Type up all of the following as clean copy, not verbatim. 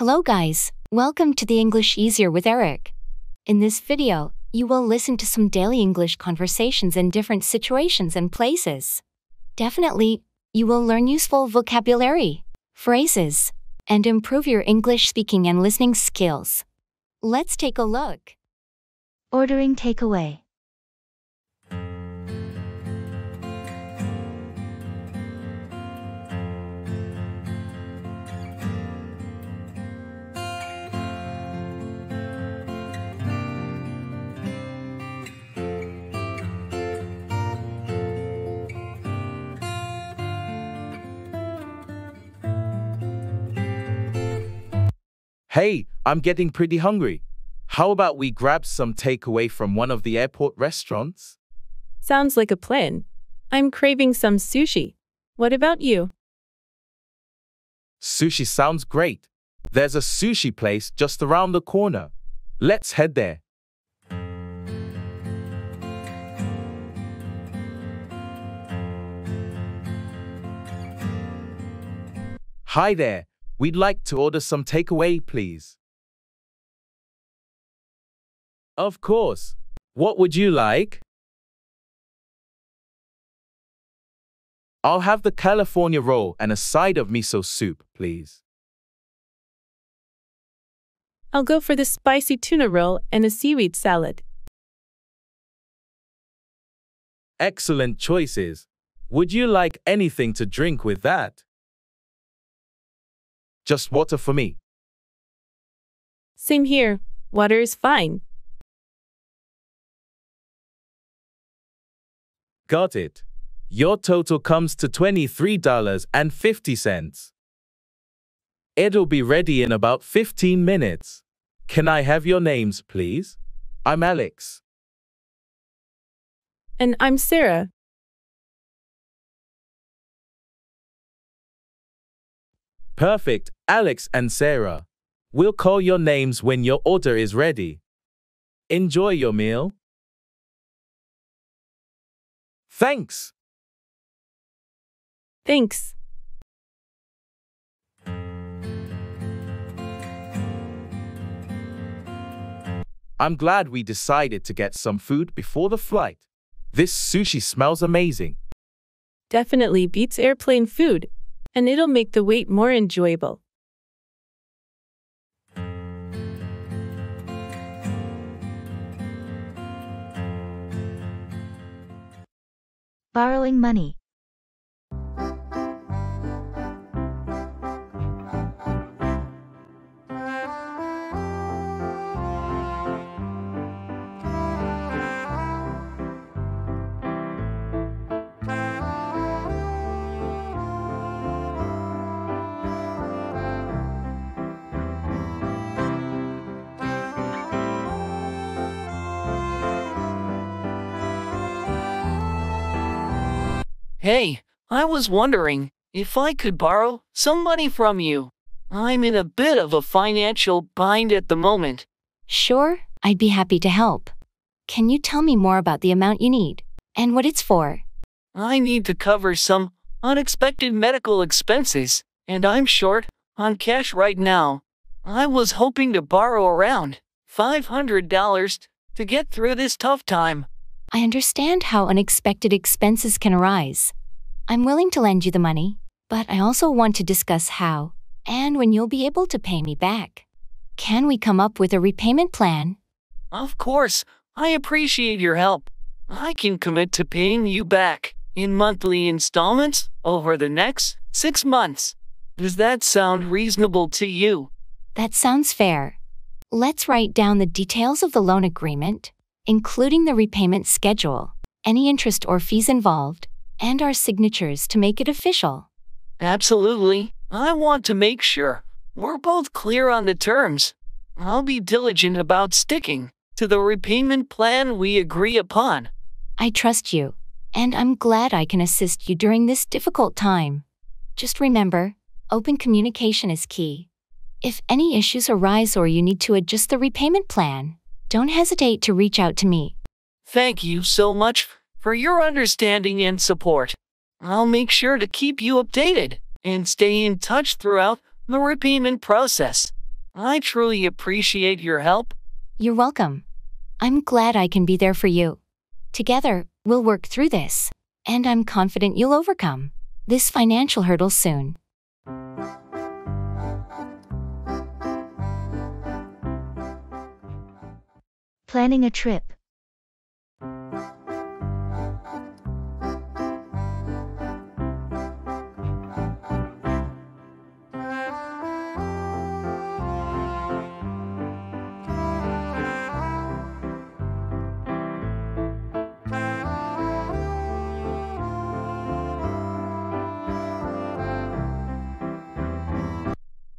Hello guys, welcome to the English Easier with Eric. In this video, you will listen to some daily English conversations in different situations and places. Definitely, you will learn useful vocabulary, phrases, and improve your English speaking and listening skills. Let's take a look. Ordering takeaway. Hey, I'm getting pretty hungry. How about we grab some takeaway from one of the airport restaurants? Sounds like a plan. I'm craving some sushi. What about you? Sushi sounds great. There's a sushi place just around the corner. Let's head there. Hi there. We'd like to order some takeaway, please. Of course. What would you like? I'll have the California roll and a side of miso soup, please. I'll go for the spicy tuna roll and a seaweed salad. Excellent choices. Would you like anything to drink with that? Just water for me. Same here. Water is fine. Got it. Your total comes to $23.50. It'll be ready in about 15 minutes. Can I have your names, please? I'm Alex. And I'm Sarah. Perfect, Alex and Sarah. We'll call your names when your order is ready. Enjoy your meal. Thanks. Thanks. I'm glad we decided to get some food before the flight. This sushi smells amazing. Definitely beats airplane food. And it'll make the wait more enjoyable. Borrowing money. Hey, I was wondering if I could borrow some money from you. I'm in a bit of a financial bind at the moment. Sure, I'd be happy to help. Can you tell me more about the amount you need and what it's for? I need to cover some unexpected medical expenses, and I'm short on cash right now. I was hoping to borrow around $500 to get through this tough time. I understand how unexpected expenses can arise. I'm willing to lend you the money, but I also want to discuss how and when you'll be able to pay me back. Can we come up with a repayment plan? Of course, I appreciate your help. I can commit to paying you back in monthly installments over the next 6 months. Does that sound reasonable to you? That sounds fair. Let's write down the details of the loan agreement, including the repayment schedule, any interest or fees involved, and our signatures to make it official. Absolutely. I want to make sure we're both clear on the terms. I'll be diligent about sticking to the repayment plan we agree upon. I trust you, and I'm glad I can assist you during this difficult time. Just remember, open communication is key. If any issues arise or you need to adjust the repayment plan, don't hesitate to reach out to me. Thank you so much for your understanding and support. I'll make sure to keep you updated and stay in touch throughout the repayment process. I truly appreciate your help. You're welcome. I'm glad I can be there for you. Together, we'll work through this, and I'm confident you'll overcome this financial hurdle soon. Planning a trip.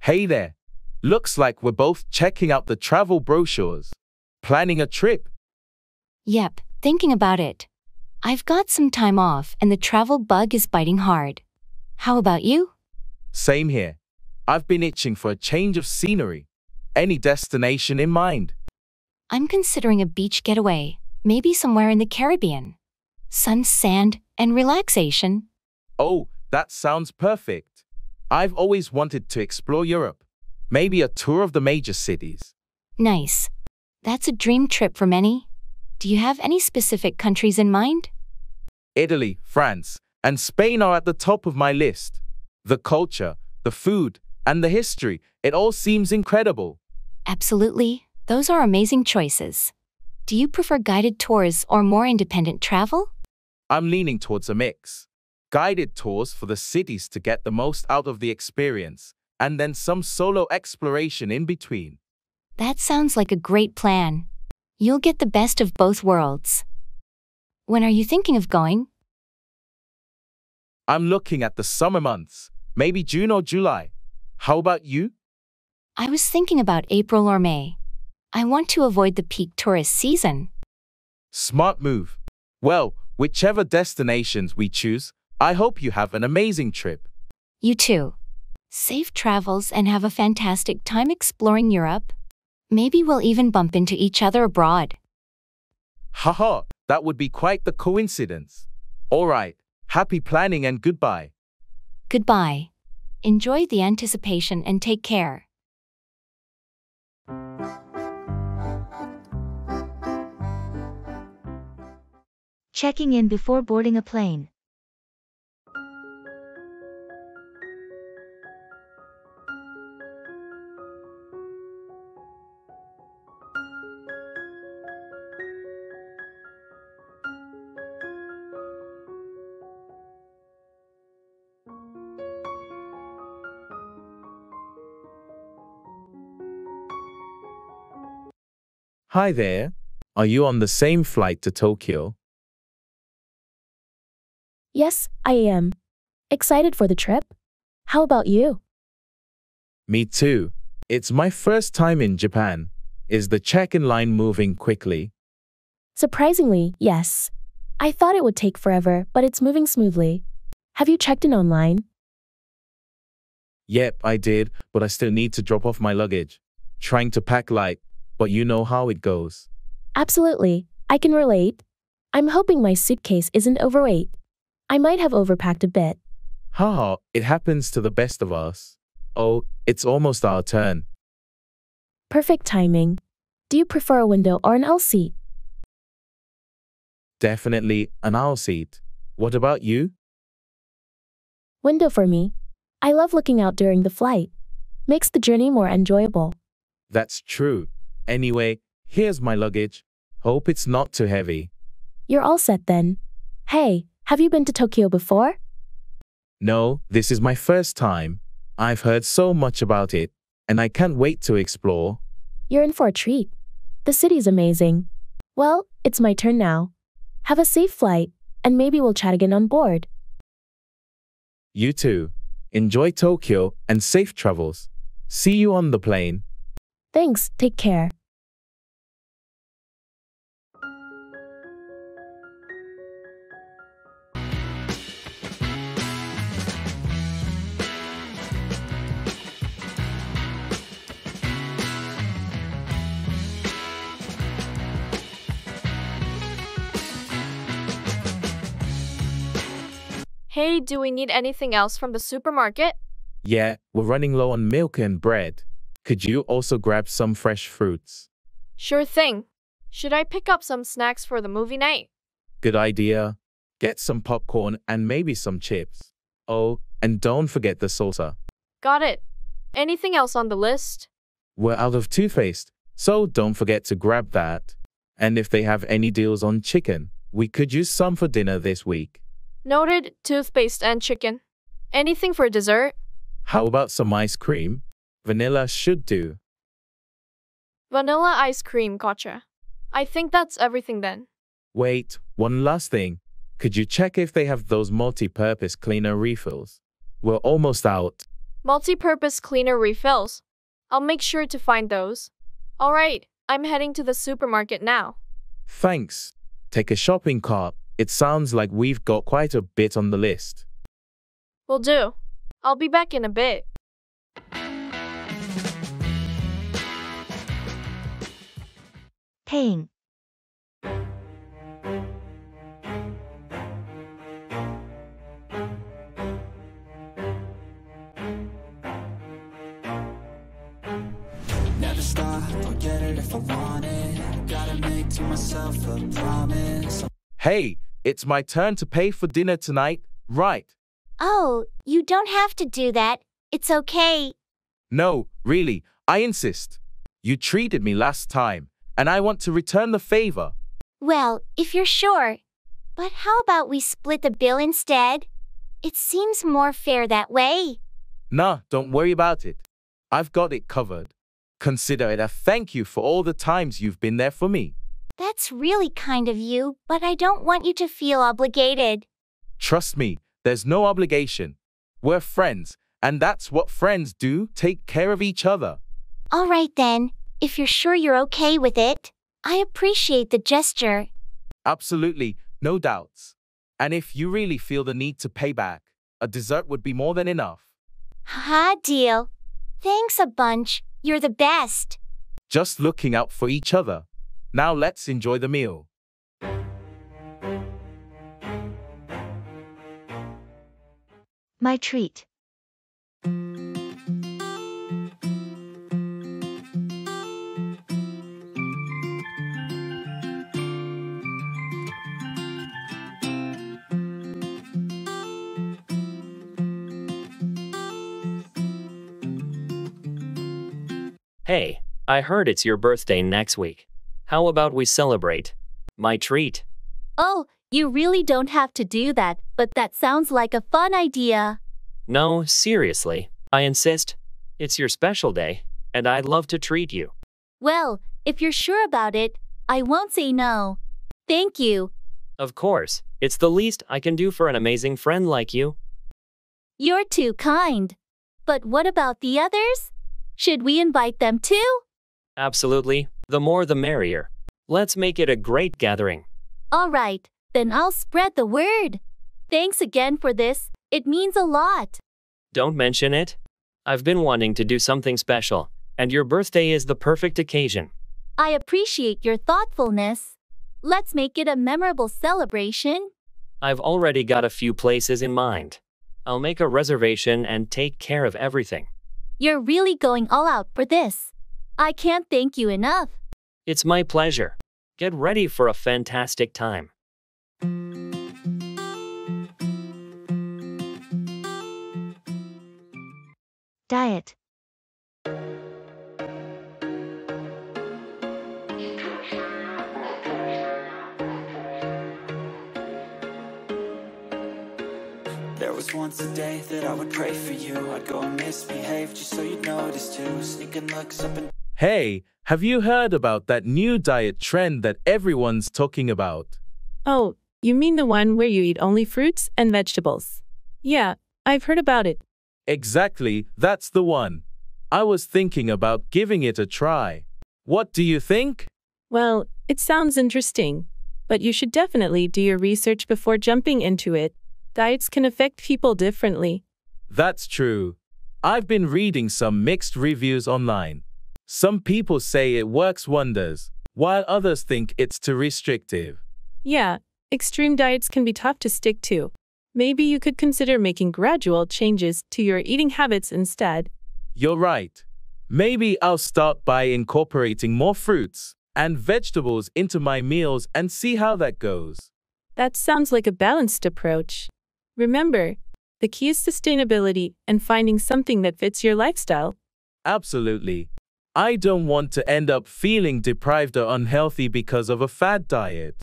Hey there! Looks like we're both checking out the travel brochures. Planning a trip? Yep, thinking about it. I've got some time off and the travel bug is biting hard. How about you? Same here. I've been itching for a change of scenery. Any destination in mind? I'm considering a beach getaway, maybe somewhere in the Caribbean. Sun, sand, and relaxation. Oh, that sounds perfect. I've always wanted to explore Europe. Maybe a tour of the major cities. Nice. That's a dream trip for many. Do you have any specific countries in mind? Italy, France, and Spain are at the top of my list. The culture, the food, and the history, it all seems incredible. Absolutely. Those are amazing choices. Do you prefer guided tours or more independent travel? I'm leaning towards a mix. Guided tours for the cities to get the most out of the experience, and then some solo exploration in between. That sounds like a great plan. You'll get the best of both worlds. When are you thinking of going? I'm looking at the summer months, maybe June or July. How about you? I was thinking about April or May. I want to avoid the peak tourist season. Smart move. Well, whichever destinations we choose, I hope you have an amazing trip. You too. Safe travels and have a fantastic time exploring Europe. Maybe we'll even bump into each other abroad. Haha, that would be quite the coincidence. All right, happy planning and goodbye. Goodbye. Enjoy the anticipation and take care. Checking in before boarding a plane. Hi there, are you on the same flight to Tokyo? Yes, I am. Excited for the trip? How about you? Me too. It's my first time in Japan. Is the check-in line moving quickly? Surprisingly, yes. I thought it would take forever, but it's moving smoothly. Have you checked in online? Yep, I did, but I still need to drop off my luggage. Trying to pack light. But you know how it goes. Absolutely. I can relate. I'm hoping my suitcase isn't overweight. I might have overpacked a bit. Haha, it happens to the best of us. Oh, it's almost our turn. Perfect timing. Do you prefer a window or an aisle seat? Definitely an aisle seat. What about you? Window for me. I love looking out during the flight. Makes the journey more enjoyable. That's true. Anyway, here's my luggage. Hope it's not too heavy. You're all set then. Hey, have you been to Tokyo before? No, this is my first time. I've heard so much about it, and I can't wait to explore. You're in for a treat. The city's amazing. Well, it's my turn now. Have a safe flight, and maybe we'll chat again on board. You too. Enjoy Tokyo and safe travels. See you on the plane. Thanks, take care. Hey, do we need anything else from the supermarket? Yeah, we're running low on milk and bread. Could you also grab some fresh fruits? Sure thing. Should I pick up some snacks for the movie night? Good idea. Get some popcorn and maybe some chips. Oh, and don't forget the salsa. Got it. Anything else on the list? We're out of toothpaste, so don't forget to grab that. And if they have any deals on chicken, we could use some for dinner this week. Noted, toothpaste and chicken. Anything for dessert? How about some ice cream? Vanilla should do. Vanilla ice cream, gotcha. I think that's everything then. Wait, one last thing. Could you check if they have those multi-purpose cleaner refills? We're almost out. Multi-purpose cleaner refills? I'll make sure to find those. All right, I'm heading to the supermarket now. Thanks. Take a shopping cart. It sounds like we've got quite a bit on the list. Will do. I'll be back in a bit. Pain. Never stop, I'll get it if I want it. Gotta make to myself a promise. Hey, it's my turn to pay for dinner tonight, right? Oh, you don't have to do that. It's okay. No, really, I insist. You treated me last time, and I want to return the favor. Well, if you're sure. But how about we split the bill instead? It seems more fair that way. Nah, don't worry about it. I've got it covered. Consider it a thank you for all the times you've been there for me. That's really kind of you, but I don't want you to feel obligated. Trust me, there's no obligation. We're friends, and that's what friends do, take care of each other. All right then, if you're sure you're okay with it. I appreciate the gesture. Absolutely, no doubts. And if you really feel the need to pay back, a dessert would be more than enough. Haha, deal. Thanks a bunch, you're the best. Just looking out for each other. Now let's enjoy the meal. My treat. Hey, I heard it's your birthday next week. How about we celebrate? My treat. Oh, you really don't have to do that, but that sounds like a fun idea. No, seriously, I insist. It's your special day, and I'd love to treat you. Well, if you're sure about it, I won't say no. Thank you. Of course, it's the least I can do for an amazing friend like you. You're too kind. But what about the others? Should we invite them too? Absolutely. The more the merrier. Let's make it a great gathering. All right, then I'll spread the word. Thanks again for this. It means a lot. Don't mention it. I've been wanting to do something special, and your birthday is the perfect occasion. I appreciate your thoughtfulness. Let's make it a memorable celebration. I've already got a few places in mind. I'll make a reservation and take care of everything. You're really going all out for this. I can't thank you enough. It's my pleasure. Get ready for a fantastic time. Diet. There was once a day that I would pray for you. I'd go and misbehave just so you'd notice too. Sneaking looks up and... Hey, have you heard about that new diet trend that everyone's talking about? Oh, you mean the one where you eat only fruits and vegetables? Yeah, I've heard about it. Exactly, that's the one. I was thinking about giving it a try. What do you think? Well, it sounds interesting, but you should definitely do your research before jumping into it. Diets can affect people differently. That's true. I've been reading some mixed reviews online. Some people say it works wonders, while others think it's too restrictive. Yeah, extreme diets can be tough to stick to. Maybe you could consider making gradual changes to your eating habits instead. You're right. Maybe I'll start by incorporating more fruits and vegetables into my meals and see how that goes. That sounds like a balanced approach. Remember, the key is sustainability and finding something that fits your lifestyle. Absolutely. I don't want to end up feeling deprived or unhealthy because of a fad diet.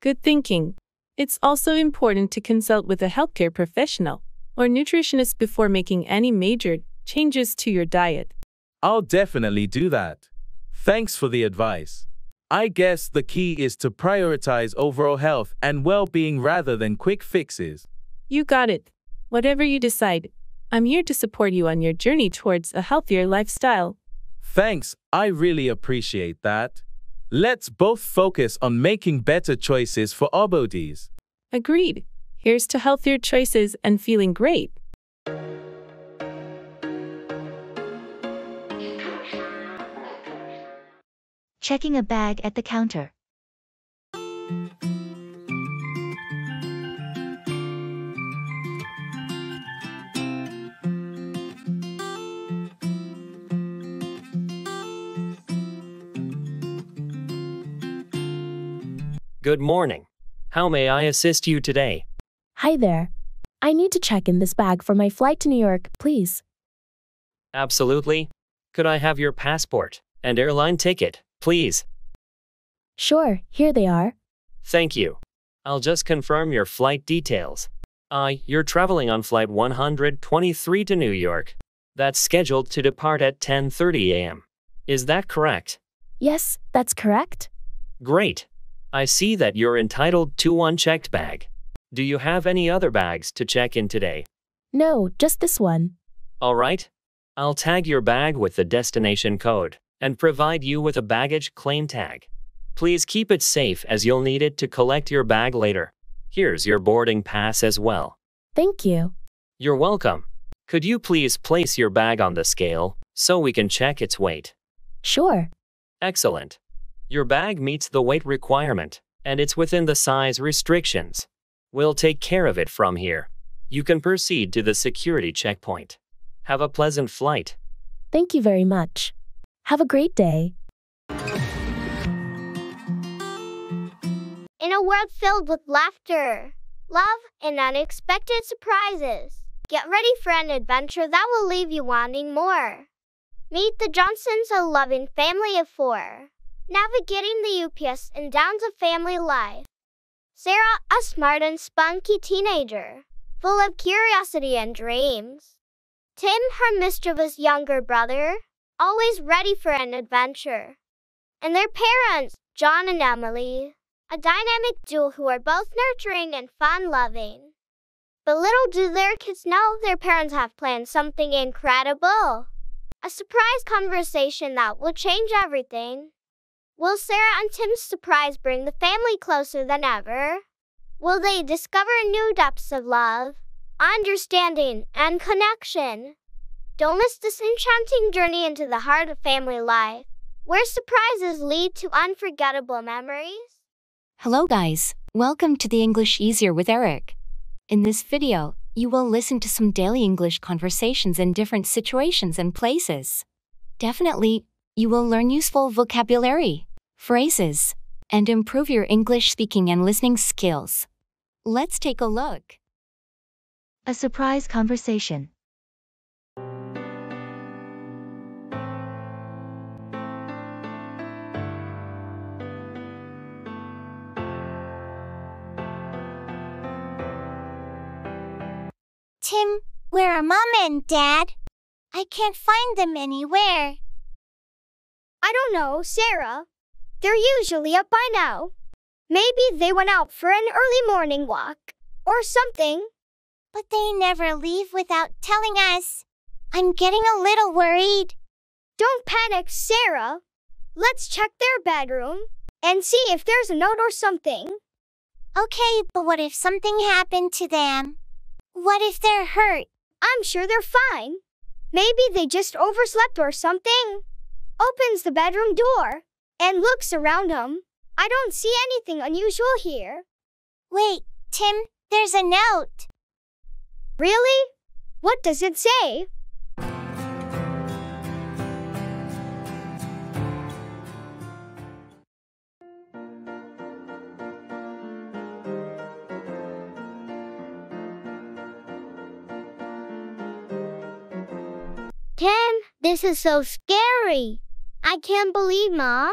Good thinking. It's also important to consult with a healthcare professional or nutritionist before making any major changes to your diet. I'll definitely do that. Thanks for the advice. I guess the key is to prioritize overall health and well-being rather than quick fixes. You got it. Whatever you decide, I'm here to support you on your journey towards a healthier lifestyle. Thanks, I really appreciate that. Let's both focus on making better choices for our bodies. Agreed. Here's to healthier choices and feeling great. Checking a bag at the counter. Good morning. How may I assist you today? Hi there. I need to check in this bag for my flight to New York, please. Absolutely. Could I have your passport and airline ticket, please? Sure, here they are. Thank you. I'll just confirm your flight details. You're traveling on flight 123 to New York. That's scheduled to depart at 10:30 a.m. Is that correct? Yes, that's correct. Great. I see that you're entitled to one checked bag. Do you have any other bags to check in today? No, just this one. All right. I'll tag your bag with the destination code and provide you with a baggage claim tag. Please keep it safe as you'll need it to collect your bag later. Here's your boarding pass as well. Thank you. You're welcome. Could you please place your bag on the scale so we can check its weight? Sure. Excellent. Your bag meets the weight requirement, and it's within the size restrictions. We'll take care of it from here. You can proceed to the security checkpoint. Have a pleasant flight. Thank you very much. Have a great day. In a world filled with laughter, love, and unexpected surprises, get ready for an adventure that will leave you wanting more. Meet the Johnsons, a loving family of four, navigating the ups and downs of family life. Sarah, a smart and spunky teenager, full of curiosity and dreams. Tim, her mischievous younger brother, always ready for an adventure. And their parents, John and Emily, a dynamic duo who are both nurturing and fun-loving. But little do their kids know their parents have planned something incredible. A surprise conversation that will change everything. Will Sarah and Tim's surprise bring the family closer than ever? Will they discover new depths of love, understanding, and connection? Don't miss this enchanting journey into the heart of family life, where surprises lead to unforgettable memories. Hello guys, welcome to the English Easier with Eric. In this video, you will listen to some daily English conversations in different situations and places. Definitely, you will learn useful vocabulary, phrases, and improve your English speaking and listening skills. Let's take a look. A surprise conversation. Tim, where are Mom and Dad? I can't find them anywhere. I don't know, Sarah. They're usually up by now. Maybe they went out for an early morning walk or something. But they never leave without telling us. I'm getting a little worried. Don't panic, Sarah. Let's check their bedroom and see if there's a note or something. Okay, but what if something happened to them? What if they're hurt? I'm sure they're fine. Maybe they just overslept or something. Opens the bedroom door and looks around him. I don't see anything unusual here. Wait, Tim, there's a note. Really? What does it say? 10. This is so scary. I can't believe Mom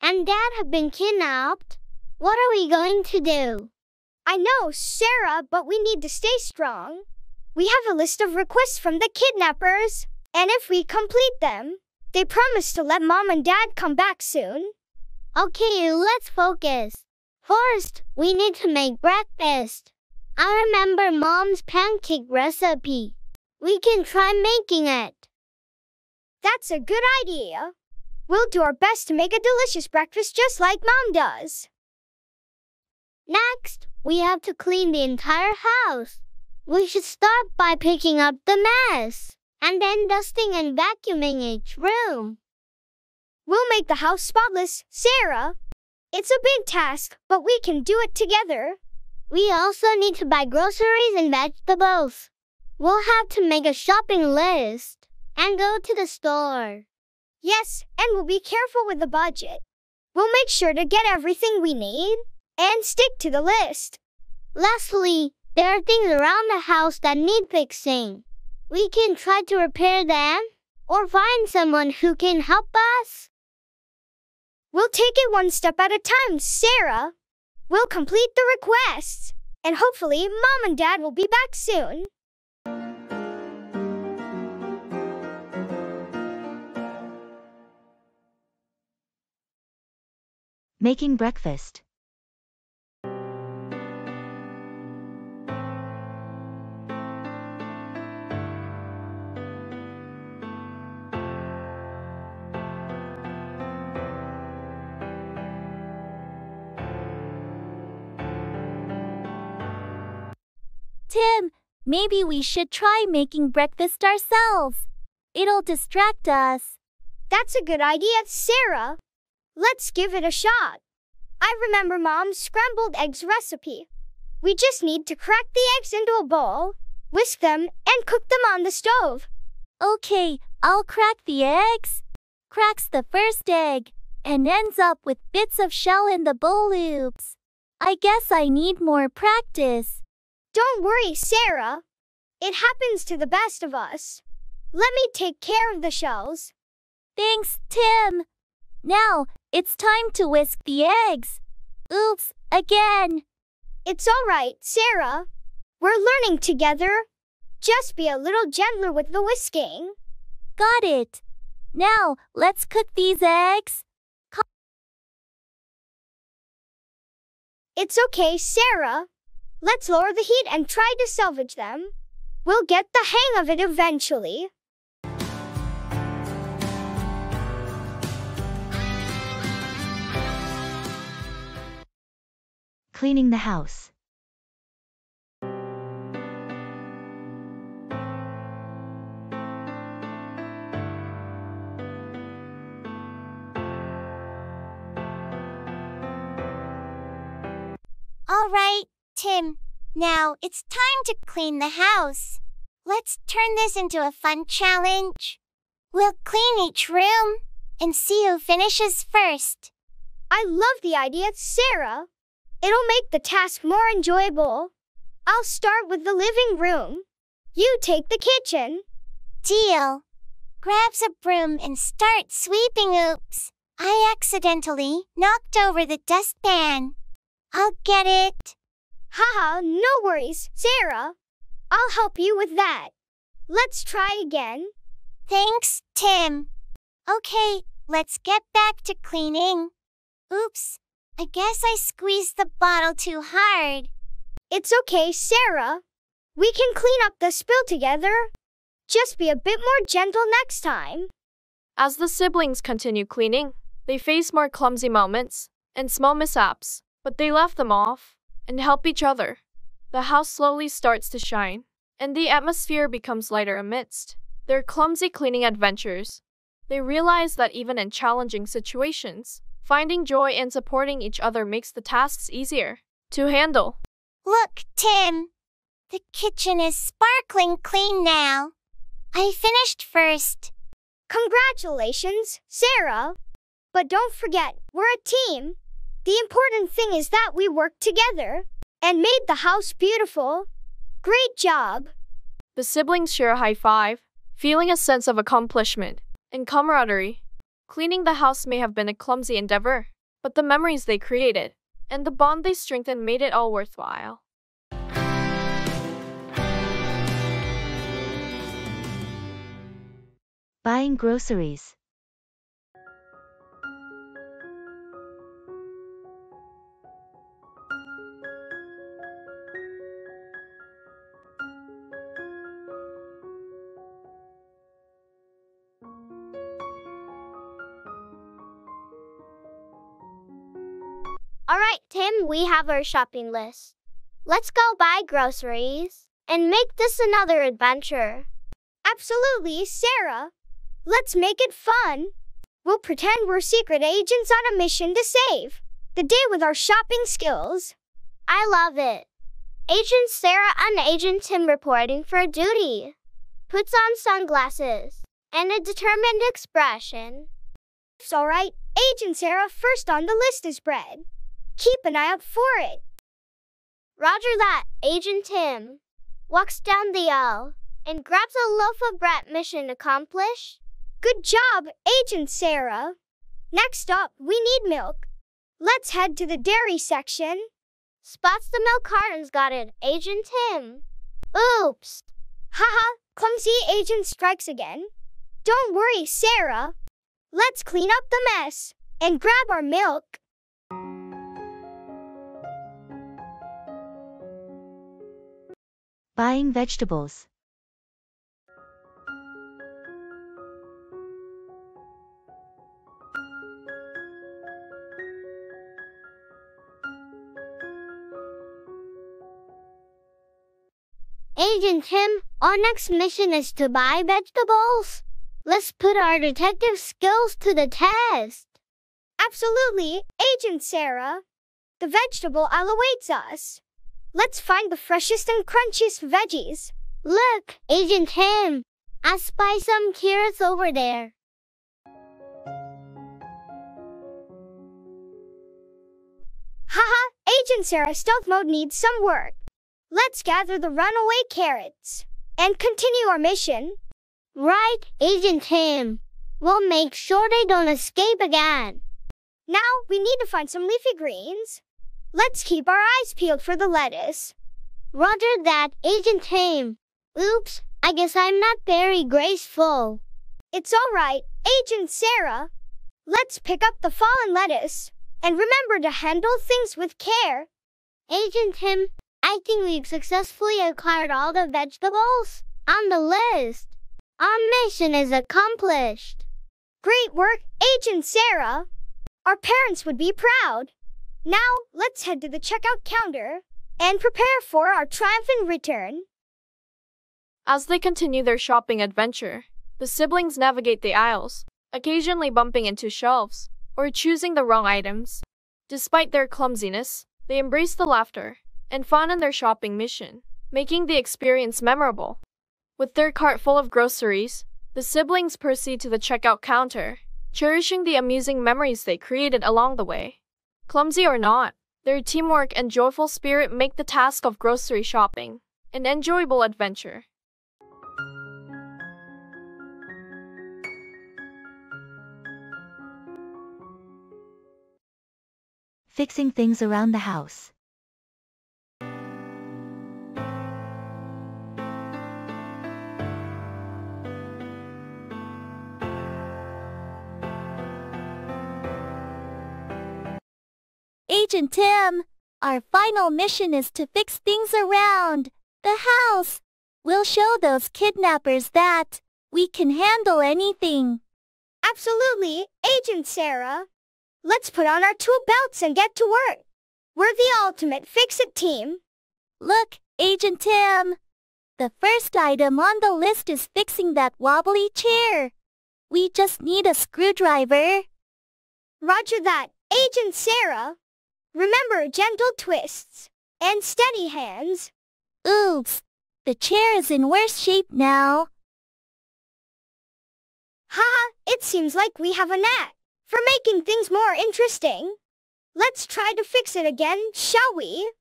and Dad have been kidnapped. What are we going to do? I know, Sarah, but we need to stay strong. We have a list of requests from the kidnappers, and if we complete them, they promise to let Mom and Dad come back soon. Okay, let's focus. First, we need to make breakfast. I remember Mom's pancake recipe. We can try making it. That's a good idea. We'll do our best to make a delicious breakfast just like Mom does. Next, we have to clean the entire house. We should start by picking up the mess, and then dusting and vacuuming each room. We'll make the house spotless, Sarah. It's a big task, but we can do it together. We also need to buy groceries and vegetables. We'll have to make a shopping list and go to the store. Yes, and we'll be careful with the budget. We'll make sure to get everything we need and stick to the list. Lastly, there are things around the house that need fixing. We can try to repair them or find someone who can help us. We'll take it one step at a time, Sarah. We'll complete the requests, and hopefully Mom and Dad will be back soon. Making breakfast. Tim, maybe we should try making breakfast ourselves. It'll distract us. That's a good idea, Sarah. Let's give it a shot. I remember Mom's scrambled eggs recipe. We just need to crack the eggs into a bowl, whisk them, and cook them on the stove. Okay, I'll crack the eggs. Cracks the first egg, and ends up with bits of shell in the bowl loops. I guess I need more practice. Don't worry, Sarah. It happens to the best of us. Let me take care of the shells. Thanks, Tim. Now, it's time to whisk the eggs. Oops, again. It's all right, Sarah. We're learning together. Just be a little gentler with the whisking. Got it. Now, let's cook these eggs. It's okay, Sarah. Let's lower the heat and try to salvage them. We'll get the hang of it eventually. Cleaning the house. All right. Tim, now it's time to clean the house. Let's turn this into a fun challenge. We'll clean each room and see who finishes first. I love the idea, Sarah. It'll make the task more enjoyable. I'll start with the living room. You take the kitchen. Deal. Grabs a broom and starts sweeping. Oops, I accidentally knocked over the dustpan. I'll get it. Haha, no worries, Sarah. I'll help you with that. Let's try again. Thanks, Tim. Okay, let's get back to cleaning. Oops, I guess I squeezed the bottle too hard. It's okay, Sarah. We can clean up the spill together. Just be a bit more gentle next time. As the siblings continue cleaning, they face more clumsy moments and small mishaps, but they laugh them off and help each other. The house slowly starts to shine, and the atmosphere becomes lighter amidst their clumsy cleaning adventures. They realize that even in challenging situations, finding joy and supporting each other makes the tasks easier to handle. Look, Tim! The kitchen is sparkling clean now. I finished first. Congratulations, Sarah! But don't forget, we're a team. The important thing is that we worked together and made the house beautiful. Great job! The siblings share a high five, feeling a sense of accomplishment and camaraderie. Cleaning the house may have been a clumsy endeavor, but the memories they created and the bond they strengthened made it all worthwhile. Buying groceries. Alright, Tim, we have our shopping list. Let's go buy groceries and make this another adventure. Absolutely, Sarah. Let's make it fun. We'll pretend we're secret agents on a mission to save the day with our shopping skills. I love it. Agent Sarah and Agent Tim reporting for duty. Puts on sunglasses and a determined expression. It's alright, Agent Sarah first on the list is bread. Keep an eye out for it. Roger that, Agent Tim. Walks down the aisle and grabs a loaf of bread. Mission accomplished. Good job, Agent Sarah. Next up, we need milk. Let's head to the dairy section. Spots the milk cartons. Got it, Agent Tim. Oops. Haha, clumsy agent strikes again. Don't worry, Sarah. Let's clean up the mess and grab our milk. Buying vegetables. Agent Tim, our next mission is to buy vegetables. Let's put our detective skills to the test. Absolutely, Agent Sarah. The vegetable aisle awaits us. Let's find the freshest and crunchiest veggies. Look, Agent Tim, I spy some carrots over there. Haha, Agent Sarah stealth mode needs some work. Let's gather the runaway carrots and continue our mission. Right, Agent Tim. We'll make sure they don't escape again. Now we need to find some leafy greens. Let's keep our eyes peeled for the lettuce. Roger that, Agent Tim. Oops, I guess I'm not very graceful. It's all right, Agent Sarah. Let's pick up the fallen lettuce and remember to handle things with care. Agent Tim, I think we've successfully acquired all the vegetables on the list. Our mission is accomplished. Great work, Agent Sarah. Our parents would be proud. Now, let's head to the checkout counter and prepare for our triumphant return. As they continue their shopping adventure, the siblings navigate the aisles, occasionally bumping into shelves or choosing the wrong items. Despite their clumsiness, they embrace the laughter and fun in their shopping mission, making the experience memorable. With their cart full of groceries, the siblings proceed to the checkout counter, cherishing the amusing memories they created along the way. Clumsy or not, their teamwork and joyful spirit make the task of grocery shopping an enjoyable adventure. Fixing things around the house. Agent Tim, our final mission is to fix things around the house. We'll show those kidnappers that we can handle anything. Absolutely, Agent Sarah. Let's put on our tool belts and get to work. We're the ultimate fix-it team. Look, Agent Tim. The first item on the list is fixing that wobbly chair. We just need a screwdriver. Roger that, Agent Sarah. Remember gentle twists and steady hands. Oops, the chair is in worse shape now. Haha, it seems like we have a knack for making things more interesting. Let's try to fix it again, shall we?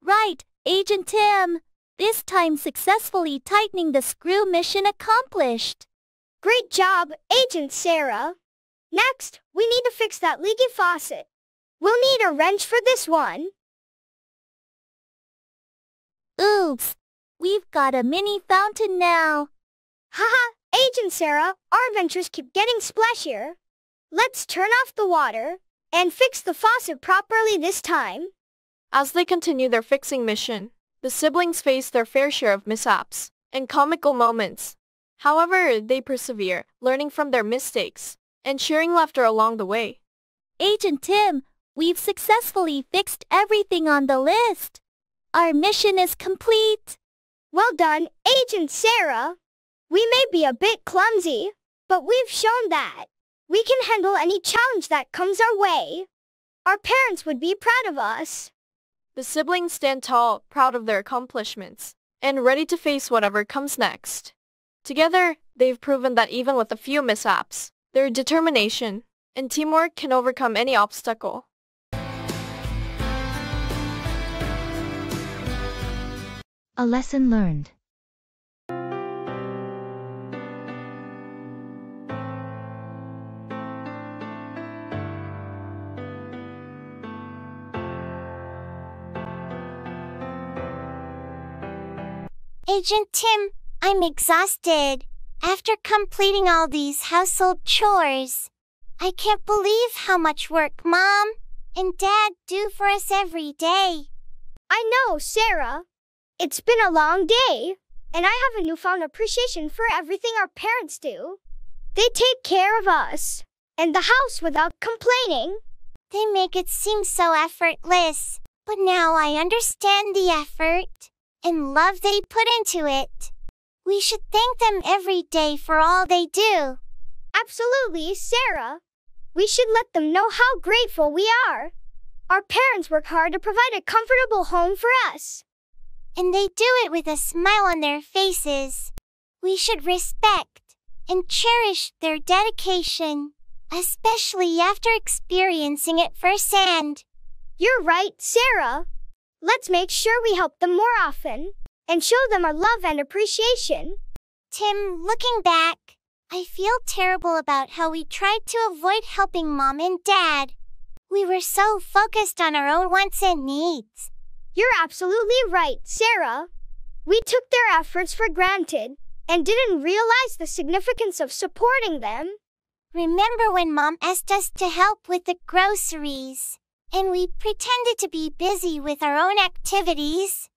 Right, Agent Tim. this time successfully tightening the screw. Mission accomplished. Great job, Agent Sarah. Next, we need to fix that leaky faucet. We'll need a wrench for this one. Oops, we've got a mini fountain now. Haha, Agent Sarah, our ventures keep getting splashier. Let's turn off the water and fix the faucet properly this time. As they continue their fixing mission, the siblings face their fair share of mishaps and comical moments. However, they persevere, learning from their mistakes and sharing laughter along the way. Agent Tim, we've successfully fixed everything on the list. Our mission is complete. Well done, Agent Sarah. We may be a bit clumsy, but we've shown that we can handle any challenge that comes our way. Our parents would be proud of us. The siblings stand tall, proud of their accomplishments, and ready to face whatever comes next. Together, they've proven that even with a few mishaps, their determination and teamwork can overcome any obstacle. A lesson learned. Agent Tim, I'm exhausted. After completing all these household chores, I can't believe how much work Mom and Dad do for us every day. I know, Sarah. It's been a long day, and I have a newfound appreciation for everything our parents do. They take care of us and the house without complaining. They make it seem so effortless, but now I understand the effort and love they put into it. We should thank them every day for all they do. Absolutely, Sarah. We should let them know how grateful we are. Our parents work hard to provide a comfortable home for us, and they do it with a smile on their faces. We should respect and cherish their dedication, especially after experiencing it firsthand. You're right, Sarah. Let's make sure we help them more often and show them our love and appreciation. Tim, looking back, I feel terrible about how we tried to avoid helping Mom and Dad. We were so focused on our own wants and needs. You're absolutely right, Sarah. We took their efforts for granted and didn't realize the significance of supporting them. Remember when Mom asked us to help with the groceries, and we pretended to be busy with our own activities?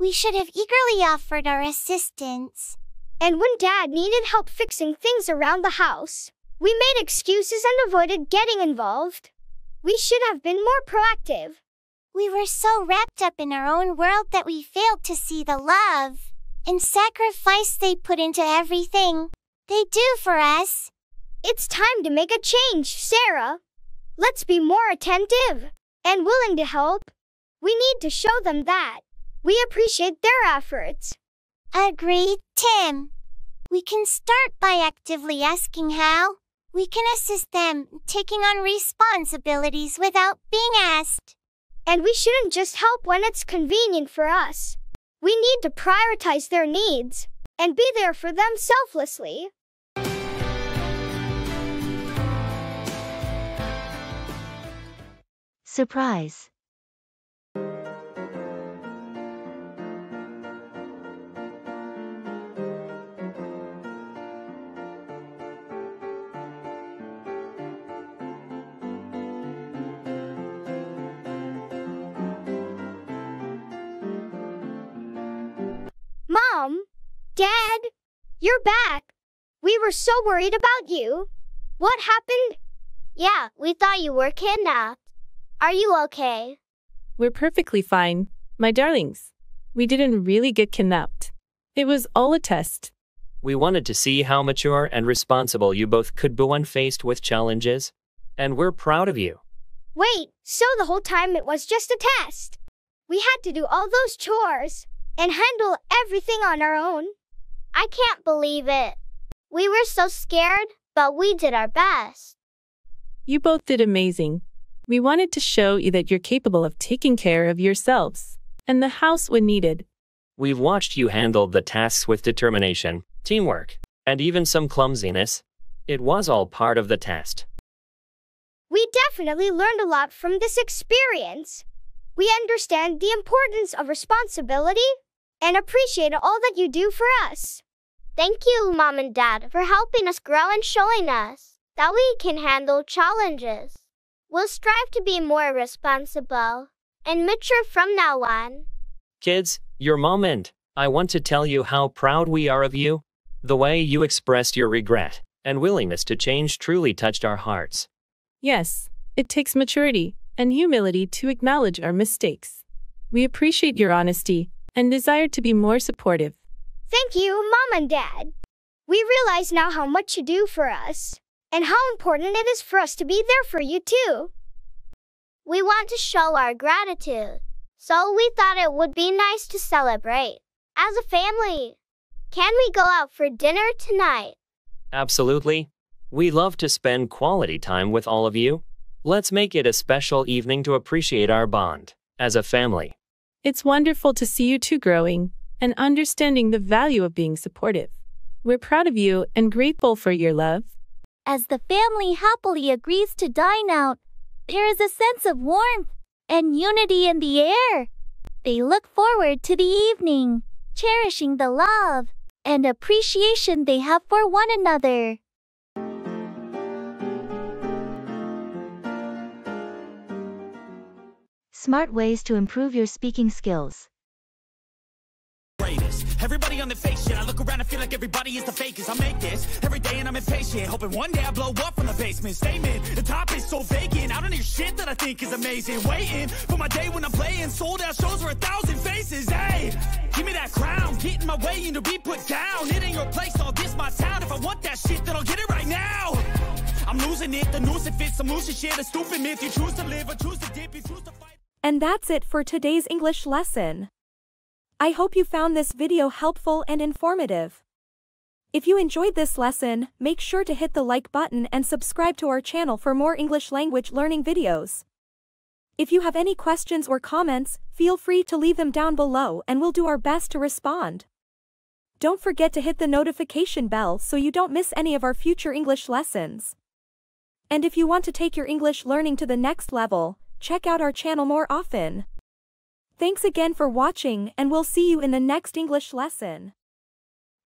We should have eagerly offered our assistance. And when Dad needed help fixing things around the house, we made excuses and avoided getting involved. We should have been more proactive. We were so wrapped up in our own world that we failed to see the love and sacrifice they put into everything they do for us. It's time to make a change, Sarah. Let's be more attentive and willing to help. We need to show them that we appreciate their efforts. Agreed, Tim. We can start by actively asking how we can assist them, taking on responsibilities without being asked. And we shouldn't just help when it's convenient for us. We need to prioritize their needs and be there for them selflessly. Surprise. Mom, Dad, you're back. We were so worried about you. What happened? Yeah, we thought you were kidnapped. Are you okay? We're perfectly fine, my darlings. We didn't really get kidnapped. It was all a test. We wanted to see how mature and responsible you both could be when faced with challenges, and we're proud of you. Wait, so the whole time it was just a test? We had to do all those chores and handle everything on our own? I can't believe it. We were so scared, but we did our best. You both did amazing. We wanted to show you that you're capable of taking care of yourselves and the house when needed. We've watched you handle the tasks with determination, teamwork, and even some clumsiness. It was all part of the test. We definitely learned a lot from this experience. We understand the importance of responsibility and appreciate all that you do for us. Thank you, Mom and Dad, for helping us grow and showing us that we can handle challenges. We'll strive to be more responsible and mature from now on. Kids, your mom and I want to tell you how proud we are of you. The way you expressed your regret and willingness to change truly touched our hearts. Yes, it takes maturity and humility to acknowledge our mistakes. We appreciate your honesty and desire to be more supportive. Thank you, Mom and Dad. We realize now how much you do for us and how important it is for us to be there for you too. We want to show our gratitude, so we thought it would be nice to celebrate as a family. Can we go out for dinner tonight? Absolutely. We love to spend quality time with all of you. Let's make it a special evening to appreciate our bond as a family. It's wonderful to see you two growing and understanding the value of being supportive. We're proud of you and grateful for your love. As the family happily agrees to dine out, there is a sense of warmth and unity in the air. They look forward to the evening, cherishing the love and appreciation they have for one another. Smart ways to improve your speaking skills. Everybody on the fake shit. I look around and feel like everybody is the fakest. I make this every day and I'm impatient, hoping one day I blow up from the basement. Statement, the top is so vacant. I don't hear shit that I think is amazing. Waiting for my day when I'm playing sold out shows for 1,000 faces. Hey, give me that crown, get in my way and to be put down. It ain't your place, all this my town. If I want that shit, then I'll get it right now. I'm losing it, the noose it fits, I'm losing shit. A stupid myth, you choose to live or choose to dip, you choose to fight. And that's it for today's English lesson. I hope you found this video helpful and informative. If you enjoyed this lesson, make sure to hit the like button and subscribe to our channel for more English language learning videos. If you have any questions or comments, feel free to leave them down below and we'll do our best to respond. Don't forget to hit the notification bell so you don't miss any of our future English lessons. And if you want to take your English learning to the next level, check out our channel more often. Thanks again for watching, and we'll see you in the next English lesson.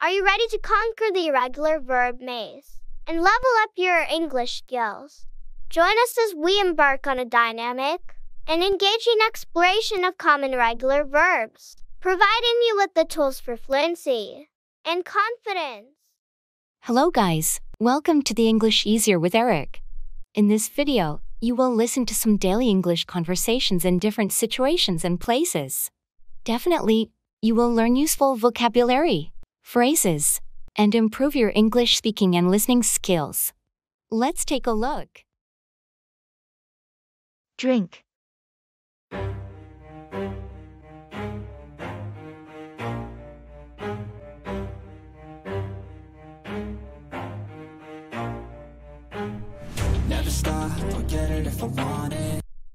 Are you ready to conquer the irregular verb maze and level up your English skills? Join us as we embark on a dynamic and engaging exploration of common irregular verbs, providing you with the tools for fluency and confidence. Hello guys, welcome to the English Easier with Eric. In this video, you will listen to some daily English conversations in different situations and places. Definitely, you will learn useful vocabulary, phrases, and improve your English speaking and listening skills. Let's take a look. Drink.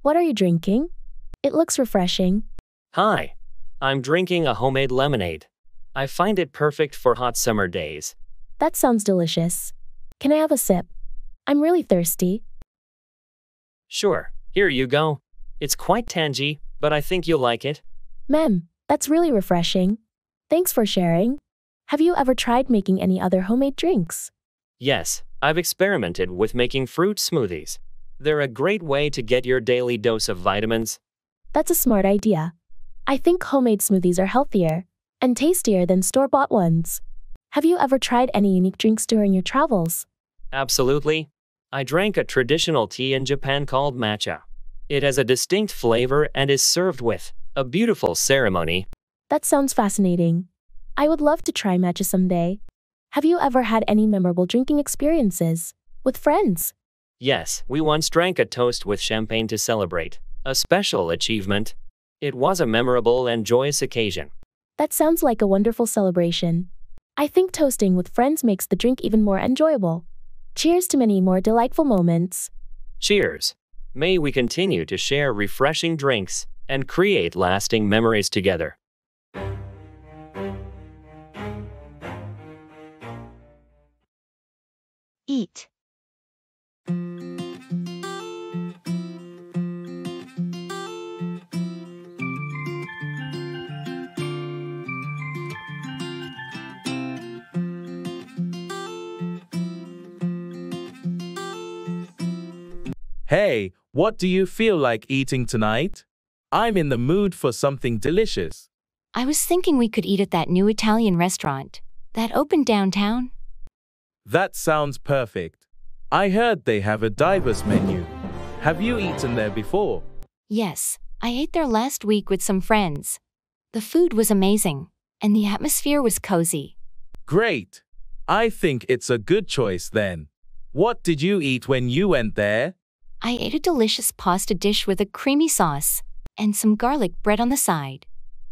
What are you drinking? It looks refreshing. Hi, I'm drinking a homemade lemonade. I find it perfect for hot summer days. That sounds delicious. Can I have a sip? I'm really thirsty. Sure, here you go. It's quite tangy, but I think you'll like it. Mem, that's really refreshing. Thanks for sharing. Have you ever tried making any other homemade drinks? Yes, I've experimented with making fruit smoothies. They're a great way to get your daily dose of vitamins. That's a smart idea. I think homemade smoothies are healthier and tastier than store-bought ones. Have you ever tried any unique drinks during your travels? Absolutely. I drank a traditional tea in Japan called matcha. It has a distinct flavor and is served with a beautiful ceremony. That sounds fascinating. I would love to try matcha someday. Have you ever had any memorable drinking experiences with friends? Yes, we once drank a toast with champagne to celebrate a special achievement. It was a memorable and joyous occasion. That sounds like a wonderful celebration. I think toasting with friends makes the drink even more enjoyable. Cheers to many more delightful moments. Cheers. May we continue to share refreshing drinks and create lasting memories together. eat. Hey, what do you feel like eating tonight? I'm in the mood for something delicious. I was thinking we could eat at that new Italian restaurant that opened downtown. That sounds perfect. I heard they have a diverse menu. Have you eaten there before? Yes, I ate there last week with some friends. The food was amazing, and the atmosphere was cozy. Great. I think it's a good choice then. What did you eat when you went there? I ate a delicious pasta dish with a creamy sauce and some garlic bread on the side.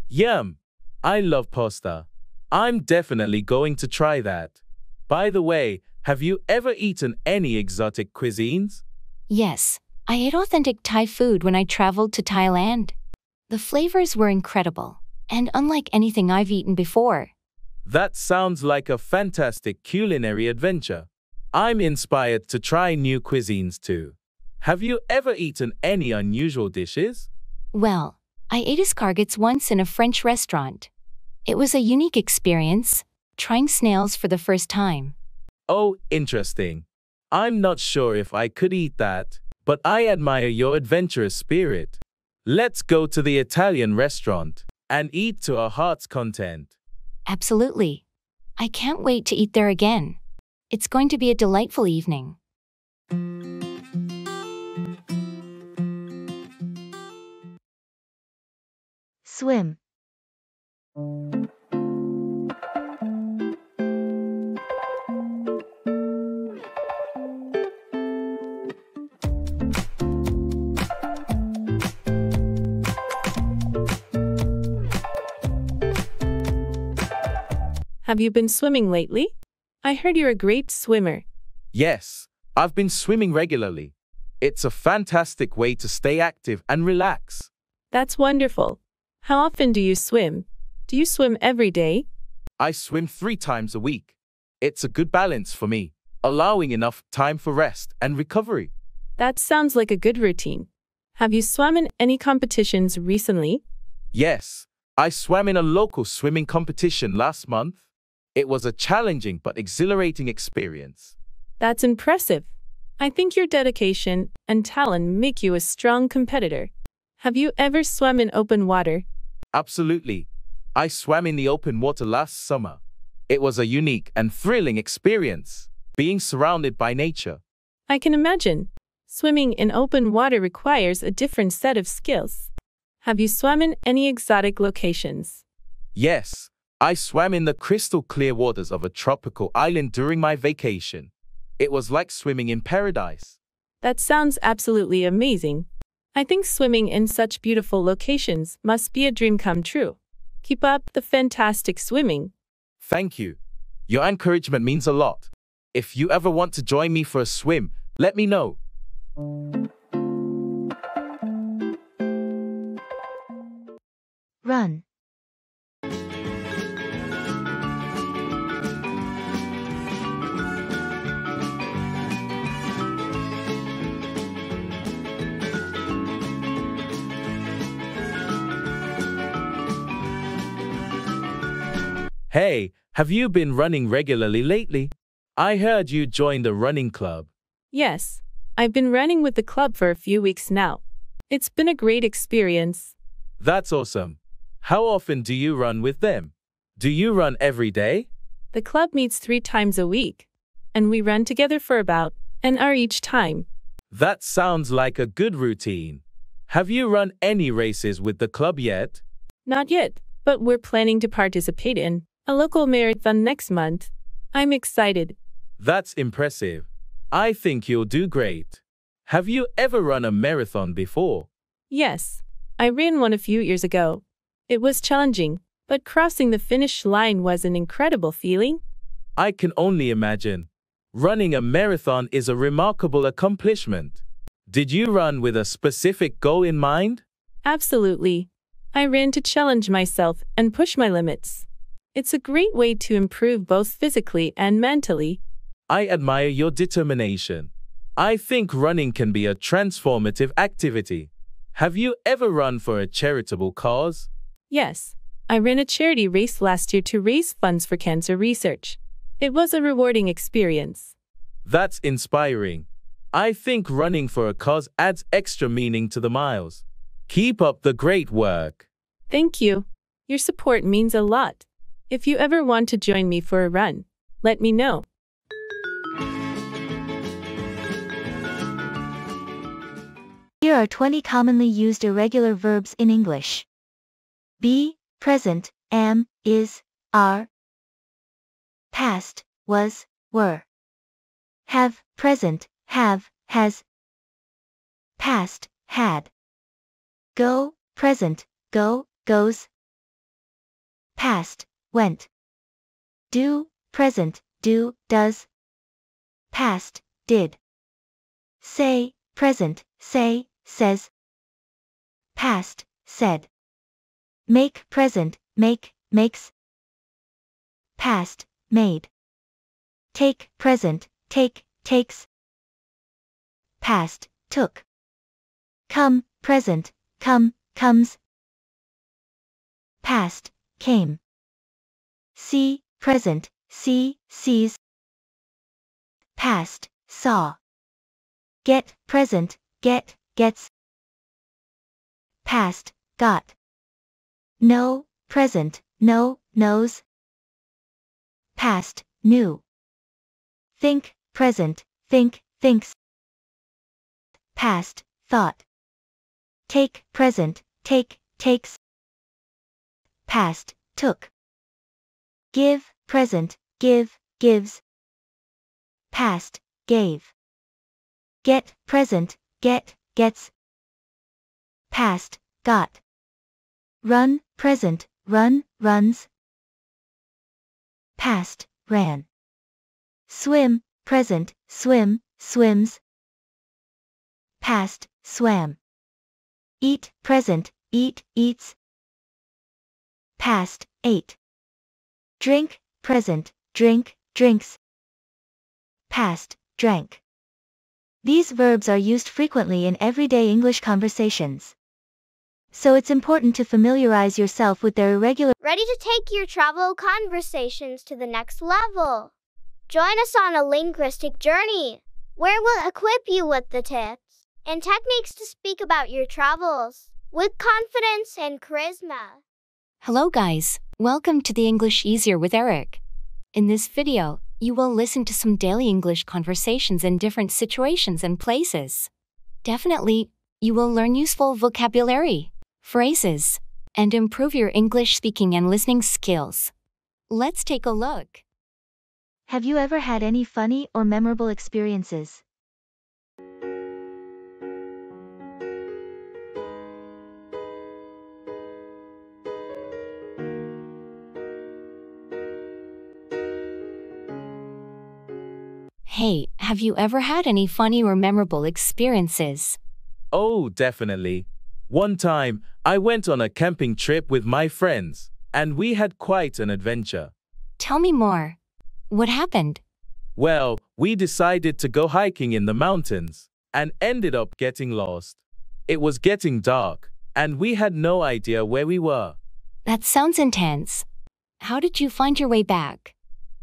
Yum! I love pasta. I'm definitely going to try that. By the way, have you ever eaten any exotic cuisines? Yes, I ate authentic Thai food when I traveled to Thailand. The flavors were incredible and unlike anything I've eaten before. That sounds like a fantastic culinary adventure. I'm inspired to try new cuisines too. Have you ever eaten any unusual dishes? Well, I ate escargots once in a French restaurant. It was a unique experience, trying snails for the first time. Oh, interesting. I'm not sure if I could eat that, but I admire your adventurous spirit. Let's go to the Italian restaurant and eat to our heart's content. Absolutely. I can't wait to eat there again. It's going to be a delightful evening. Swim. Have you been swimming lately? I heard you're a great swimmer. Yes, I've been swimming regularly. It's a fantastic way to stay active and relax. That's wonderful. How often do you swim? Do you swim every day? I swim 3 times a week. It's a good balance for me, allowing enough time for rest and recovery. That sounds like a good routine. Have you swum in any competitions recently? Yes, I swam in a local swimming competition last month. It was a challenging but exhilarating experience. That's impressive. I think your dedication and talent make you a strong competitor. Have you ever swum in open water? Absolutely. I swam in the open water last summer. It was a unique and thrilling experience, being surrounded by nature. I can imagine. Swimming in open water requires a different set of skills. Have you swum in any exotic locations? Yes, I swam in the crystal clear waters of a tropical island during my vacation. It was like swimming in paradise. That sounds absolutely amazing. I think swimming in such beautiful locations must be a dream come true. Keep up the fantastic swimming. Thank you. Your encouragement means a lot. If you ever want to join me for a swim, let me know. Run. Hey, have you been running regularly lately? I heard you joined a running club. Yes, I've been running with the club for a few weeks now. It's been a great experience. That's awesome. How often do you run with them? Do you run every day? The club meets 3 times a week, and we run together for about an hour each time. That sounds like a good routine. Have you run any races with the club yet? Not yet, but we're planning to participate in a local marathon next month. I'm excited. That's impressive. I think you'll do great. Have you ever run a marathon before? Yes, I ran one a few years ago. It was challenging, but crossing the finish line was an incredible feeling. I can only imagine. Running a marathon is a remarkable accomplishment. Did you run with a specific goal in mind? Absolutely. I ran to challenge myself and push my limits. It's a great way to improve both physically and mentally. I admire your determination. I think running can be a transformative activity. Have you ever run for a charitable cause? Yes, I ran a charity race last year to raise funds for cancer research. It was a rewarding experience. That's inspiring. I think running for a cause adds extra meaning to the miles. Keep up the great work. Thank you. Your support means a lot. If you ever want to join me for a run, let me know. Here are 20 commonly used irregular verbs in English. Be, present, am, is, are. Past, was, were. Have, present, have, has. Past, had. Go, present, go, goes. Past, went. Do, present, do, does. Past, did. Say, present, say, says. Past, said. Make, present, make, makes. Past, made. Take, present, take, takes. Past, took. Come, present, come, comes. Past, came. See, present, see, sees. Past, saw. Get, present, get, gets. Past, got. Know, present, know, knows. Past, knew. Think, present, think, thinks. Past, thought. Take, present, take, takes. Past, took. Give, present, give, gives. Past, gave. Get, present, get, gets. Past, got. Run, present, run, runs. Past, ran. Swim, present, swim, swims. Past, swam. Eat, present, eat, eats. Past, ate. Drink, present, drink, drinks. Past, drank. These verbs are used frequently in everyday English conversations, so it's important to familiarize yourself with their irregular. Ready to take your travel conversations to the next level? Join us on a linguistic journey, where we'll equip you with the tips and techniques to speak about your travels with confidence and charisma. Hello guys, welcome to the English Easier with Eric. In this video, you will listen to some daily English conversations in different situations and places. Definitely, you will learn useful vocabulary, phrases, and improve your English speaking and listening skills. Let's take a look. Have you ever had any funny or memorable experiences? Hey, have you ever had any funny or memorable experiences? Oh, definitely. One time, I went on a camping trip with my friends, and we had quite an adventure. Tell me more. What happened? Well, we decided to go hiking in the mountains, and ended up getting lost. It was getting dark, and we had no idea where we were. That sounds intense. How did you find your way back?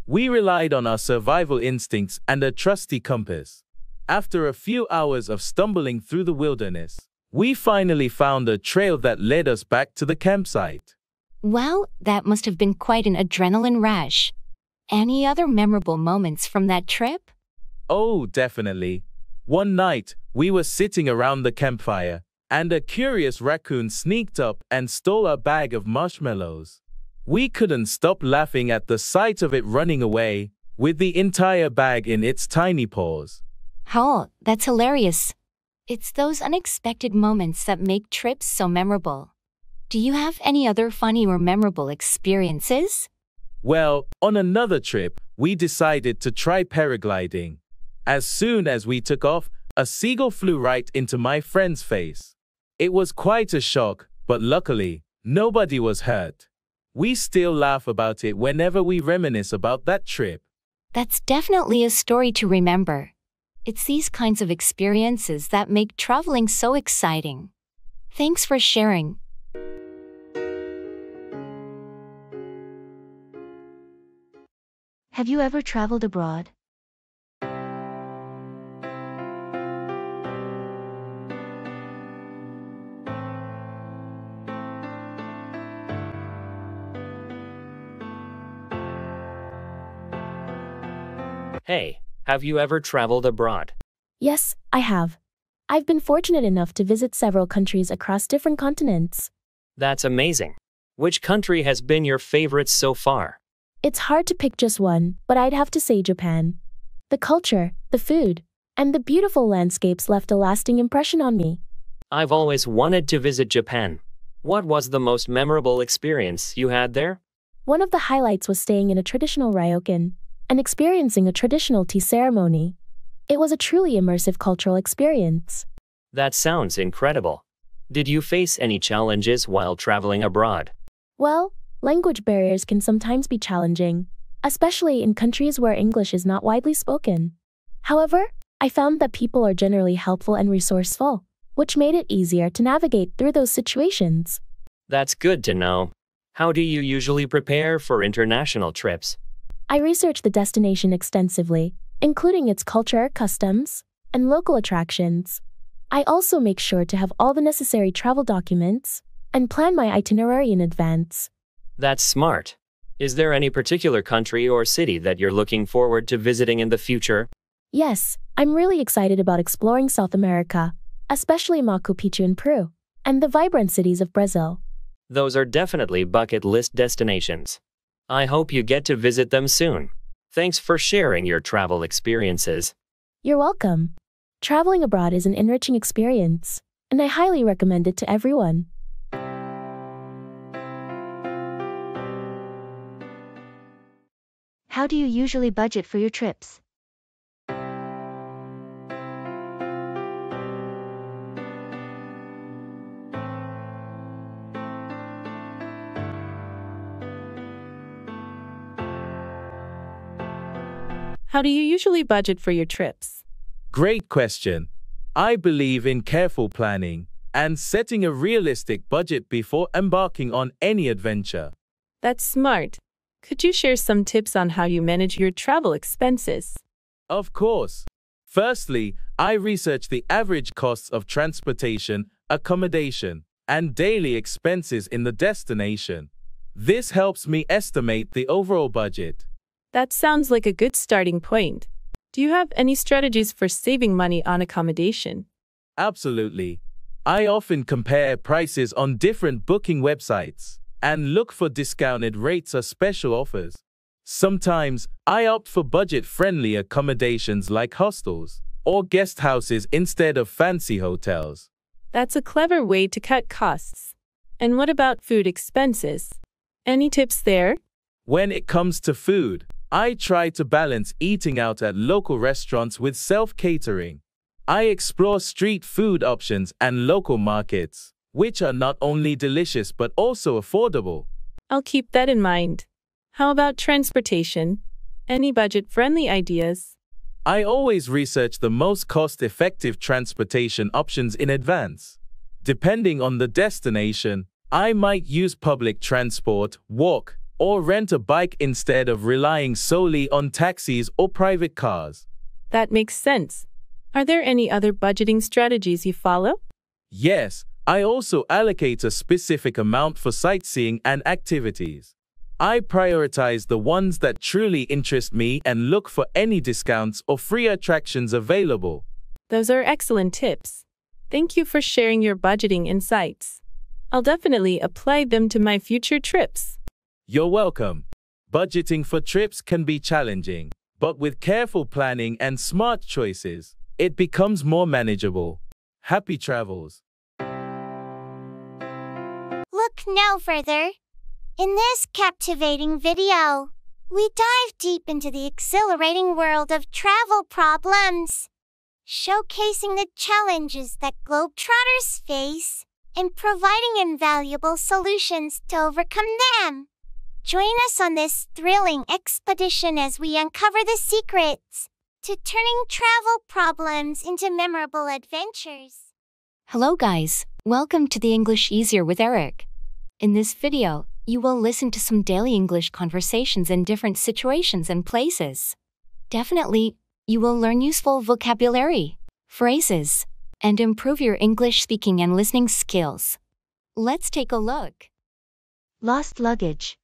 We relied on our survival instincts and a trusty compass. After a few hours of stumbling through the wilderness, we finally found a trail that led us back to the campsite. Well, that must have been quite an adrenaline rush. Any other memorable moments from that trip? Oh, definitely. One night, we were sitting around the campfire, and a curious raccoon sneaked up and stole our bag of marshmallows. We couldn't stop laughing at the sight of it running away, with the entire bag in its tiny paws. Oh, that's hilarious. It's those unexpected moments that make trips so memorable. Do you have any other funny or memorable experiences? Well, on another trip, we decided to try paragliding. As soon as we took off, a seagull flew right into my friend's face. It was quite a shock, but luckily, nobody was hurt. We still laugh about it whenever we reminisce about that trip. That's definitely a story to remember. It's these kinds of experiences that make traveling so exciting. Thanks for sharing. Have you ever traveled abroad? Hey, have you ever traveled abroad? Yes, I have. I've been fortunate enough to visit several countries across different continents. That's amazing. Which country has been your favorite so far? It's hard to pick just one, but I'd have to say Japan. The culture, the food, and the beautiful landscapes left a lasting impression on me. I've always wanted to visit Japan. What was the most memorable experience you had there? One of the highlights was staying in a traditional ryokan and experiencing a traditional tea ceremony. It was a truly immersive cultural experience. That sounds incredible. Did you face any challenges while traveling abroad? Well, language barriers can sometimes be challenging, especially in countries where English is not widely spoken. However, I found that people are generally helpful and resourceful, which made it easier to navigate through those situations. That's good to know. How do you usually prepare for international trips? I researched the destination extensively, including its culture, customs, and local attractions. I also make sure to have all the necessary travel documents and plan my itinerary in advance. That's smart. Is there any particular country or city that you're looking forward to visiting in the future? Yes, I'm really excited about exploring South America, especially Machu Picchu in Peru, and the vibrant cities of Brazil. Those are definitely bucket list destinations. I hope you get to visit them soon. Thanks for sharing your travel experiences. You're welcome. Traveling abroad is an enriching experience, and I highly recommend it to everyone. How do you usually budget for your trips? How do you usually budget for your trips? Great question. I believe in careful planning and setting a realistic budget before embarking on any adventure. That's smart. Could you share some tips on how you manage your travel expenses? Of course. Firstly, I research the average costs of transportation, accommodation, and daily expenses in the destination. This helps me estimate the overall budget. That sounds like a good starting point. Do you have any strategies for saving money on accommodation? Absolutely. I often compare prices on different booking websites and look for discounted rates or special offers. Sometimes, I opt for budget-friendly accommodations like hostels or guest houses instead of fancy hotels. That's a clever way to cut costs. And what about food expenses? Any tips there? When it comes to food, I try to balance eating out at local restaurants with self-catering. I explore street food options and local markets, which are not only delicious but also affordable. I'll keep that in mind. How about transportation? Any budget-friendly ideas? I always research the most cost-effective transportation options in advance. Depending on the destination, I might use public transport, walk, or rent a bike instead of relying solely on taxis or private cars. That makes sense. Are there any other budgeting strategies you follow? Yes, I also allocate a specific amount for sightseeing and activities. I prioritize the ones that truly interest me and look for any discounts or free attractions available. Those are excellent tips. Thank you for sharing your budgeting insights. I'll definitely apply them to my future trips. You're welcome. Budgeting for trips can be challenging, but with careful planning and smart choices, it becomes more manageable. Happy travels. Look no further. In this captivating video, we dive deep into the exhilarating world of travel problems, showcasing the challenges that globetrotters face and providing invaluable solutions to overcome them. Join us on this thrilling expedition as we uncover the secrets to turning travel problems into memorable adventures. Hello guys, welcome to the English Easier with Eric. In this video, you will listen to some daily English conversations in different situations and places. Definitely, you will learn useful vocabulary, phrases, and improve your English speaking and listening skills. Let's take a look. Lost luggage.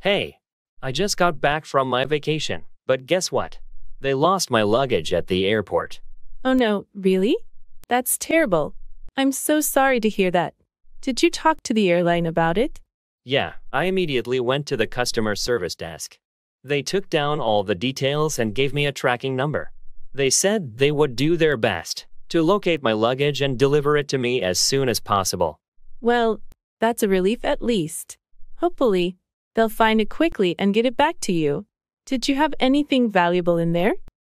Hey, I just got back from my vacation, but guess what? They lost my luggage at the airport. Oh no, really? That's terrible. I'm so sorry to hear that. Did you talk to the airline about it? Yeah, I immediately went to the customer service desk. They took down all the details and gave me a tracking number. They said they would do their best to locate my luggage and deliver it to me as soon as possible. Well, that's a relief at least. Hopefully, they'll find it quickly and get it back to you. Did you have anything valuable in there?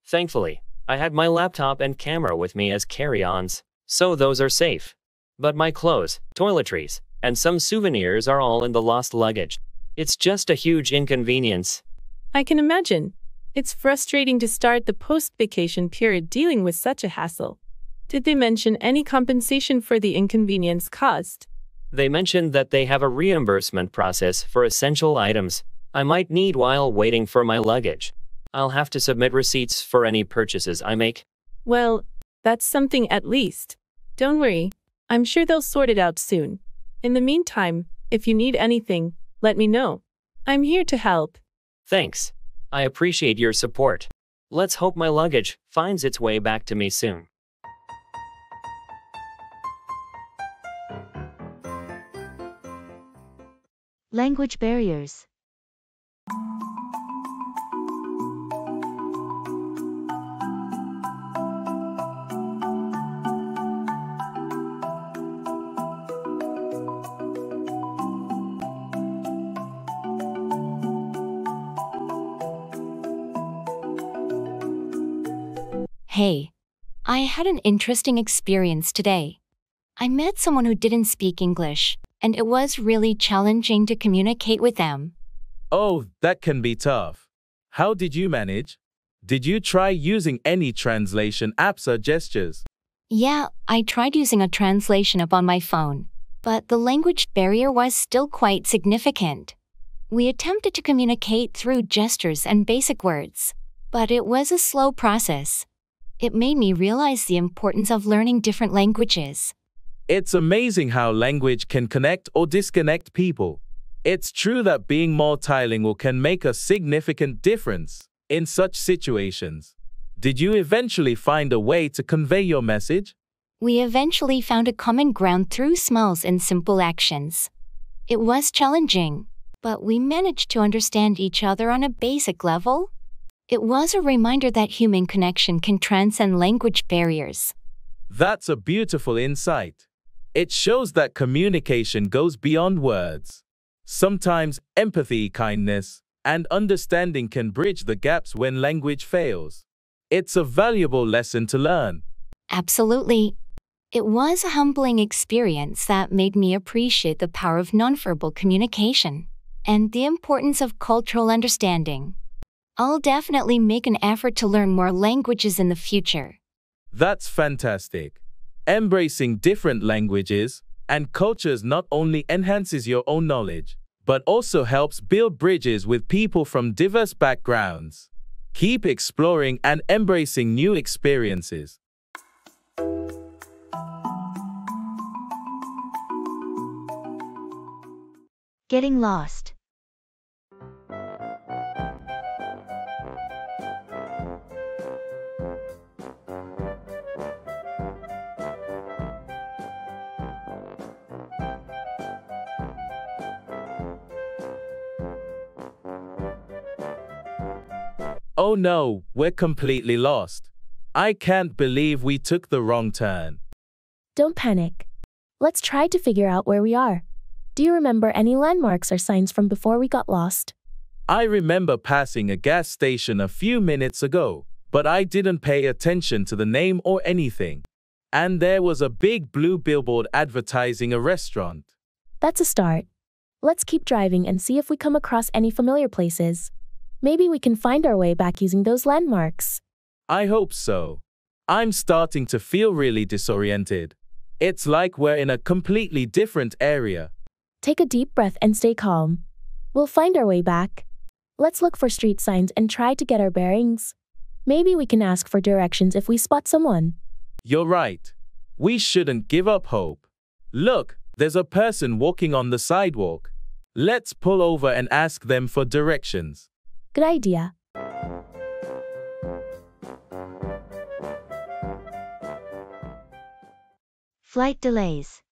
Thankfully, I had my laptop and camera with me as carry-ons, so those are safe. But my clothes, toiletries, and some souvenirs are all in the lost luggage. It's just a huge inconvenience. I can imagine. It's frustrating to start the post-vacation period dealing with such a hassle. Did they mention any compensation for the inconvenience caused? They mentioned that they have a reimbursement process for essential items I might need while waiting for my luggage. I'll have to submit receipts for any purchases I make. Well, that's something at least. Don't worry, I'm sure they'll sort it out soon. In the meantime, if you need anything, let me know. I'm here to help. Thanks. I appreciate your support. Let's hope my luggage finds its way back to me soon. Language barriers. Hey, I had an interesting experience today. I met someone who didn't speak English, and it was really challenging to communicate with them. Oh, that can be tough. How did you manage? Did you try using any translation apps or gestures? Yeah, I tried using a translation app on my phone, but the language barrier was still quite significant. We attempted to communicate through gestures and basic words, but it was a slow process. It made me realize the importance of learning different languages. It's amazing how language can connect or disconnect people. It's true that being multilingual can make a significant difference in such situations. Did you eventually find a way to convey your message? We eventually found a common ground through smiles and simple actions. It was challenging, but we managed to understand each other on a basic level. It was a reminder that human connection can transcend language barriers. That's a beautiful insight. It shows that communication goes beyond words. Sometimes empathy, kindness, and understanding can bridge the gaps when language fails. It's a valuable lesson to learn. Absolutely. It was a humbling experience that made me appreciate the power of nonverbal communication and the importance of cultural understanding. I'll definitely make an effort to learn more languages in the future. That's fantastic. Embracing different languages and cultures not only enhances your own knowledge, but also helps build bridges with people from diverse backgrounds. Keep exploring and embracing new experiences. Getting lost. Oh no, we're completely lost. I can't believe we took the wrong turn. Don't panic. Let's try to figure out where we are. Do you remember any landmarks or signs from before we got lost? I remember passing a gas station a few minutes ago, but I didn't pay attention to the name or anything. And there was a big blue billboard advertising a restaurant. That's a start. Let's keep driving and see if we come across any familiar places. Maybe we can find our way back using those landmarks. I hope so. I'm starting to feel really disoriented. It's like we're in a completely different area. Take a deep breath and stay calm. We'll find our way back. Let's look for street signs and try to get our bearings. Maybe we can ask for directions if we spot someone. You're right. We shouldn't give up hope. Look, there's a person walking on the sidewalk. Let's pull over and ask them for directions. Good idea. Flight delays.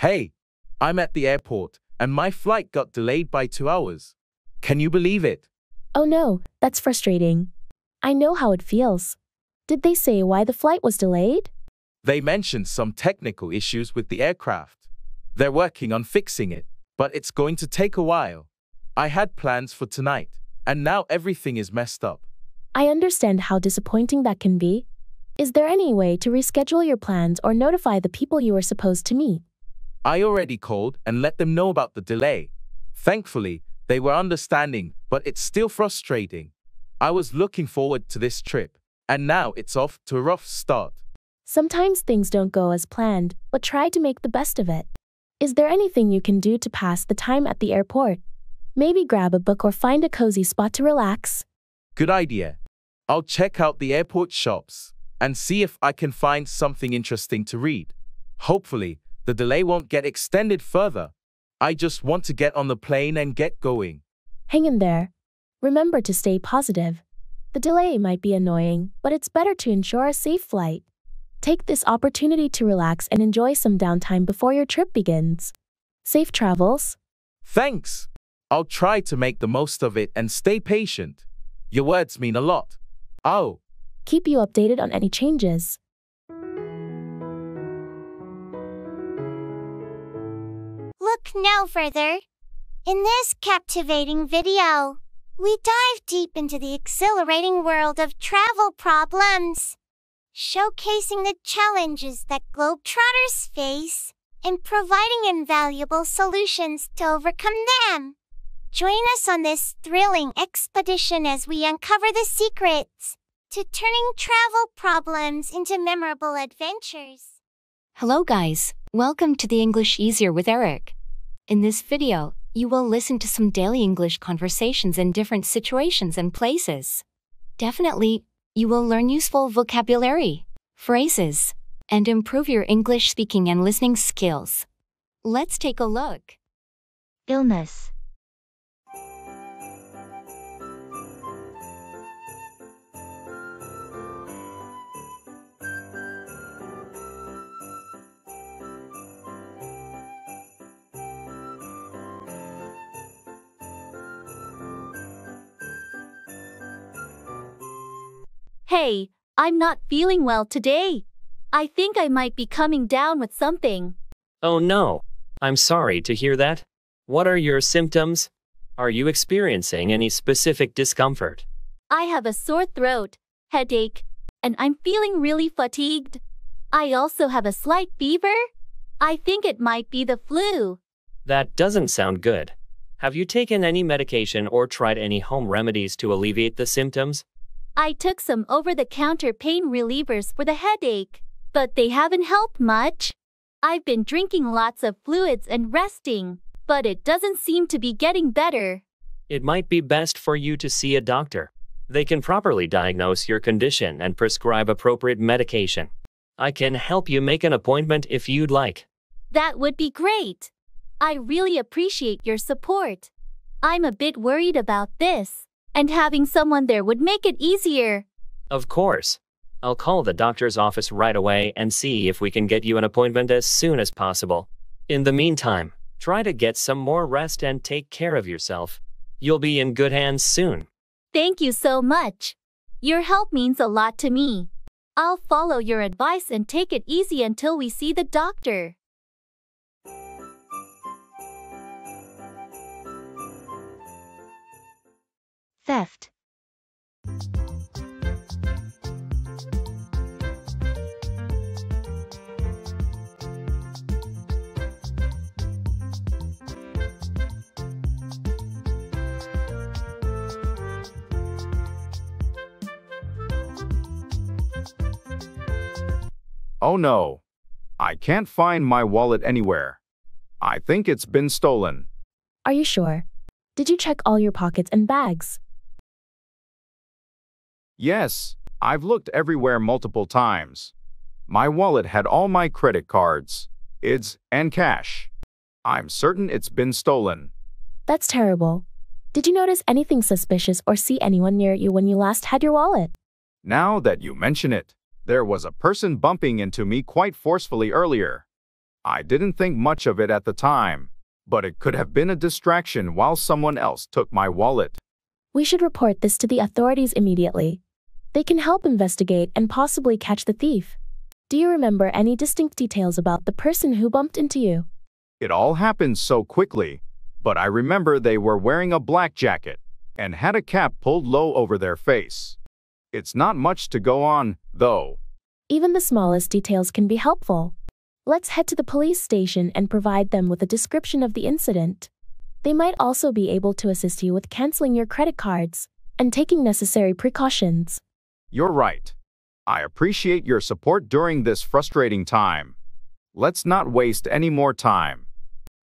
Hey, I'm at the airport, and my flight got delayed by 2 hours. Can you believe it? Oh no, that's frustrating. I know how it feels. Did they say why the flight was delayed? They mentioned some technical issues with the aircraft. They're working on fixing it, but it's going to take a while. I had plans for tonight, and now everything is messed up. I understand how disappointing that can be. Is there any way to reschedule your plans or notify the people you were supposed to meet? I already called and let them know about the delay. Thankfully, they were understanding, but it's still frustrating. I was looking forward to this trip, and now it's off to a rough start. Sometimes things don't go as planned, but try to make the best of it. Is there anything you can do to pass the time at the airport? Maybe grab a book or find a cozy spot to relax. Good idea. I'll check out the airport shops and see if I can find something interesting to read. Hopefully, the delay won't get extended further. I just want to get on the plane and get going. Hang in there. Remember to stay positive. The delay might be annoying, but it's better to ensure a safe flight. Take this opportunity to relax and enjoy some downtime before your trip begins. Safe travels. Thanks. I'll try to make the most of it and stay patient. Your words mean a lot. I'll keep you updated on any changes. Look no further. In this captivating video, we dive deep into the exhilarating world of travel problems, showcasing the challenges that globetrotters face and providing invaluable solutions to overcome them. Join us on this thrilling expedition as we uncover the secrets to turning travel problems into memorable adventures. Hello guys, welcome to the English Easier with Eric. In this video, you will listen to some daily English conversations in different situations and places. Definitely, you will learn useful vocabulary, phrases, and improve your English speaking and listening skills. Let's take a look. Illness. Hey, I'm not feeling well today. I think I might be coming down with something. Oh no, I'm sorry to hear that. What are your symptoms? Are you experiencing any specific discomfort? I have a sore throat, headache, and I'm feeling really fatigued. I also have a slight fever. I think it might be the flu. That doesn't sound good. Have you taken any medication or tried any home remedies to alleviate the symptoms? I took some over-the-counter pain relievers for the headache, but they haven't helped much. I've been drinking lots of fluids and resting, but it doesn't seem to be getting better. It might be best for you to see a doctor. They can properly diagnose your condition and prescribe appropriate medication. I can help you make an appointment if you'd like. That would be great. I really appreciate your support. I'm a bit worried about this, and having someone there would make it easier. Of course. I'll call the doctor's office right away and see if we can get you an appointment as soon as possible. In the meantime, try to get some more rest and take care of yourself. You'll be in good hands soon. Thank you so much. Your help means a lot to me. I'll follow your advice and take it easy until we see the doctor. Theft. Oh no, I can't find my wallet anywhere. I think it's been stolen. Are you sure? Did you check all your pockets and bags? Yes, I've looked everywhere multiple times. My wallet had all my credit cards, IDs, and cash. I'm certain it's been stolen. That's terrible. Did you notice anything suspicious or see anyone near you when you last had your wallet? Now that you mention it, there was a person bumping into me quite forcefully earlier. I didn't think much of it at the time, but it could have been a distraction while someone else took my wallet. We should report this to the authorities immediately. They can help investigate and possibly catch the thief. Do you remember any distinct details about the person who bumped into you? It all happened so quickly, but I remember they were wearing a black jacket and had a cap pulled low over their face. It's not much to go on, though. Even the smallest details can be helpful. Let's head to the police station and provide them with a description of the incident. They might also be able to assist you with canceling your credit cards and taking necessary precautions. You're right. I appreciate your support during this frustrating time. Let's not waste any more time.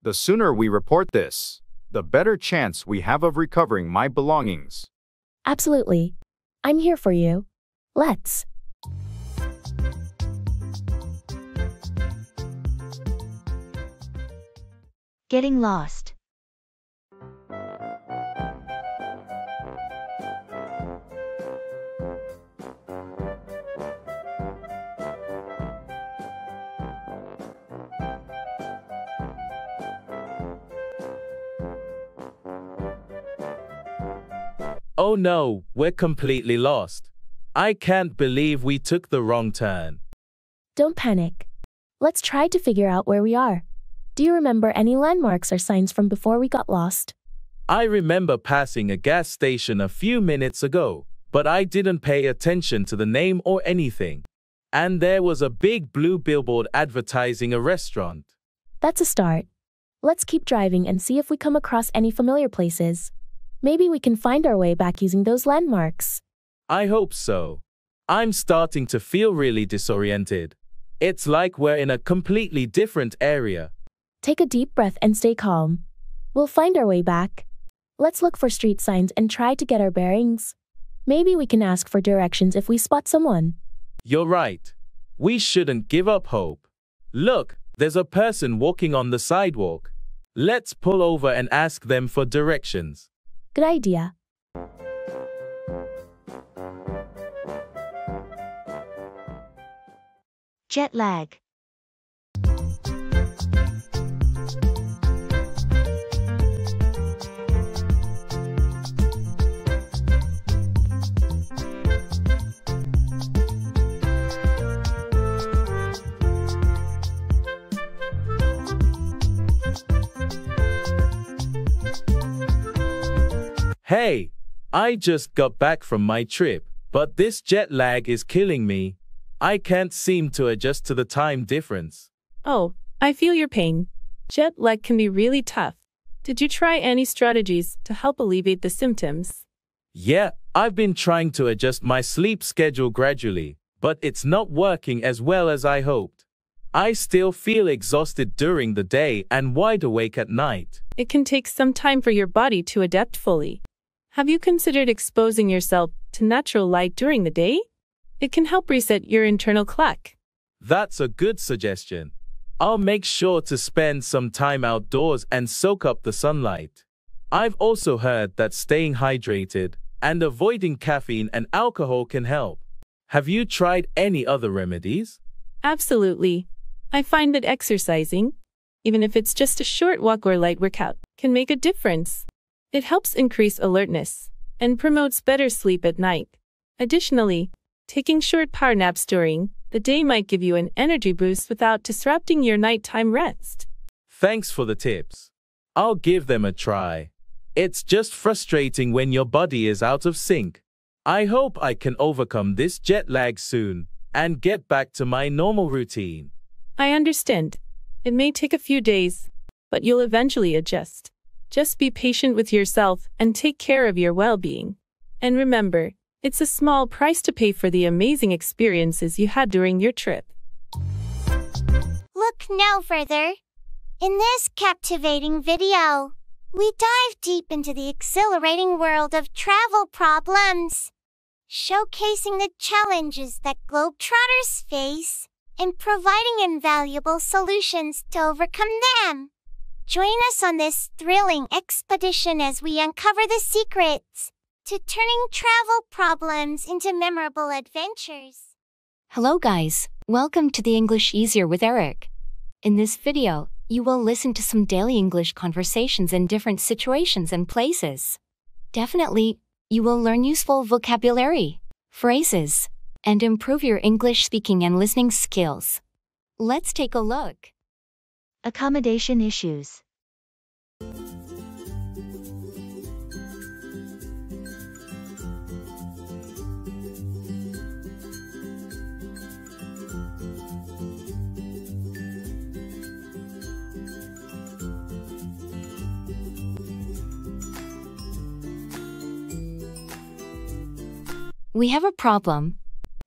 The sooner we report this, the better chance we have of recovering my belongings. Absolutely. I'm here for you. Let's. Getting lost. Oh no, we're completely lost. I can't believe we took the wrong turn. Don't panic. Let's try to figure out where we are. Do you remember any landmarks or signs from before we got lost? I remember passing a gas station a few minutes ago, but I didn't pay attention to the name or anything. And there was a big blue billboard advertising a restaurant. That's a start. Let's keep driving and see if we come across any familiar places. Maybe we can find our way back using those landmarks. I hope so. I'm starting to feel really disoriented. It's like we're in a completely different area. Take a deep breath and stay calm. We'll find our way back. Let's look for street signs and try to get our bearings. Maybe we can ask for directions if we spot someone. You're right. We shouldn't give up hope. Look, there's a person walking on the sidewalk. Let's pull over and ask them for directions. Good idea. Jet lag. Hey, I just got back from my trip, but this jet lag is killing me. I can't seem to adjust to the time difference. Oh, I feel your pain. Jet lag can be really tough. Did you try any strategies to help alleviate the symptoms? Yeah, I've been trying to adjust my sleep schedule gradually, but it's not working as well as I hoped. I still feel exhausted during the day and wide awake at night. It can take some time for your body to adapt fully. Have you considered exposing yourself to natural light during the day? It can help reset your internal clock. That's a good suggestion. I'll make sure to spend some time outdoors and soak up the sunlight. I've also heard that staying hydrated and avoiding caffeine and alcohol can help. Have you tried any other remedies? Absolutely. I find that exercising, even if it's just a short walk or light workout, can make a difference. It helps increase alertness and promotes better sleep at night. Additionally, taking short power naps during the day might give you an energy boost without disrupting your nighttime rest. Thanks for the tips. I'll give them a try. It's just frustrating when your body is out of sync. I hope I can overcome this jet lag soon and get back to my normal routine. I understand. It may take a few days, but you'll eventually adjust. Just be patient with yourself and take care of your well-being. And remember, it's a small price to pay for the amazing experiences you had during your trip. Look no further. In this captivating video, we dive deep into the exhilarating world of travel problems, showcasing the challenges that globetrotters face and providing invaluable solutions to overcome them. Join us on this thrilling expedition as we uncover the secrets to turning travel problems into memorable adventures. Hello guys, welcome to the English Easier with Eric. In this video, you will listen to some daily English conversations in different situations and places. Definitely, you will learn useful vocabulary, phrases, and improve your English speaking and listening skills. Let's take a look. Accommodation issues. We have a problem.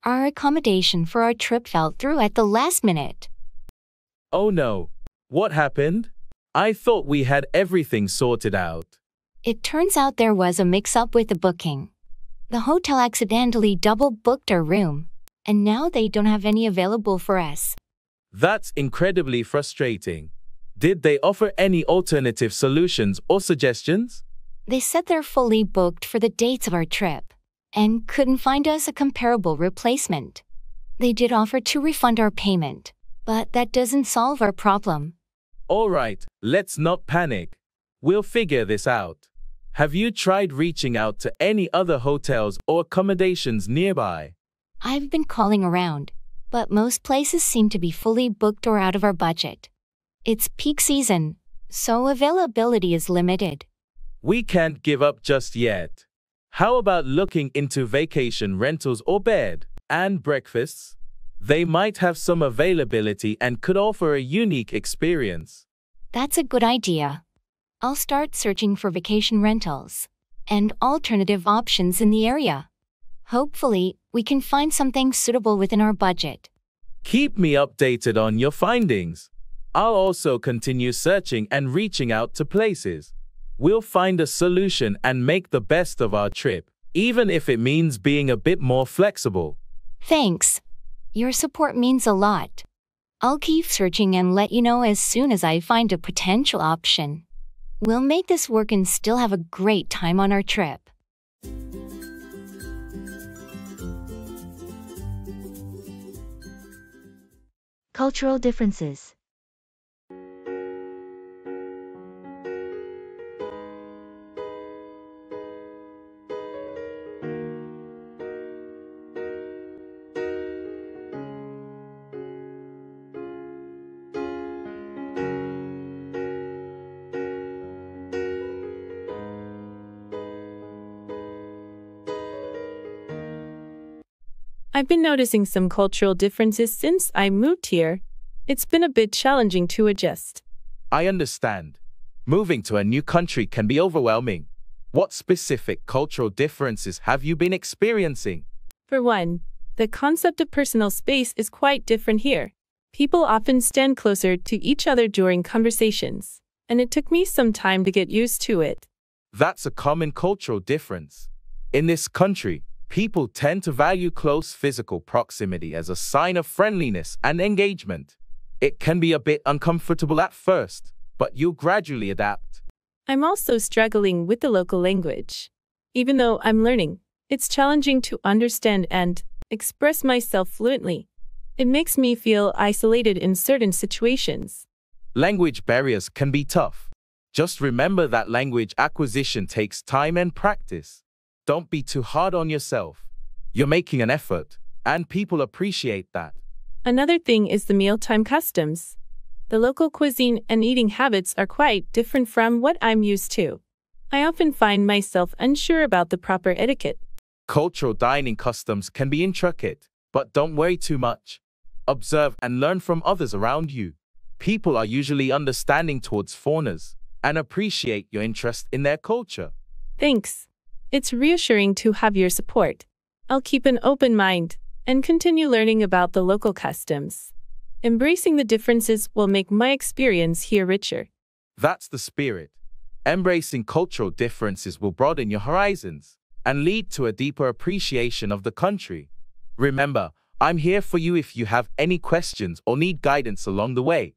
Our accommodation for our trip fell through at the last minute. Oh no. What happened? I thought we had everything sorted out. It turns out there was a mix-up with the booking. The hotel accidentally double-booked our room, and now they don't have any available for us. That's incredibly frustrating. Did they offer any alternative solutions or suggestions? They said they're fully booked for the dates of our trip and couldn't find us a comparable replacement. They did offer to refund our payment, but that doesn't solve our problem. All right, let's not panic. We'll figure this out. Have you tried reaching out to any other hotels or accommodations nearby? I've been calling around, but most places seem to be fully booked or out of our budget. It's peak season, so availability is limited. We can't give up just yet. How about looking into vacation rentals or bed and breakfasts? They might have some availability and could offer a unique experience. That's a good idea. I'll start searching for vacation rentals and alternative options in the area. Hopefully, we can find something suitable within our budget. Keep me updated on your findings. I'll also continue searching and reaching out to places. We'll find a solution and make the best of our trip, even if it means being a bit more flexible. Thanks. Your support means a lot. I'll keep searching and let you know as soon as I find a potential option. We'll make this work and still have a great time on our trip. Cultural differences. I've been noticing some cultural differences since I moved here. It's been a bit challenging to adjust. I understand. Moving to a new country can be overwhelming. What specific cultural differences have you been experiencing? For one, the concept of personal space is quite different here. People often stand closer to each other during conversations, and it took me some time to get used to it. That's a common cultural difference. In this country, people tend to value close physical proximity as a sign of friendliness and engagement. It can be a bit uncomfortable at first, but you'll gradually adapt. I'm also struggling with the local language. Even though I'm learning, it's challenging to understand and express myself fluently. It makes me feel isolated in certain situations. Language barriers can be tough. Just remember that language acquisition takes time and practice. Don't be too hard on yourself. You're making an effort, and people appreciate that. Another thing is the mealtime customs. The local cuisine and eating habits are quite different from what I'm used to. I often find myself unsure about the proper etiquette. Cultural dining customs can be intricate, but don't worry too much. Observe and learn from others around you. People are usually understanding towards foreigners and appreciate your interest in their culture. Thanks. It's reassuring to have your support. I'll keep an open mind and continue learning about the local customs. Embracing the differences will make my experience here richer. That's the spirit. Embracing cultural differences will broaden your horizons and lead to a deeper appreciation of the country. Remember, I'm here for you if you have any questions or need guidance along the way.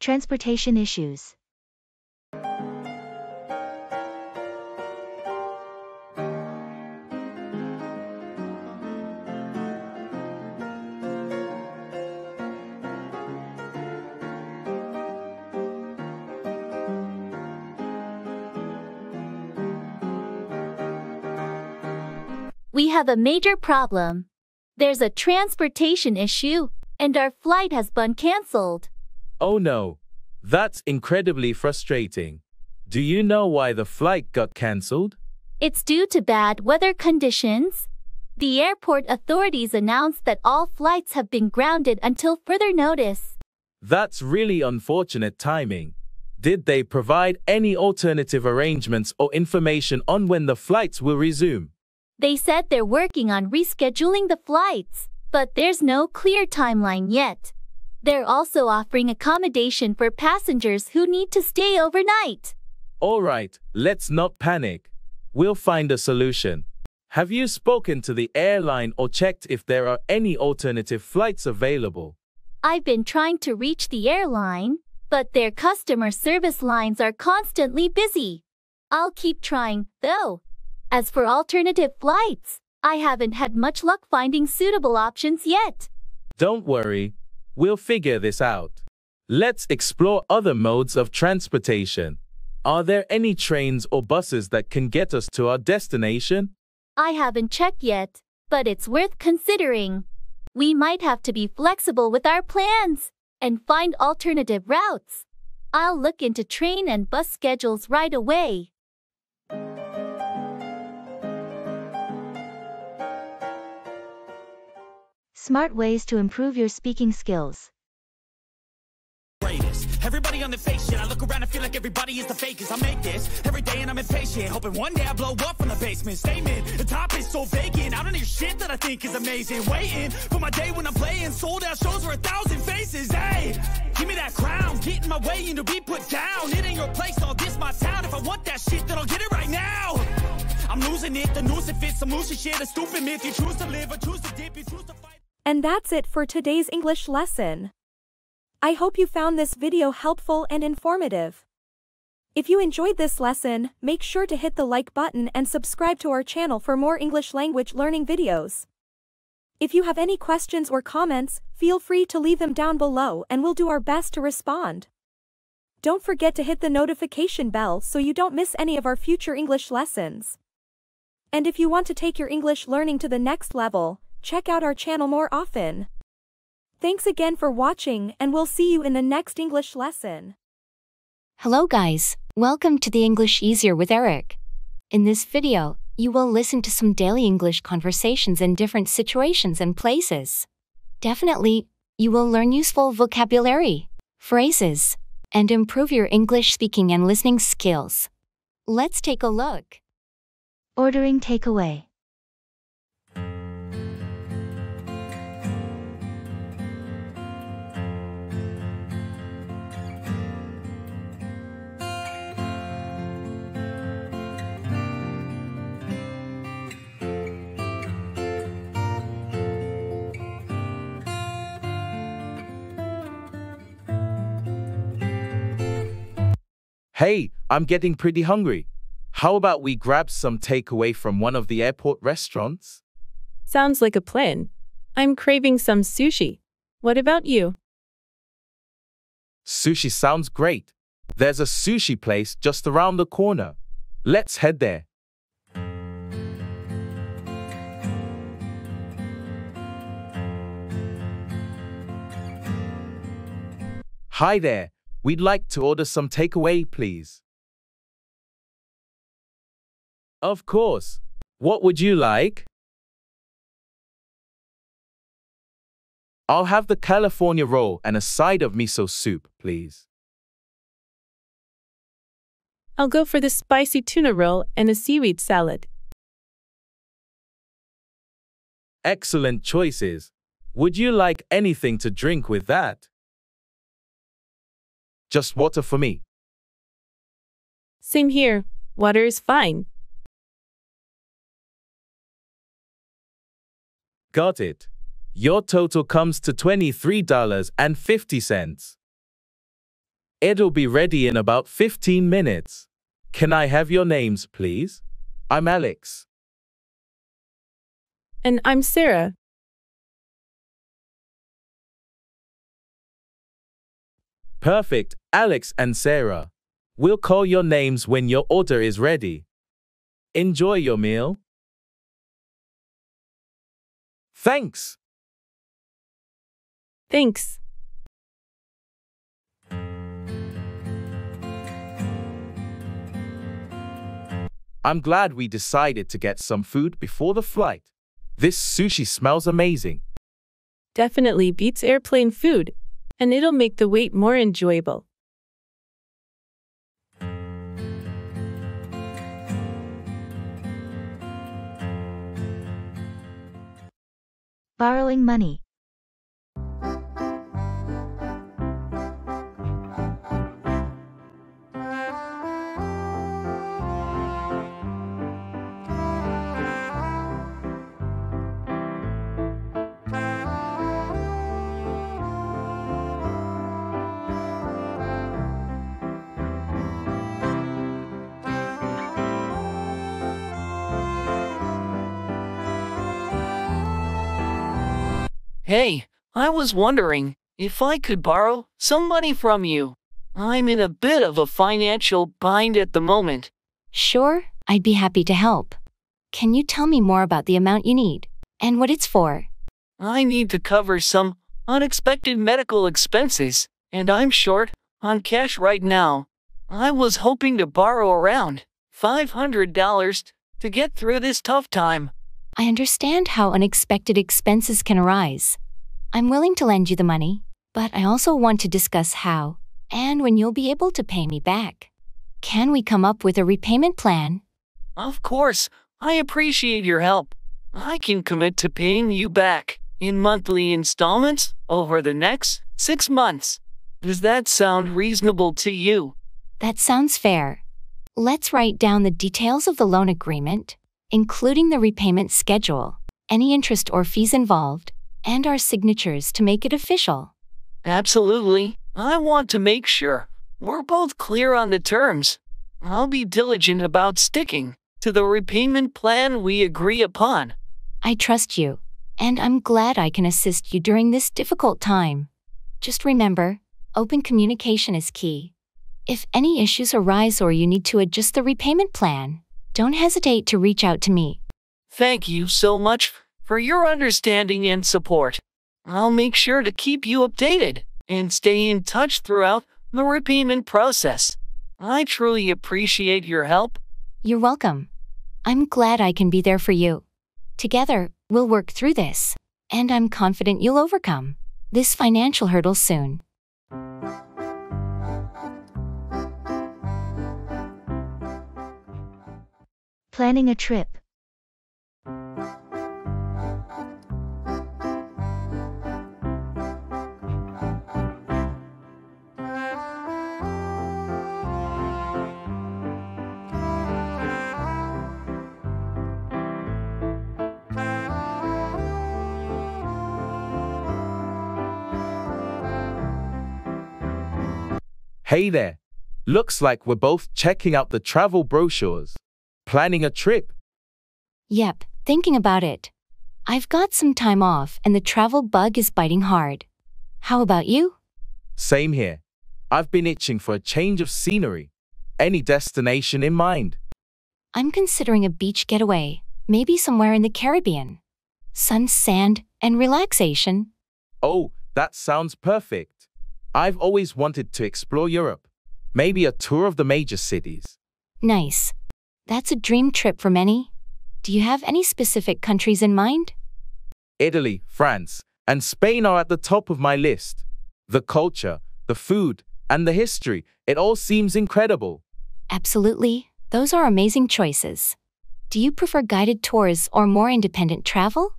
Transportation issues. We have a major problem. There's a transportation issue, and our flight has been cancelled. Oh no, that's incredibly frustrating. Do you know why the flight got cancelled? It's due to bad weather conditions. The airport authorities announced that all flights have been grounded until further notice. That's really unfortunate timing. Did they provide any alternative arrangements or information on when the flights will resume? They said they're working on rescheduling the flights, but there's no clear timeline yet. They're also offering accommodation for passengers who need to stay overnight. All right, let's not panic. We'll find a solution. Have you spoken to the airline or checked if there are any alternative flights available? I've been trying to reach the airline, but their customer service lines are constantly busy. I'll keep trying, though. As for alternative flights, I haven't had much luck finding suitable options yet. Don't worry, we'll figure this out. Let's explore other modes of transportation. Are there any trains or buses that can get us to our destination? I haven't checked yet, but it's worth considering. We might have to be flexible with our plans and find alternative routes. I'll look into train and bus schedules right away. Smart ways to improve your speaking skills. Everybody on the fake shit. I look around and feel like everybody is the fakest. I make this every day and I'm impatient, hoping one day I blow up from the basement. Statement, the top is so vacant. I don't hear shit that I think is amazing. Waiting for my day when I'm playing sold out shows for 1,000 faces. Hey, give me that crown, get in my way and to be put down. It ain't your place, all this my town. If I want that shit, then I'll get it right now. I'm losing it, the noose it fits, some loose shit, a stupid myth. You choose to live or choose to dip, you choose to fight. And that's it for today's English lesson. I hope you found this video helpful and informative. If you enjoyed this lesson, make sure to hit the like button and subscribe to our channel for more English language learning videos. If you have any questions or comments, feel free to leave them down below and we'll do our best to respond. Don't forget to hit the notification bell so you don't miss any of our future English lessons. And if you want to take your English learning to the next level, check out our channel more often. Thanks again for watching, and we'll see you in the next English lesson. Hello guys, welcome to the English Easier with Eric. In this video, you will listen to some daily English conversations in different situations and places. Definitely, you will learn useful vocabulary, phrases, and improve your English speaking and listening skills. Let's take a look. Ordering takeaway. Hey, I'm getting pretty hungry. How about we grab some takeaway from one of the airport restaurants? Sounds like a plan. I'm craving some sushi. What about you? Sushi sounds great. There's a sushi place just around the corner. Let's head there. Hi there. We'd like to order some takeaway, please. Of course. What would you like? I'll have the California roll and a side of miso soup, please. I'll go for the spicy tuna roll and a seaweed salad. Excellent choices. Would you like anything to drink with that? Just water for me. Same here. Water is fine. Got it. Your total comes to $23.50. It'll be ready in about 15 minutes. Can I have your names, please? I'm Alex. And I'm Sarah. Perfect, Alex and Sarah. We'll call your names when your order is ready. Enjoy your meal. Thanks. Thanks. I'm glad we decided to get some food before the flight. This sushi smells amazing. Definitely beats airplane food. And it'll make the wait more enjoyable. Borrowing money. Hey, I was wondering if I could borrow some money from you. I'm in a bit of a financial bind at the moment. Sure, I'd be happy to help. Can you tell me more about the amount you need and what it's for? I need to cover some unexpected medical expenses, and I'm short on cash right now. I was hoping to borrow around $500 to get through this tough time. I understand how unexpected expenses can arise. I'm willing to lend you the money, but I also want to discuss how and when you'll be able to pay me back. Can we come up with a repayment plan? Of course. I appreciate your help. I can commit to paying you back in monthly installments over the next 6 months. Does that sound reasonable to you? That sounds fair. Let's write down the details of the loan agreement, including the repayment schedule, any interest or fees involved, and our signatures to make it official. Absolutely. I want to make sure we're both clear on the terms. I'll be diligent about sticking to the repayment plan we agree upon. I trust you, and I'm glad I can assist you during this difficult time. Just remember, open communication is key. If any issues arise or you need to adjust the repayment plan, don't hesitate to reach out to me. Thank you so much for your understanding and support. I'll make sure to keep you updated and stay in touch throughout the repayment process. I truly appreciate your help. You're welcome. I'm glad I can be there for you. Together, we'll work through this, and I'm confident you'll overcome this financial hurdle soon. Planning a trip. Hey there. Looks like we're both checking out the travel brochures. Planning a trip? Yep, thinking about it. I've got some time off and the travel bug is biting hard. How about you? Same here. I've been itching for a change of scenery. Any destination in mind? I'm considering a beach getaway, maybe somewhere in the Caribbean. Sun, sand, and relaxation. Oh, that sounds perfect. I've always wanted to explore Europe. Maybe a tour of the major cities. Nice. That's a dream trip for many. Do you have any specific countries in mind? Italy, France, and Spain are at the top of my list. The culture, the food, and the history, it all seems incredible. Absolutely. Those are amazing choices. Do you prefer guided tours or more independent travel?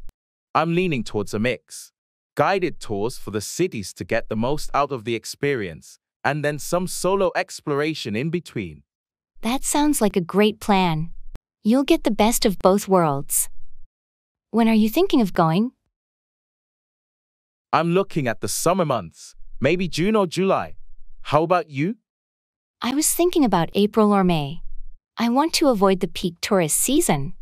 I'm leaning towards a mix. Guided tours for the cities to get the most out of the experience, and then some solo exploration in between. That sounds like a great plan. You'll get the best of both worlds. When are you thinking of going? I'm looking at the summer months, maybe June or July. How about you? I was thinking about April or May. I want to avoid the peak tourist season.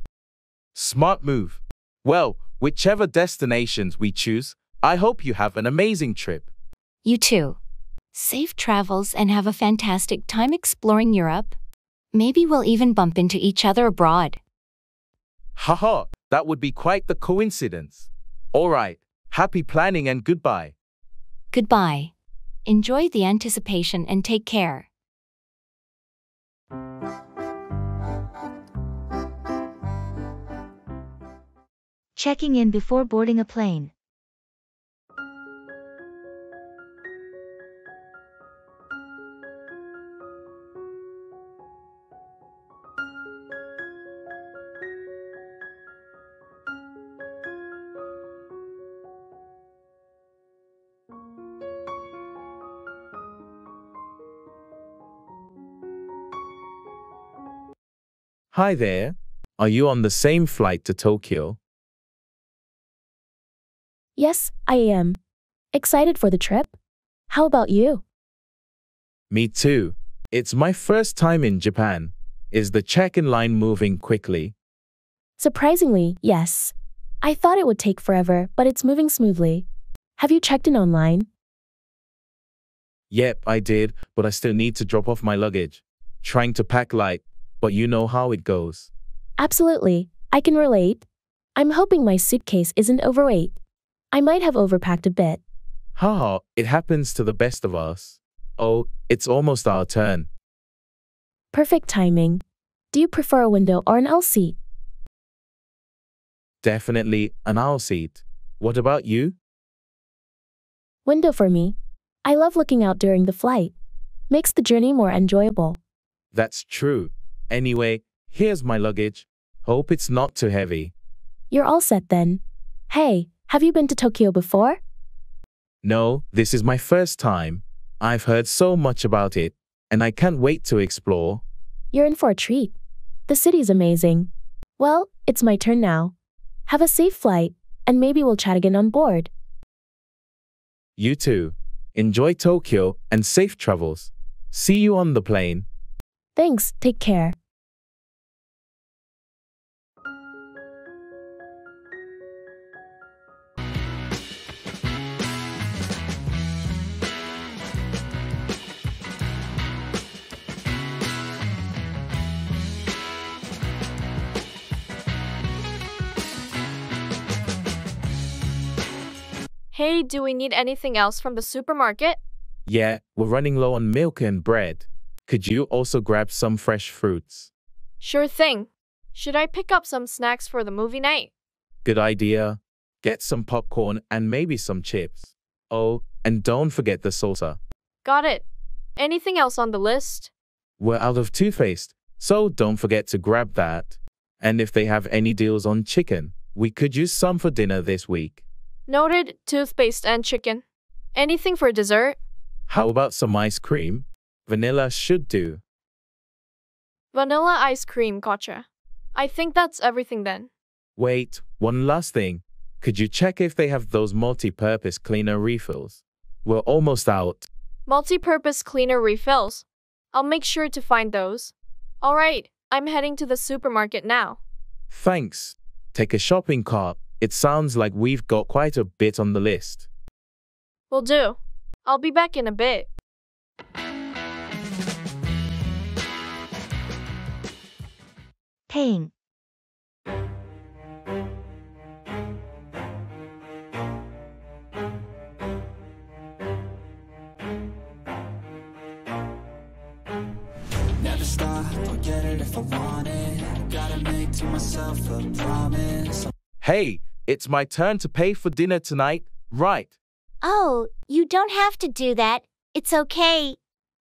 Smart move. Well, whichever destinations we choose, I hope you have an amazing trip. You too. Safe travels and have a fantastic time exploring Europe. Maybe we'll even bump into each other abroad. Haha, that would be quite the coincidence. All right, happy planning and goodbye. Goodbye. Enjoy the anticipation and take care. Checking in before boarding a plane. Hi there, are you on the same flight to Tokyo? Yes, I am. Excited for the trip? How about you? Me too. It's my first time in Japan. Is the check-in line moving quickly? Surprisingly, yes. I thought it would take forever, but it's moving smoothly. Have you checked in online? Yep, I did, but I still need to drop off my luggage. Trying to pack light. But you know how it goes. Absolutely. I can relate. I'm hoping my suitcase isn't overweight. I might have overpacked a bit. Haha, it happens to the best of us. Oh, it's almost our turn. Perfect timing. Do you prefer a window or an aisle seat? Definitely an aisle seat. What about you? Window for me. I love looking out during the flight. Makes the journey more enjoyable. That's true. Anyway, here's my luggage. Hope it's not too heavy. You're all set then. Hey, have you been to Tokyo before? No, this is my first time. I've heard so much about it, and I can't wait to explore. You're in for a treat. The city's amazing. Well, it's my turn now. Have a safe flight, and maybe we'll chat again on board. You too. Enjoy Tokyo and safe travels. See you on the plane. Thanks, take care. Hey, do we need anything else from the supermarket? Yeah, we're running low on milk and bread. Could you also grab some fresh fruits? Sure thing. Should I pick up some snacks for the movie night? Good idea. Get some popcorn and maybe some chips. Oh, and don't forget the salsa. Got it. Anything else on the list? We're out of toothpaste, so don't forget to grab that. And if they have any deals on chicken, we could use some for dinner this week. Noted, toothpaste and chicken. Anything for dessert? How about some ice cream? Vanilla should do. Vanilla ice cream, gotcha. I think that's everything then. Wait, one last thing. Could you check if they have those multi-purpose cleaner refills? We're almost out. Multi-purpose cleaner refills? I'll make sure to find those. All right, I'm heading to the supermarket now. Thanks. Take a shopping cart. It sounds like we've got quite a bit on the list. Will do. I'll be back in a bit. Pain. Never stop, I'll get it if I want it. Gotta make to myself a promise. Hey, it's my turn to pay for dinner tonight, right? Oh, you don't have to do that. It's okay.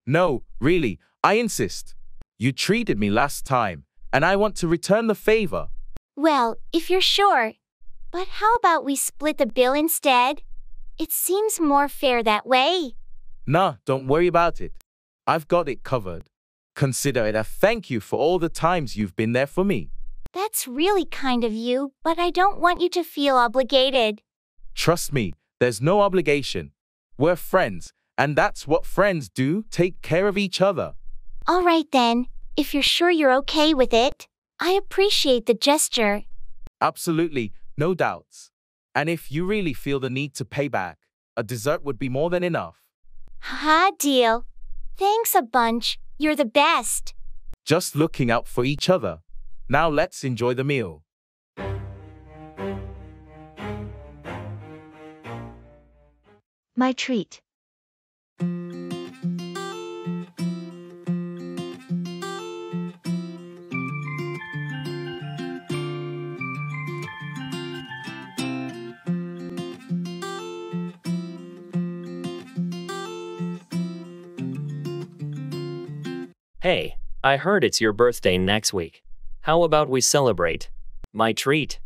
No, really, I insist. You treated me last time, and I want to return the favor. Well, if you're sure. But how about we split the bill instead? It seems more fair that way. Nah, don't worry about it. I've got it covered. Consider it a thank you for all the times you've been there for me. That's really kind of you, but I don't want you to feel obligated. Trust me, there's no obligation. We're friends, and that's what friends do, take care of each other. All right then. If you're sure you're okay with it, I appreciate the gesture. Absolutely, no doubts. And if you really feel the need to pay back, a dessert would be more than enough. Haha, deal. Thanks a bunch, you're the best. Just looking out for each other. Now let's enjoy the meal. My treat. Hey, I heard it's your birthday next week. How about we celebrate? My treat.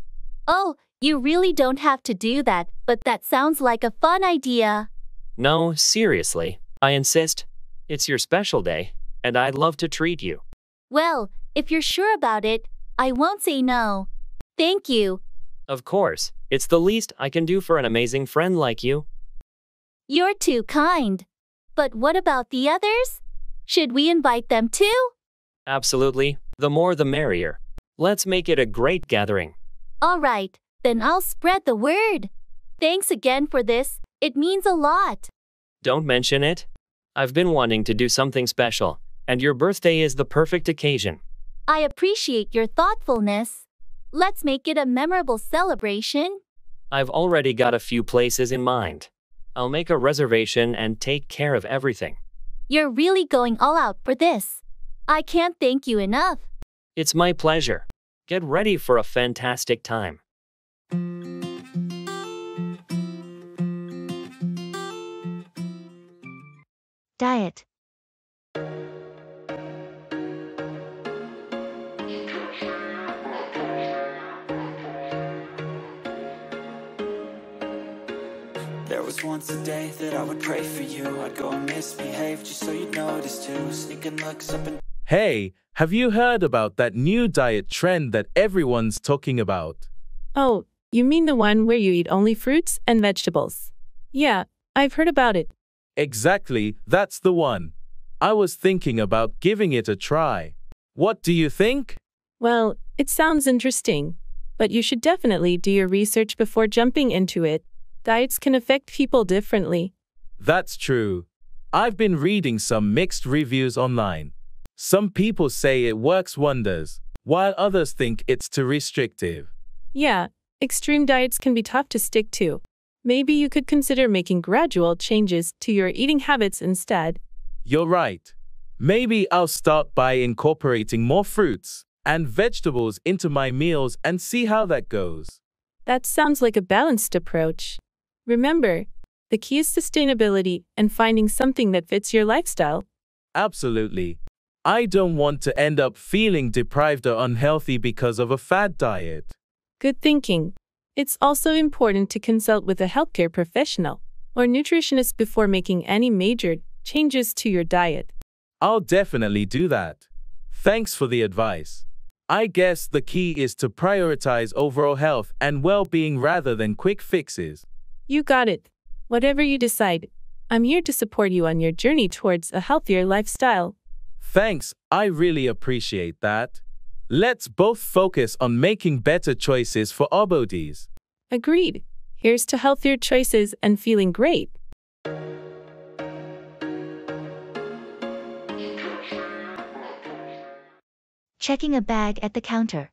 Oh, you really don't have to do that, but that sounds like a fun idea. No, seriously, I insist. It's your special day, and I'd love to treat you. Well, if you're sure about it, I won't say no. Thank you. Of course, it's the least I can do for an amazing friend like you. You're too kind. But what about the others? Should we invite them too? Absolutely, the more the merrier. Let's make it a great gathering. All right, then I'll spread the word. Thanks again for this, it means a lot. Don't mention it. I've been wanting to do something special, and your birthday is the perfect occasion. I appreciate your thoughtfulness. Let's make it a memorable celebration. I've already got a few places in mind. I'll make a reservation and take care of everything. You're really going all out for this. I can't thank you enough. It's my pleasure. Get ready for a fantastic time. Diet. There was once a day that I would pray for you. I'd go and misbehave just so you'd notice too. Sneaking looks up and... Hey, have you heard about that new diet trend that everyone's talking about? Oh, you mean the one where you eat only fruits and vegetables? Yeah, I've heard about it. Exactly, that's the one. I was thinking about giving it a try. What do you think? Well, it sounds interesting, but you should definitely do your research before jumping into it. Diets can affect people differently. That's true. I've been reading some mixed reviews online. Some people say it works wonders, while others think it's too restrictive. Yeah, extreme diets can be tough to stick to. Maybe you could consider making gradual changes to your eating habits instead. You're right. Maybe I'll start by incorporating more fruits and vegetables into my meals and see how that goes. That sounds like a balanced approach. Remember, the key is sustainability and finding something that fits your lifestyle. Absolutely. I don't want to end up feeling deprived or unhealthy because of a fad diet. Good thinking. It's also important to consult with a healthcare professional or nutritionist before making any major changes to your diet. I'll definitely do that. Thanks for the advice. I guess the key is to prioritize overall health and well-being rather than quick fixes. You got it. Whatever you decide, I'm here to support you on your journey towards a healthier lifestyle. Thanks, I really appreciate that. Let's both focus on making better choices for our bodies. Agreed. Here's to healthier choices and feeling great. Checking a bag at the counter.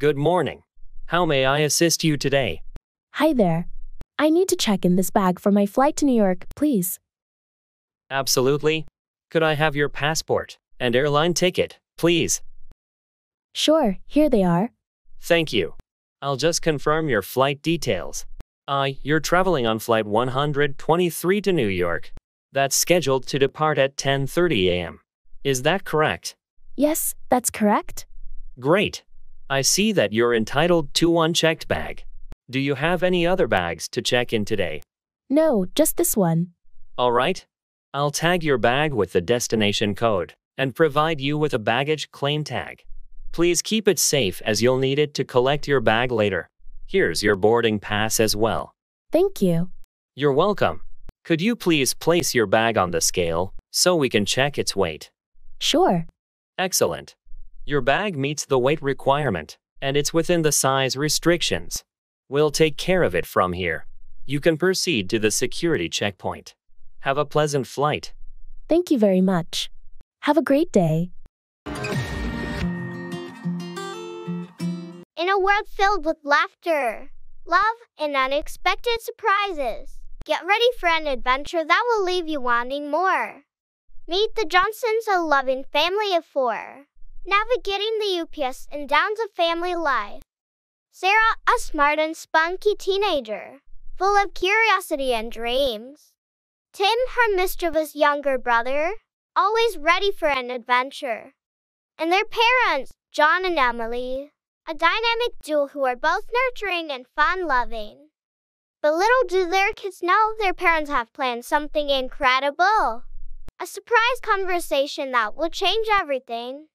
Good morning. How may I assist you today? Hi there. I need to check in this bag for my flight to New York, please. Absolutely. Could I have your passport and airline ticket, please? Sure, here they are. Thank you. I'll just confirm your flight details. You're traveling on flight 123 to New York. That's scheduled to depart at 10:30 a.m. Is that correct? Yes, that's correct. Great. I see that you're entitled to one checked bag. Do you have any other bags to check in today? No, just this one. All right. I'll tag your bag with the destination code and provide you with a baggage claim tag. Please keep it safe as you'll need it to collect your bag later. Here's your boarding pass as well. Thank you. You're welcome. Could you please place your bag on the scale so we can check its weight? Sure. Excellent. Your bag meets the weight requirement, and it's within the size restrictions. We'll take care of it from here. You can proceed to the security checkpoint. Have a pleasant flight. Thank you very much. Have a great day. In a world filled with laughter, love, and unexpected surprises, get ready for an adventure that will leave you wanting more. Meet the Johnsons, a loving family of four, navigating the ups and downs of family life. Sarah, a smart and spunky teenager, full of curiosity and dreams. Tim, her mischievous younger brother, always ready for an adventure. And their parents, John and Emily, a dynamic duo who are both nurturing and fun-loving. But little do their kids know their parents have planned something incredible. A surprise conversation that will change everything.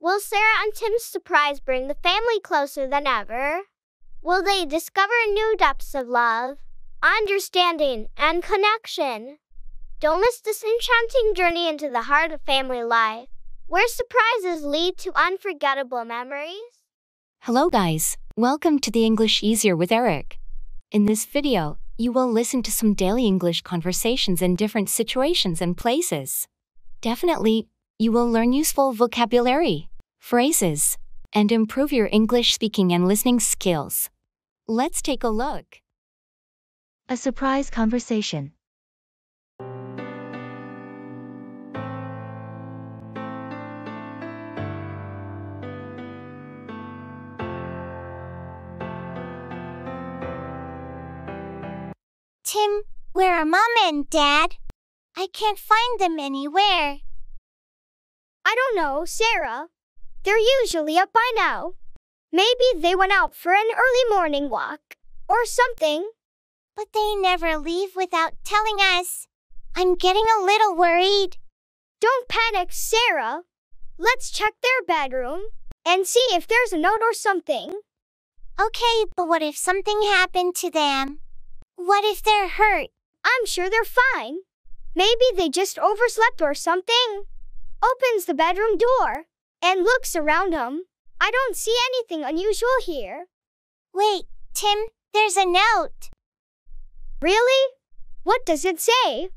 Will Sarah and Tim's surprise bring the family closer than ever? Will they discover new depths of love, understanding, and connection? Don't miss this enchanting journey into the heart of family life, where surprises lead to unforgettable memories. Hello guys, welcome to the English Easier with Eric. In this video, you will listen to some daily English conversations in different situations and places. Definitely, you will learn useful vocabulary, phrases, and improve your English speaking and listening skills. Let's take a look. A surprise conversation. Tim, where are Mom and Dad? I can't find them anywhere. I don't know, Sarah. They're usually up by now. Maybe they went out for an early morning walk or something. But they never leave without telling us. I'm getting a little worried. Don't panic, Sarah. Let's check their bedroom and see if there's a note or something. Okay, but what if something happened to them? What if they're hurt? I'm sure they're fine. Maybe they just overslept or something. Opens the bedroom door and looks around him. I don't see anything unusual here. Wait, Tim, there's a note. Really? What does it say?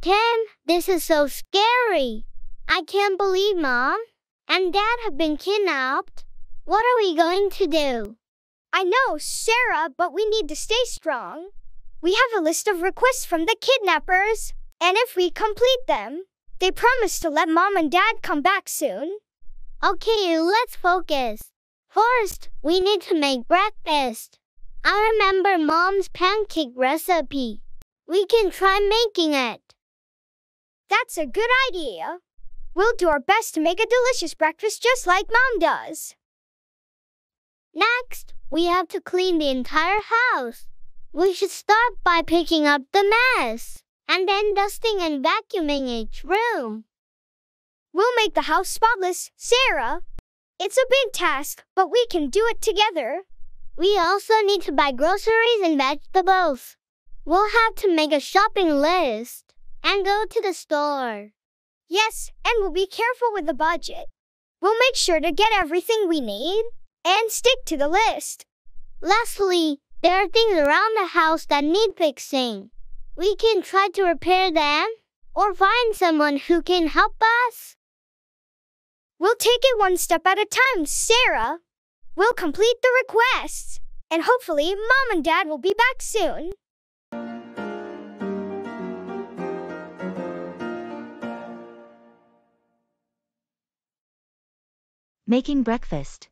Tim, this is so scary. I can't believe Mom and Dad have been kidnapped. What are we going to do? I know, Sarah, but we need to stay strong. We have a list of requests from the kidnappers, and if we complete them, they promise to let Mom and Dad come back soon. Okay, let's focus. First, we need to make breakfast. I remember Mom's pancake recipe. We can try making it. That's a good idea. We'll do our best to make a delicious breakfast just like Mom does. Next, we have to clean the entire house. We should start by picking up the mess, and then dusting and vacuuming each room. We'll make the house spotless, Sarah. It's a big task, but we can do it together. We also need to buy groceries and vegetables. We'll have to make a shopping list and go to the store. Yes, and we'll be careful with the budget. We'll make sure to get everything we need and stick to the list. Lastly, there are things around the house that need fixing. We can try to repair them or find someone who can help us. We'll take it one step at a time, Sarah. We'll complete the requests, and hopefully Mom and Dad will be back soon. Making breakfast.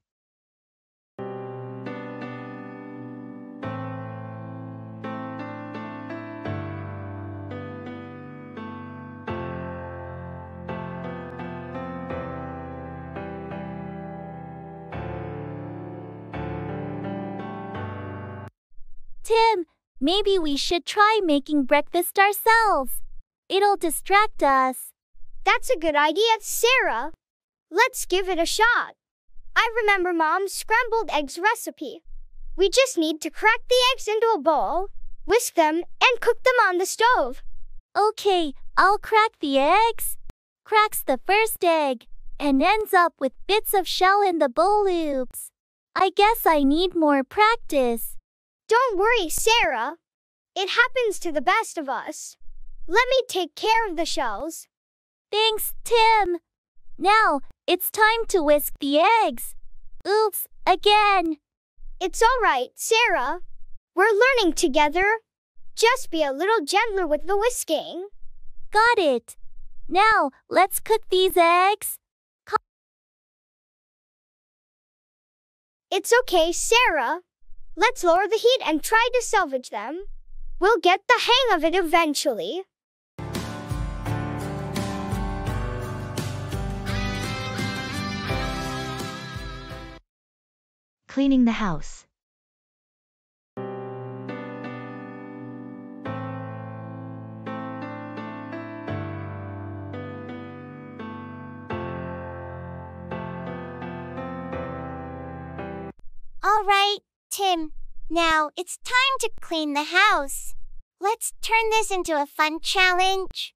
Tim, maybe we should try making breakfast ourselves. It'll distract us. That's a good idea, Sarah. Let's give it a shot. I remember Mom's scrambled eggs recipe. We just need to crack the eggs into a bowl, whisk them, and cook them on the stove. Okay, I'll crack the eggs. Cracks the first egg, and ends up with bits of shell in the bowl loops. I guess I need more practice. Don't worry, Sarah. It happens to the best of us. Let me take care of the shells. Thanks, Tim. Now, it's time to whisk the eggs. Oops, again. It's all right, Sarah. We're learning together. Just be a little gentler with the whisking. Got it. Now, let's cook these eggs. It's okay, Sarah. Let's lower the heat and try to salvage them. We'll get the hang of it eventually. Cleaning the house. All right. Tim, now it's time to clean the house. Let's turn this into a fun challenge.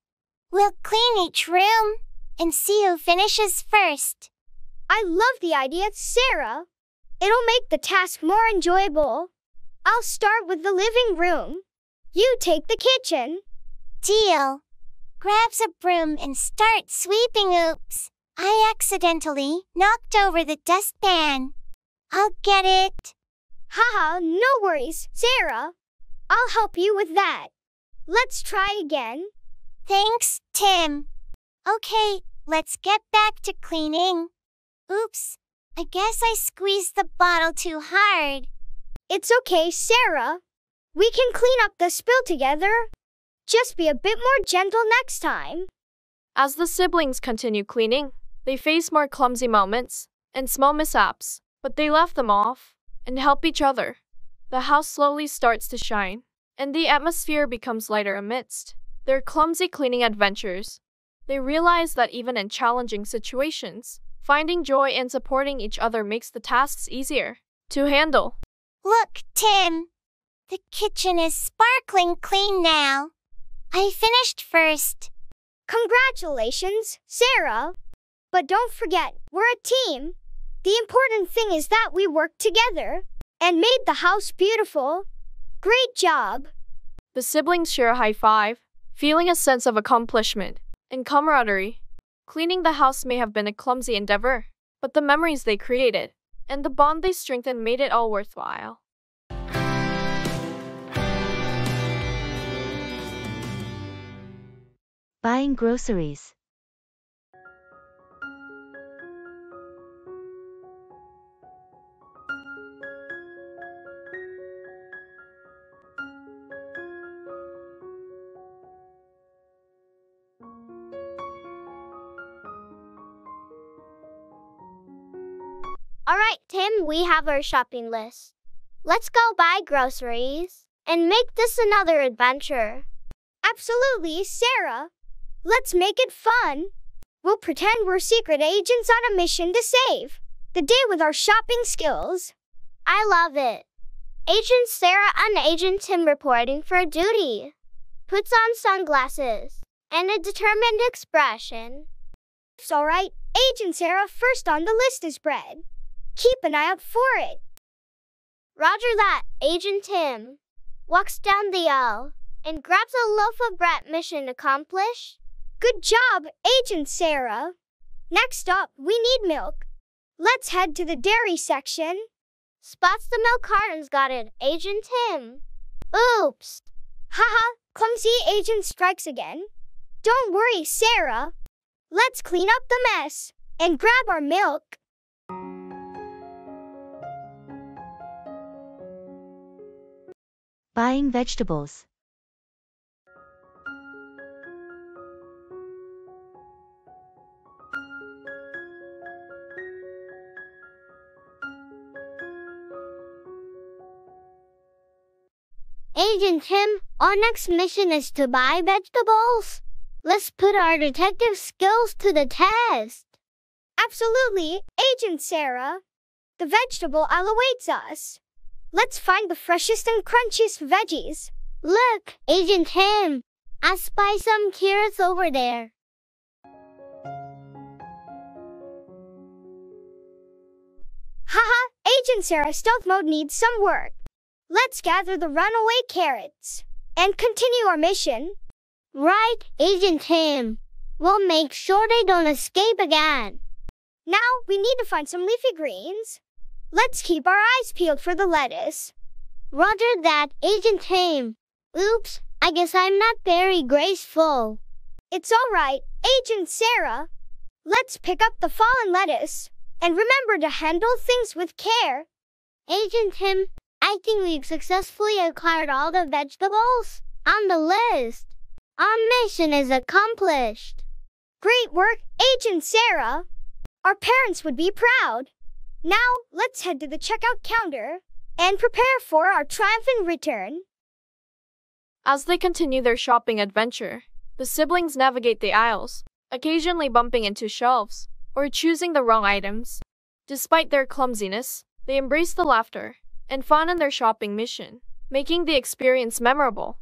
We'll clean each room and see who finishes first. I love the idea, Sarah. It'll make the task more enjoyable. I'll start with the living room. You take the kitchen. Deal. Grabs a broom and starts sweeping. Oops, I accidentally knocked over the dustpan. I'll get it. Haha, no worries, Sarah. I'll help you with that. Let's try again. Thanks, Tim. Okay, let's get back to cleaning. Oops, I guess I squeezed the bottle too hard. It's okay, Sarah. We can clean up the spill together. Just be a bit more gentle next time. As the siblings continue cleaning, they face more clumsy moments and small mishaps, but they laugh them off and help each other. The house slowly starts to shine, and the atmosphere becomes lighter amidst their clumsy cleaning adventures. They realize that even in challenging situations, finding joy and supporting each other makes the tasks easier to handle. Look, Tim! The kitchen is sparkling clean now. I finished first. Congratulations, Sarah! But don't forget, we're a team. The important thing is that we worked together and made the house beautiful. Great job! The siblings share a high five, feeling a sense of accomplishment and camaraderie. Cleaning the house may have been a clumsy endeavor, but the memories they created and the bond they strengthened made it all worthwhile. Buying groceries. All right, Tim, we have our shopping list. Let's go buy groceries and make this another adventure. Absolutely, Sarah. Let's make it fun. We'll pretend we're secret agents on a mission to save the day with our shopping skills. I love it. Agent Sarah and Agent Tim reporting for duty. Puts on sunglasses and a determined expression. It's all right. Agent Sarah first on the list is bread. Keep an eye out for it. Roger that. Agent Tim walks down the aisle and grabs a loaf of bread. Mission accomplished. Good job, Agent Sarah. Next up, we need milk. Let's head to the dairy section. Spots the milk cartons. Got it, Agent Tim. Oops. Haha, clumsy agent strikes again. Don't worry, Sarah. Let's clean up the mess and grab our milk. Buying vegetables. Agent Tim, our next mission is to buy vegetables. Let's put our detective skills to the test. Absolutely, Agent Sarah. The vegetable aisle awaits us. Let's find the freshest and crunchiest veggies. Look, Agent Tim, I spy some carrots over there. Haha, Agent Sarah's stealth mode needs some work. Let's gather the runaway carrots and continue our mission. Right, Agent Tim. We'll make sure they don't escape again. Now we need to find some leafy greens. Let's keep our eyes peeled for the lettuce. Roger that, Agent Tim. Oops, I guess I'm not very graceful. It's all right, Agent Sarah. Let's pick up the fallen lettuce and remember to handle things with care. Agent Tim, I think we've successfully acquired all the vegetables on the list. Our mission is accomplished. Great work, Agent Sarah. Our parents would be proud. Now, let's head to the checkout counter and prepare for our triumphant return. As they continue their shopping adventure, the siblings navigate the aisles, occasionally bumping into shelves or choosing the wrong items. Despite their clumsiness, they embrace the laughter and fun in their shopping mission, making the experience memorable.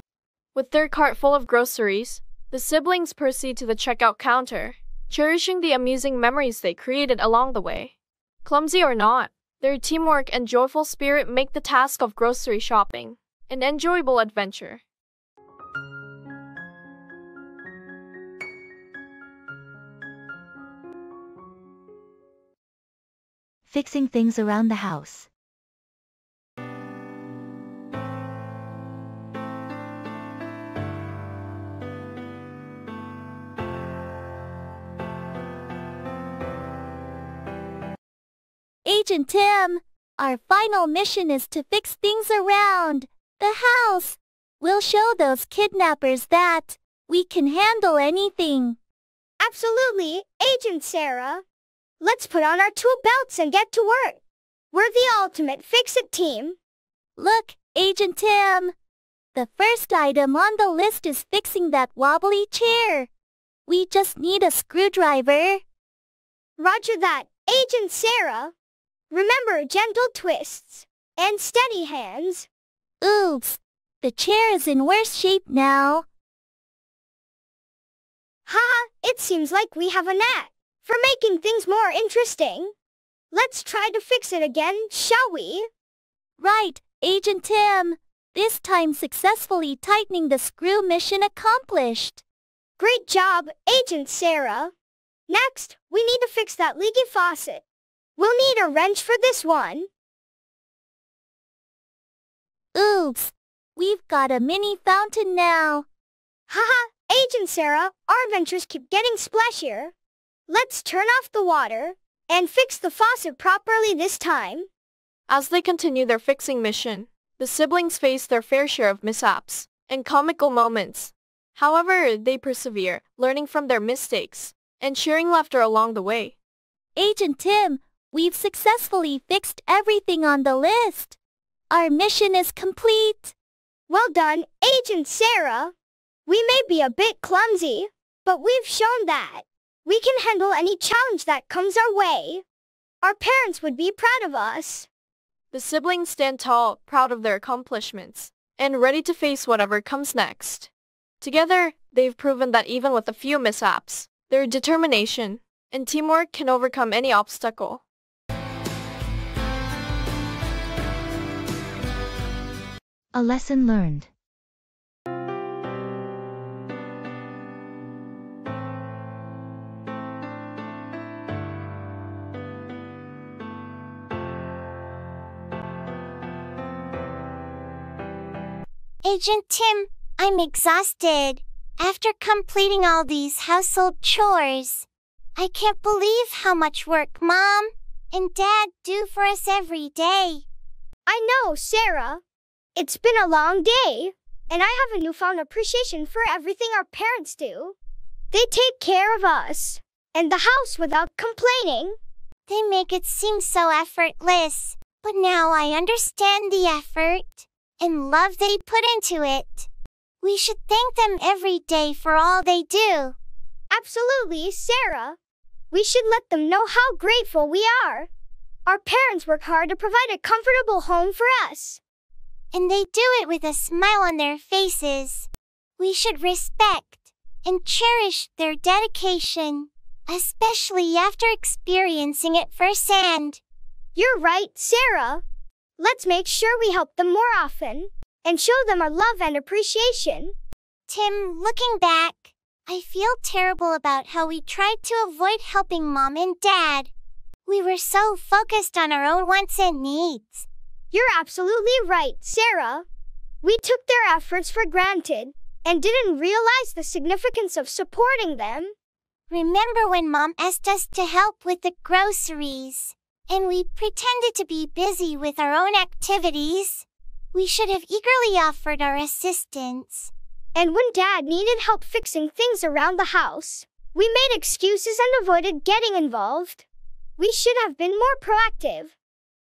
With their cart full of groceries, the siblings proceed to the checkout counter, cherishing the amusing memories they created along the way. Clumsy or not, their teamwork and joyful spirit make the task of grocery shopping an enjoyable adventure. Fixing things around the house. Agent Tim, our final mission is to fix things around the house. We'll show those kidnappers that we can handle anything. Absolutely, Agent Sarah. Let's put on our tool belts and get to work. We're the ultimate fix-it team. Look, Agent Tim. The first item on the list is fixing that wobbly chair. We just need a screwdriver. Roger that, Agent Sarah. Remember gentle twists and steady hands. Oops, the chair is in worse shape now. Haha, it seems like we have a knack for making things more interesting. Let's try to fix it again, shall we? Right, Agent Tim. This time successfully tightening the screw, mission accomplished. Great job, Agent Sarah. Next, we need to fix that leaky faucet. We'll need a wrench for this one. Oops, we've got a mini fountain now. Haha, Agent Sarah, our adventures keep getting splashier. Let's turn off the water and fix the faucet properly this time. As they continue their fixing mission, the siblings face their fair share of mishaps and comical moments. However, they persevere, learning from their mistakes and sharing laughter along the way. Agent Tim, We've successfully fixed everything on the list. Our mission is complete. Well done, Agent Sarah. We may be a bit clumsy, but we've shown that we can handle any challenge that comes our way. Our parents would be proud of us. The siblings stand tall, proud of their accomplishments, and ready to face whatever comes next. Together, they've proven that even with a few mishaps, their determination and teamwork can overcome any obstacle. A lesson learned. Agent Tim, I'm exhausted. After completing all these household chores, I can't believe how much work Mom and Dad do for us every day. I know, Sarah. It's been a long day, and I have a newfound appreciation for everything our parents do. They take care of us and the house without complaining. They make it seem so effortless, but now I understand the effort and love they put into it. We should thank them every day for all they do. Absolutely, Sarah. We should let them know how grateful we are. Our parents work hard to provide a comfortable home for us. And they do it with a smile on their faces. We should respect and cherish their dedication, especially after experiencing it firsthand. You're right, Sarah. Let's make sure we help them more often and show them our love and appreciation. Tim, looking back, I feel terrible about how we tried to avoid helping Mom and Dad. We were so focused on our own wants and needs. You're absolutely right, Sarah. We took their efforts for granted and didn't realize the significance of supporting them. Remember when Mom asked us to help with the groceries? And we pretended to be busy with our own activities. We should have eagerly offered our assistance. And when Dad needed help fixing things around the house, we made excuses and avoided getting involved. We should have been more proactive.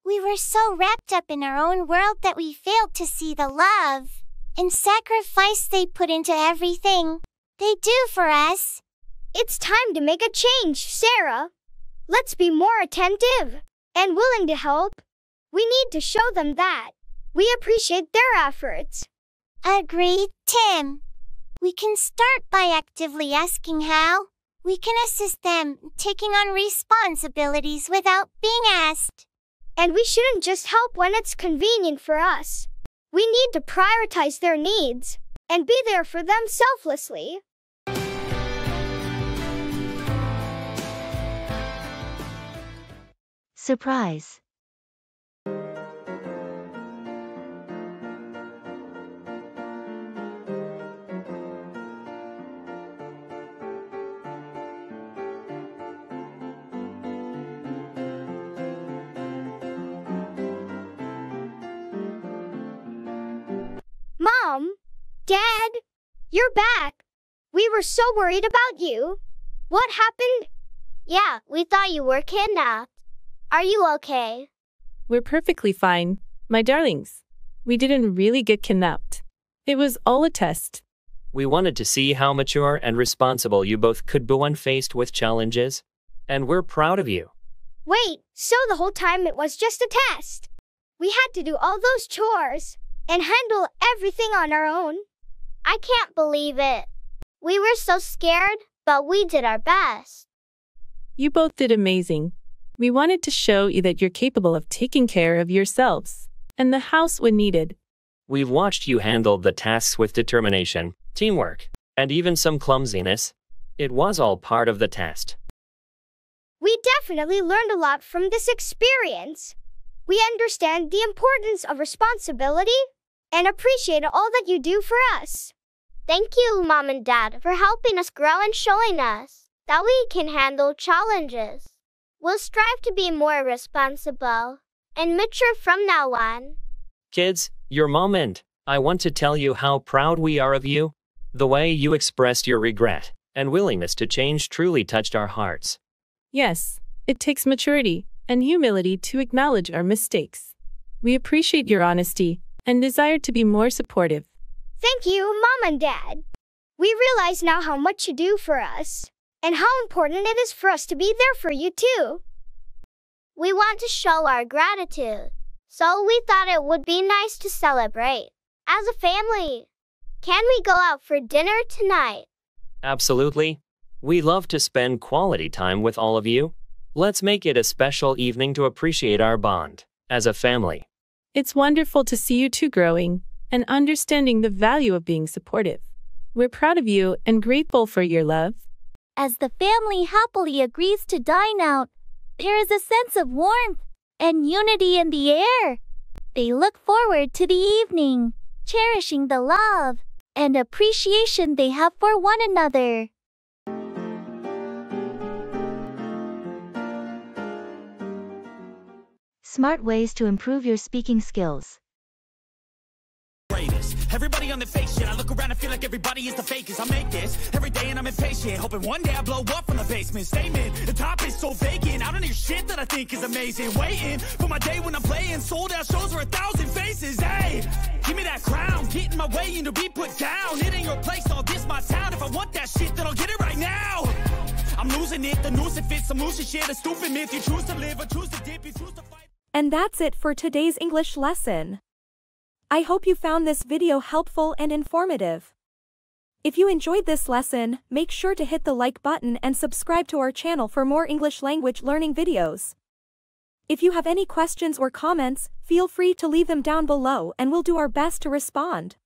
We were so wrapped up in our own world that we failed to see the love and sacrifice they put into everything they do for us. It's time to make a change, Sarah. Let's be more attentive and willing to help. We need to show them that we appreciate their efforts. Agreed, Tim. We can start by actively asking how we can assist them in taking on responsibilities without being asked. And we shouldn't just help when it's convenient for us. We need to prioritize their needs and be there for them selflessly. Surprise. Mom, Dad, you're back. We were so worried about you. What happened? Yeah, we thought you were kidnapped. Are you okay? We're perfectly fine, my darlings. We didn't really get kidnapped. It was all a test. We wanted to see how mature and responsible you both could be when faced with challenges, and we're proud of you. Wait, so the whole time it was just a test? We had to do all those chores and handle everything on our own? I can't believe it. We were so scared, but we did our best. You both did amazing. We wanted to show you that you're capable of taking care of yourselves and the house when needed. We've watched you handle the tasks with determination, teamwork, and even some clumsiness. It was all part of the test. We definitely learned a lot from this experience. We understand the importance of responsibility and appreciate all that you do for us. Thank you, Mom and Dad, for helping us grow and showing us that we can handle challenges. We'll strive to be more responsible and mature from now on. Kids, your mom and I want to tell you how proud we are of you. The way you expressed your regret and willingness to change truly touched our hearts. Yes, it takes maturity and humility to acknowledge our mistakes. We appreciate your honesty and desire to be more supportive. Thank you, Mom and Dad. We realize now how much you do for us and how important it is for us to be there for you too. We want to show our gratitude, so we thought it would be nice to celebrate as a family. Can we go out for dinner tonight? Absolutely. We love to spend quality time with all of you. Let's make it a special evening to appreciate our bond as a family. It's wonderful to see you two growing and understanding the value of being supportive. We're proud of you and grateful for your love. As the family happily agrees to dine out, there is a sense of warmth and unity in the air. They look forward to the evening, cherishing the love and appreciation they have for one another. Smart ways to improve your speaking skills. Everybody on the fake shit. I look around and feel like everybody is the fakest. I make this every day and I'm impatient, hoping one day I blow up from the basement. Statement, the top is so vacant. I don't hear shit that I think is amazing. Waiting for my day when I'm playing sold out shows for 1,000 faces. Hey, give me that crown, get in my way and to be put down. It ain't your place, all this my town. If I want that shit, then I'll get it right now. I'm losing it, the noose it fits. I'm losing shit, a stupid myth. You choose to live or choose to dip, you choose to fight. And that's it for today's English lesson. I hope you found this video helpful and informative. If you enjoyed this lesson, make sure to hit the like button and subscribe to our channel for more English language learning videos. If you have any questions or comments, feel free to leave them down below and we'll do our best to respond.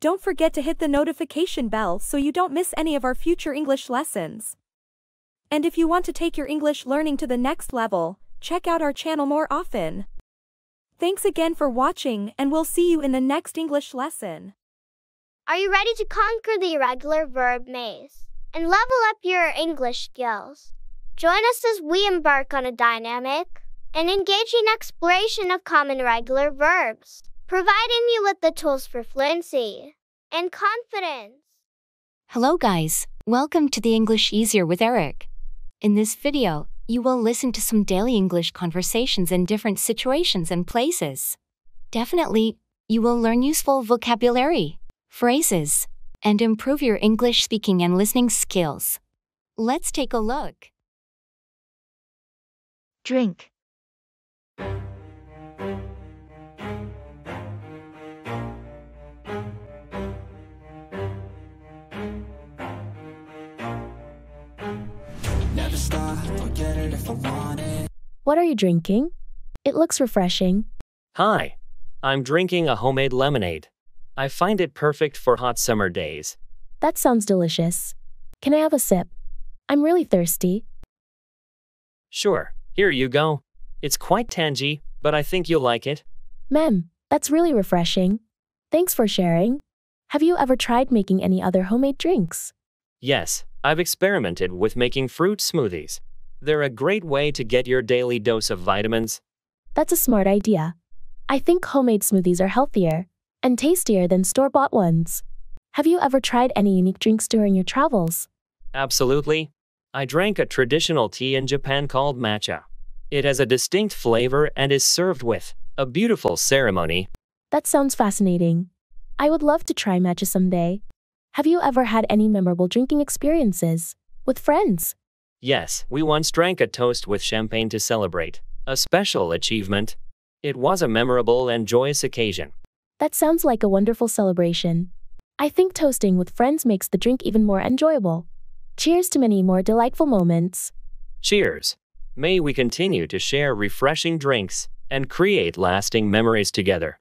Don't forget to hit the notification bell so you don't miss any of our future English lessons. And if you want to take your English learning to the next level, check out our channel more often. Thanks again for watching, and we'll see you in the next English lesson. Are you ready to conquer the irregular verb maze and level up your English skills? Join us as we embark on a dynamic and engaging exploration of common irregular verbs, providing you with the tools for fluency and confidence. Hello guys, welcome to the English Easier with Eric. In this video, you will listen to some daily English conversations in different situations and places. Definitely, you will learn useful vocabulary, phrases, and improve your English speaking and listening skills. Let's take a look. Drink. What are you drinking? It looks refreshing. Hi, I'm drinking a homemade lemonade. I find it perfect for hot summer days. That sounds delicious. Can I have a sip? I'm really thirsty. Sure, here you go. It's quite tangy, but I think you'll like it. Mem, that's really refreshing. Thanks for sharing. Have you ever tried making any other homemade drinks? Yes, I've experimented with making fruit smoothies. They're a great way to get your daily dose of vitamins. That's a smart idea. I think homemade smoothies are healthier and tastier than store-bought ones. Have you ever tried any unique drinks during your travels? Absolutely. I drank a traditional tea in Japan called matcha. It has a distinct flavor and is served with a beautiful ceremony. That sounds fascinating. I would love to try matcha someday. Have you ever had any memorable drinking experiences with friends? Yes, we once drank a toast with champagne to celebrate a special achievement. It was a memorable and joyous occasion. That sounds like a wonderful celebration. I think toasting with friends makes the drink even more enjoyable. Cheers to many more delightful moments. Cheers. May we continue to share refreshing drinks and create lasting memories together.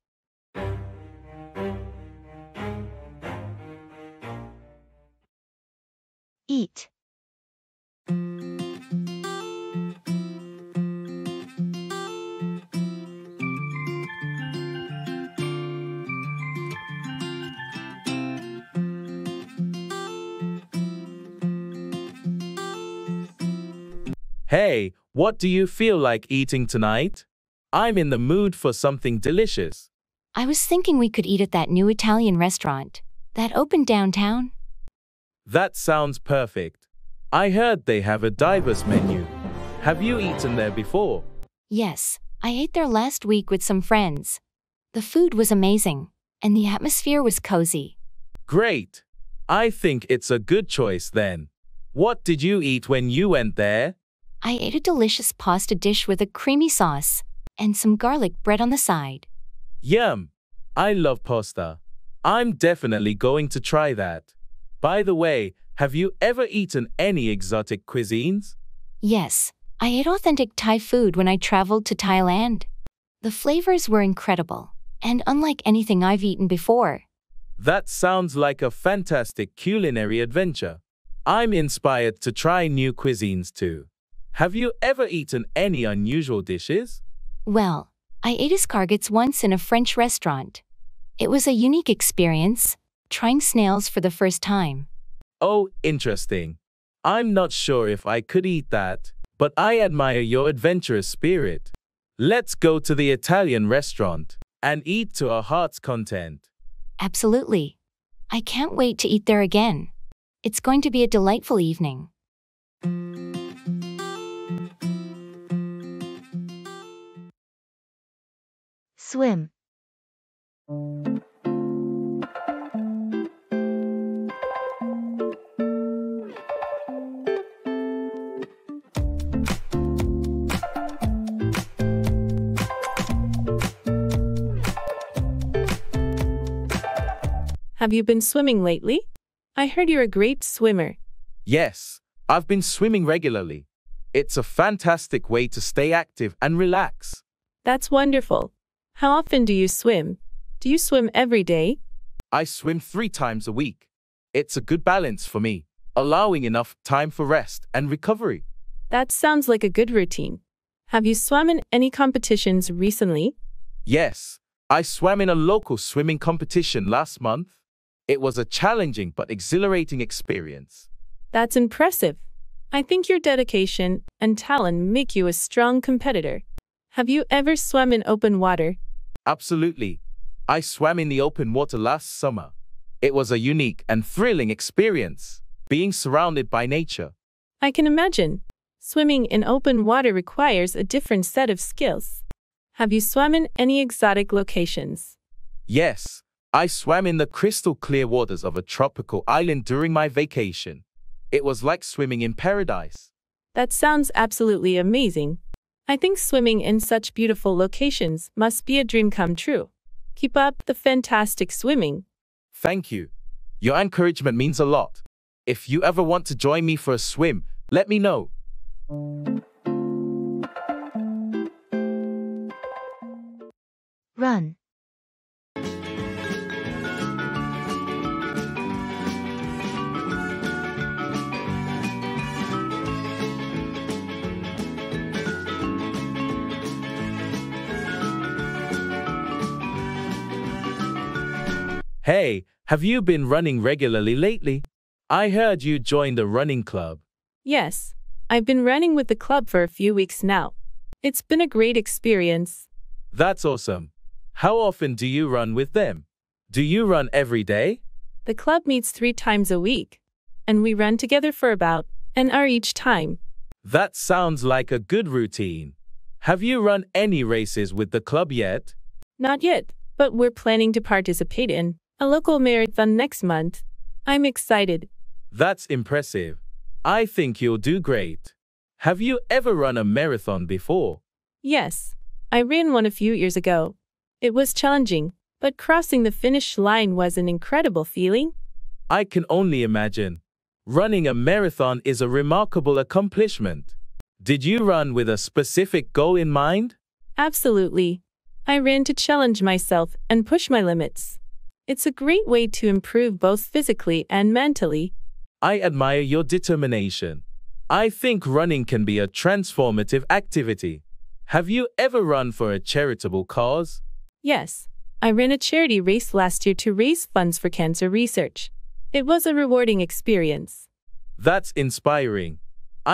Eat. Hey, what do you feel like eating tonight? I'm in the mood for something delicious. I was thinking we could eat at that new Italian restaurant that opened downtown. That sounds perfect. I heard they have a diverse menu. Have you eaten there before? Yes, I ate there last week with some friends. The food was amazing, and the atmosphere was cozy. Great! I think it's a good choice then. What did you eat when you went there? I ate a delicious pasta dish with a creamy sauce and some garlic bread on the side. Yum! I love pasta. I'm definitely going to try that. By the way, have you ever eaten any exotic cuisines? Yes, I ate authentic Thai food when I traveled to Thailand. The flavors were incredible and unlike anything I've eaten before. That sounds like a fantastic culinary adventure. I'm inspired to try new cuisines too. Have you ever eaten any unusual dishes? Well, I ate escargots once in a French restaurant. It was a unique experience, trying snails for the first time. Oh, interesting. I'm not sure if I could eat that, but I admire your adventurous spirit. Let's go to the Italian restaurant and eat to our heart's content. Absolutely. I can't wait to eat there again. It's going to be a delightful evening. Swim. Have you been swimming lately? I heard you're a great swimmer. Yes, I've been swimming regularly. It's a fantastic way to stay active and relax. That's wonderful. How often do you swim? Do you swim every day? I swim 3 times a week. It's a good balance for me, allowing enough time for rest and recovery. That sounds like a good routine. Have you swum in any competitions recently? Yes, I swam in a local swimming competition last month. It was a challenging but exhilarating experience. That's impressive. I think your dedication and talent make you a strong competitor. Have you ever swum in open water? Absolutely. I swam in the open water last summer. It was a unique and thrilling experience, being surrounded by nature. I can imagine. Swimming in open water requires a different set of skills. Have you swum in any exotic locations? Yes, I swam in the crystal clear waters of a tropical island during my vacation. It was like swimming in paradise. That sounds absolutely amazing. I think swimming in such beautiful locations must be a dream come true. Keep up the fantastic swimming. Thank you. Your encouragement means a lot. If you ever want to join me for a swim, let me know. Run. Hey, have you been running regularly lately? I heard you joined a running club. Yes, I've been running with the club for a few weeks now. It's been a great experience. That's awesome. How often do you run with them? Do you run every day? The club meets 3 times a week, and we run together for about an hour each time. That sounds like a good routine. Have you run any races with the club yet? Not yet, but we're planning to participate in a local marathon next month. I'm excited. That's impressive. I think you'll do great. Have you ever run a marathon before? Yes, I ran one a few years ago. It was challenging, but crossing the finish line was an incredible feeling. I can only imagine. Running a marathon is a remarkable accomplishment. Did you run with a specific goal in mind? Absolutely. I ran to challenge myself and push my limits. It's a great way to improve both physically and mentally. I admire your determination. I think running can be a transformative activity. Have you ever run for a charitable cause? Yes, I ran a charity race last year to raise funds for cancer research. It was a rewarding experience. That's inspiring.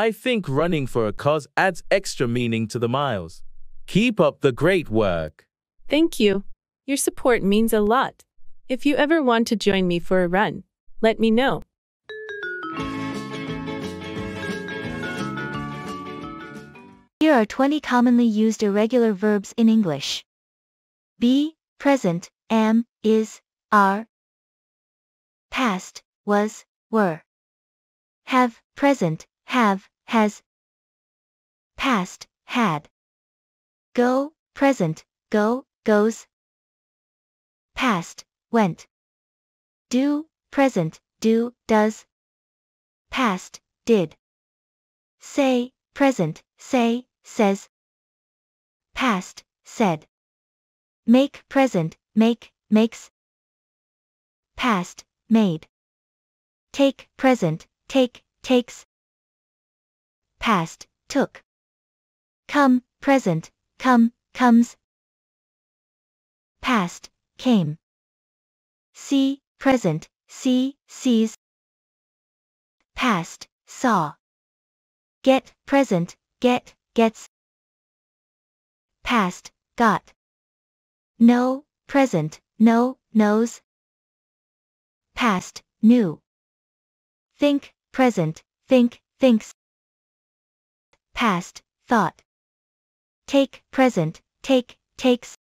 I think running for a cause adds extra meaning to the miles. Keep up the great work. Thank you. Your support means a lot. If you ever want to join me for a run, let me know. Here are 20 commonly used irregular verbs in English. Be, present, am, is, are. Past, was, were. Have, present, have, has. Past, had. Go, present, go, goes. Past, went. Do, present, do, does. Past, did. Say, present, say, says. Past, said. Make, present, make, makes. Past, made. Take, present, take, takes. Past, took. Come, present, come, comes. Past, came. See, present, see, sees. Past, saw. Get, present, get, gets. Past, got. Know, present, know, knows. Past, knew. Think, present, think, thinks. Past, thought. Take, present, take, takes.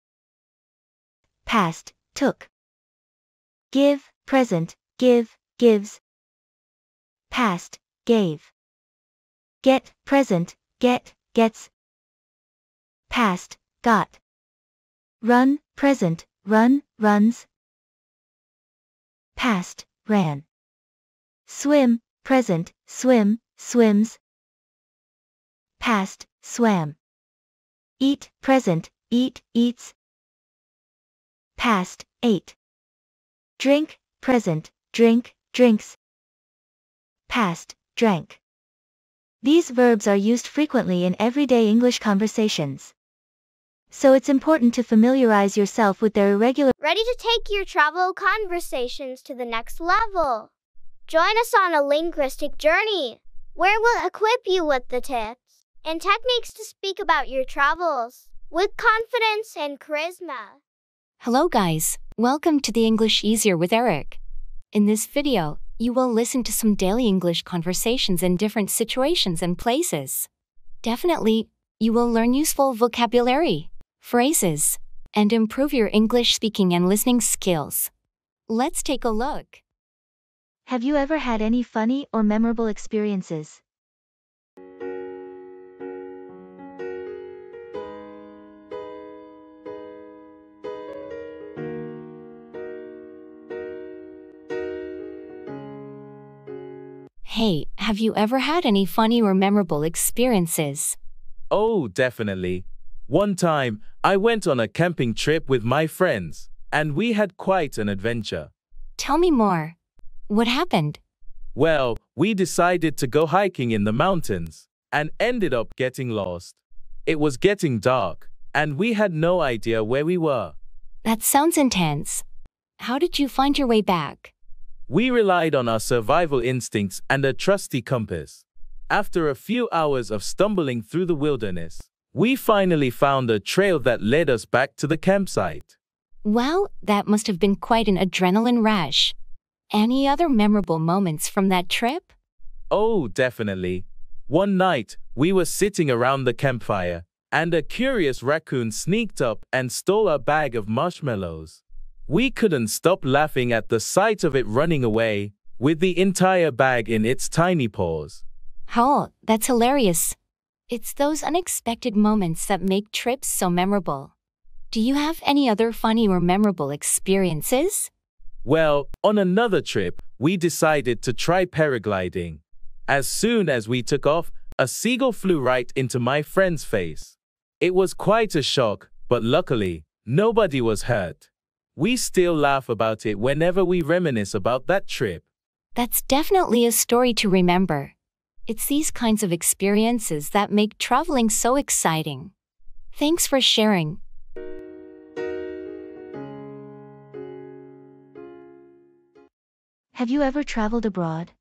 Past, took. Give, present, give, gives. Past, gave. Get, present, get, gets. Past, got. Run, present, run, runs. Past, ran. Swim, present, swim, swims. Past, swam. Eat, present, eat, eats. Past, ate. Drink, present, drink, drinks. Past, drank. These verbs are used frequently in everyday English conversations, so it's important to familiarize yourself with their irregular. Ready to take your travel conversations to the next level? Join us on a linguistic journey, where we'll equip you with the tips and techniques to speak about your travels with confidence and charisma. Hello guys, welcome to the English Easier with Eric. In this video, you will listen to some daily English conversations in different situations and places. Definitely, you will learn useful vocabulary, phrases, and improve your English speaking and listening skills. Let's take a look. Have you ever had any funny or memorable experiences? Hey, have you ever had any funny or memorable experiences? Oh, definitely. One time, I went on a camping trip with my friends, and we had quite an adventure. Tell me more. What happened? Well, we decided to go hiking in the mountains, and ended up getting lost. It was getting dark, and we had no idea where we were. That sounds intense. How did you find your way back? We relied on our survival instincts and a trusty compass. After a few hours of stumbling through the wilderness, we finally found a trail that led us back to the campsite. Well, that must have been quite an adrenaline rush. Any other memorable moments from that trip? Oh, definitely. One night, we were sitting around the campfire, and a curious raccoon sneaked up and stole our bag of marshmallows. We couldn't stop laughing at the sight of it running away, with the entire bag in its tiny paws. Oh, that's hilarious. It's those unexpected moments that make trips so memorable. Do you have any other funny or memorable experiences? Well, on another trip, we decided to try paragliding. As soon as we took off, a seagull flew right into my friend's face. It was quite a shock, but luckily, nobody was hurt. We still laugh about it whenever we reminisce about that trip. That's definitely a story to remember. It's these kinds of experiences that make traveling so exciting. Thanks for sharing. Have you ever traveled abroad?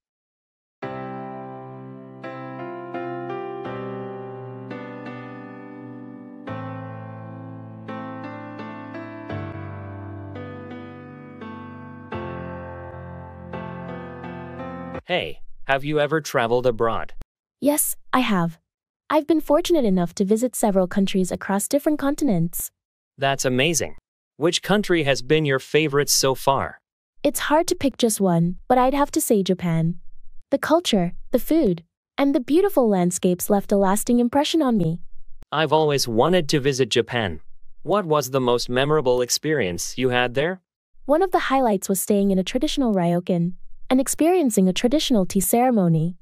Hey, have you ever traveled abroad? Yes, I have. I've been fortunate enough to visit several countries across different continents. That's amazing. Which country has been your favorite so far? It's hard to pick just one, but I'd have to say Japan. The culture, the food, and the beautiful landscapes left a lasting impression on me. I've always wanted to visit Japan. What was the most memorable experience you had there? One of the highlights was staying in a traditional ryokan and experiencing a traditional tea ceremony.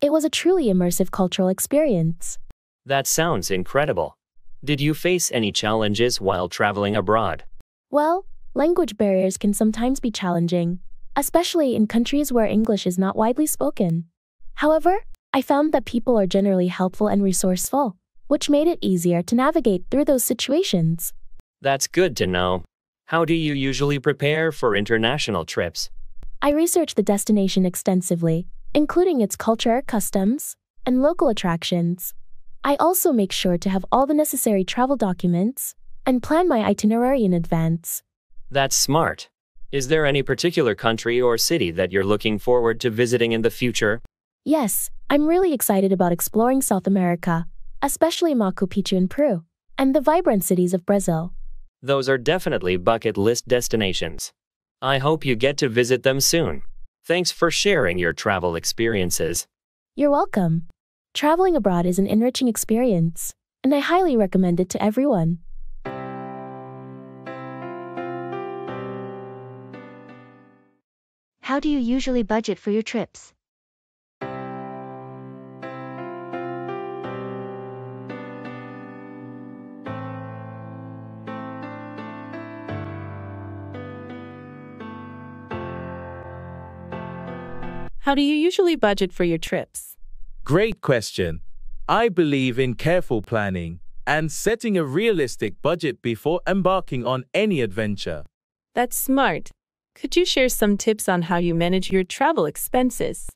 It was a truly immersive cultural experience. That sounds incredible. Did you face any challenges while traveling abroad? Well, language barriers can sometimes be challenging, especially in countries where English is not widely spoken. However, I found that people are generally helpful and resourceful, which made it easier to navigate through those situations. That's good to know. How do you usually prepare for international trips? I researched the destination extensively, including its culture, customs, and local attractions. I also make sure to have all the necessary travel documents and plan my itinerary in advance. That's smart. Is there any particular country or city that you're looking forward to visiting in the future? Yes, I'm really excited about exploring South America, especially Machu Picchu in Peru, and the vibrant cities of Brazil. Those are definitely bucket list destinations. I hope you get to visit them soon. Thanks for sharing your travel experiences. You're welcome. Traveling abroad is an enriching experience, and I highly recommend it to everyone. How do you usually budget for your trips? How do you usually budget for your trips? Great question. I believe in careful planning and setting a realistic budget before embarking on any adventure. That's smart. Could you share some tips on how you manage your travel expenses?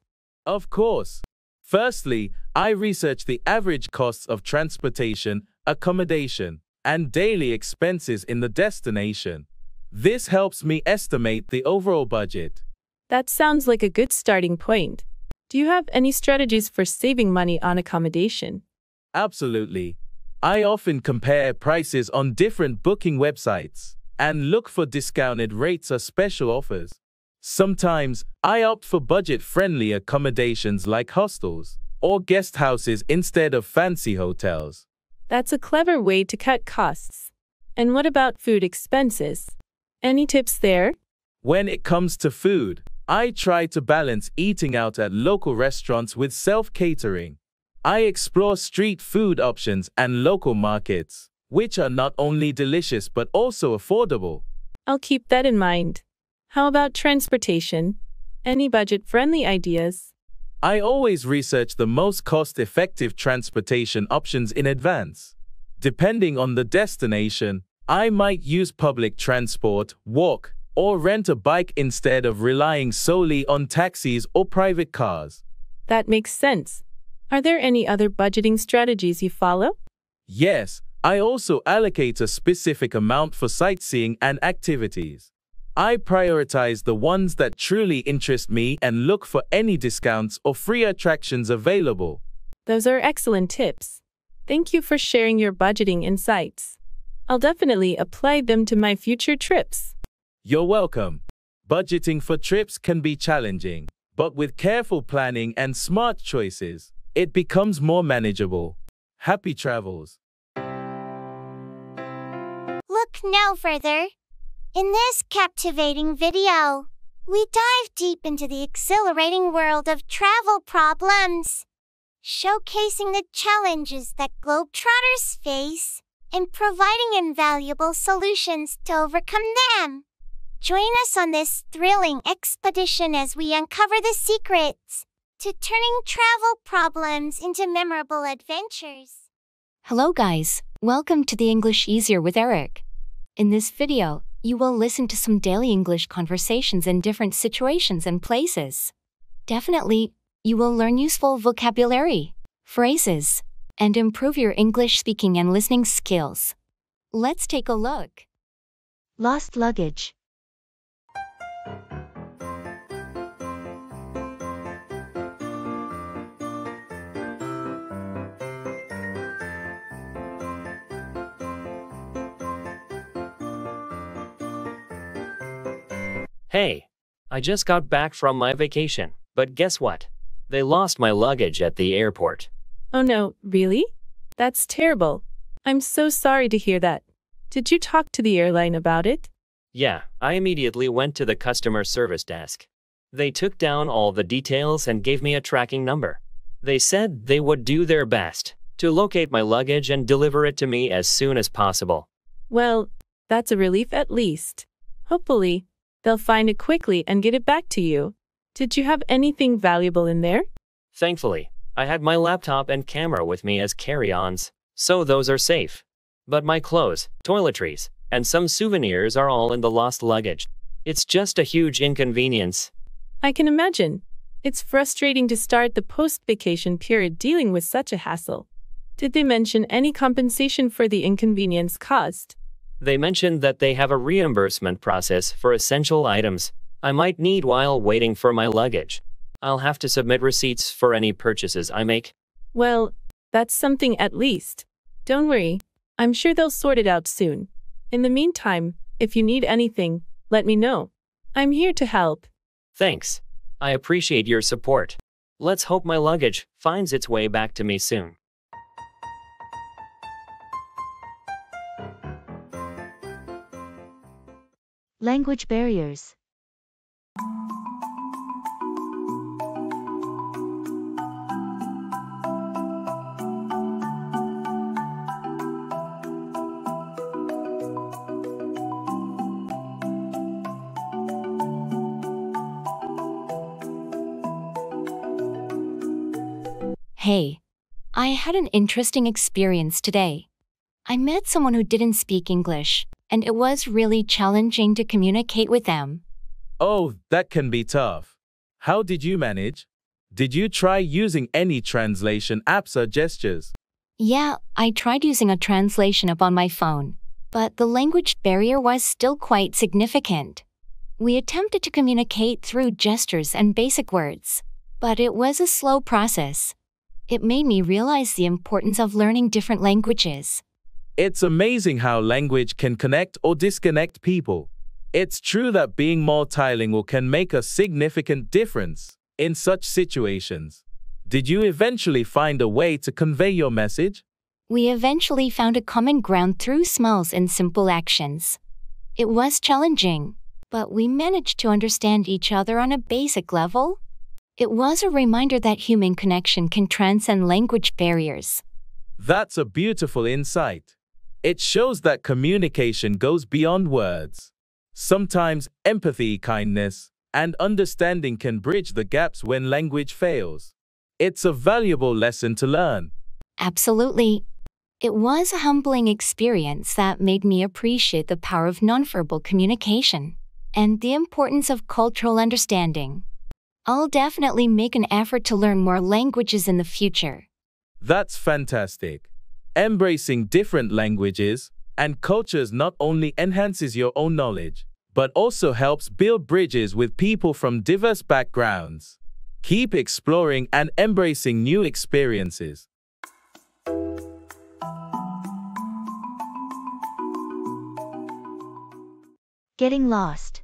Of course. Firstly, I research the average costs of transportation, accommodation, and daily expenses in the destination. This helps me estimate the overall budget. That sounds like a good starting point. Do you have any strategies for saving money on accommodation? Absolutely. I often compare prices on different booking websites and look for discounted rates or special offers. Sometimes, I opt for budget-friendly accommodations like hostels or guest houses instead of fancy hotels. That's a clever way to cut costs. And what about food expenses? Any tips there? When it comes to food, I try to balance eating out at local restaurants with self-catering. I explore street food options and local markets, which are not only delicious but also affordable. I'll keep that in mind. How about transportation? Any budget-friendly ideas? I always research the most cost-effective transportation options in advance. Depending on the destination, I might use public transport, walk, or rent a bike instead of relying solely on taxis or private cars. That makes sense. Are there any other budgeting strategies you follow? Yes, I also allocate a specific amount for sightseeing and activities. I prioritize the ones that truly interest me and look for any discounts or free attractions available. Those are excellent tips. Thank you for sharing your budgeting insights. I'll definitely apply them to my future trips. You're welcome. Budgeting for trips can be challenging, but with careful planning and smart choices, it becomes more manageable. Happy travels. Look no further. In this captivating video, we dive deep into the exhilarating world of travel problems, showcasing the challenges that globetrotters face and providing invaluable solutions to overcome them. Join us on this thrilling expedition as we uncover the secrets to turning travel problems into memorable adventures. Hello guys, welcome to the English Easier with Eric. In this video, you will listen to some daily English conversations in different situations and places. Definitely, you will learn useful vocabulary, phrases, and improve your English speaking and listening skills. Let's take a look. Lost luggage. Hey, I just got back from my vacation, but guess what? They lost my luggage at the airport. Oh no, really? That's terrible. I'm so sorry to hear that. Did you talk to the airline about it? Yeah, I immediately went to the customer service desk. They took down all the details and gave me a tracking number. They said they would do their best to locate my luggage and deliver it to me as soon as possible. Well, that's a relief at least. Hopefully, they'll find it quickly and get it back to you. Did you have anything valuable in there? Thankfully, I had my laptop and camera with me as carry-ons, so those are safe. But my clothes, toiletries, and some souvenirs are all in the lost luggage. It's just a huge inconvenience. I can imagine. It's frustrating to start the post-vacation period dealing with such a hassle. Did they mention any compensation for the inconvenience caused? They mentioned that they have a reimbursement process for essential items I might need while waiting for my luggage. I'll have to submit receipts for any purchases I make. Well, that's something at least. Don't worry, I'm sure they'll sort it out soon. In the meantime, if you need anything, let me know. I'm here to help. Thanks. I appreciate your support. Let's hope my luggage finds its way back to me soon. Language barriers. Hey, I had an interesting experience today. I met someone who didn't speak English, and it was really challenging to communicate with them. Oh, that can be tough. How did you manage? Did you try using any translation apps or gestures? Yeah, I tried using a translation app on my phone, but the language barrier was still quite significant. We attempted to communicate through gestures and basic words, but it was a slow process. It made me realize the importance of learning different languages. It's amazing how language can connect or disconnect people. It's true that being multilingual can make a significant difference in such situations. Did you eventually find a way to convey your message? We eventually found a common ground through smiles and simple actions. It was challenging, but we managed to understand each other on a basic level. It was a reminder that human connection can transcend language barriers. That's a beautiful insight. It shows that communication goes beyond words. Sometimes empathy, kindness, and understanding can bridge the gaps when language fails. It's a valuable lesson to learn. Absolutely. It was a humbling experience that made me appreciate the power of nonverbal communication and the importance of cultural understanding. I'll definitely make an effort to learn more languages in the future. That's fantastic. Embracing different languages and cultures not only enhances your own knowledge, but also helps build bridges with people from diverse backgrounds. Keep exploring and embracing new experiences. Getting lost.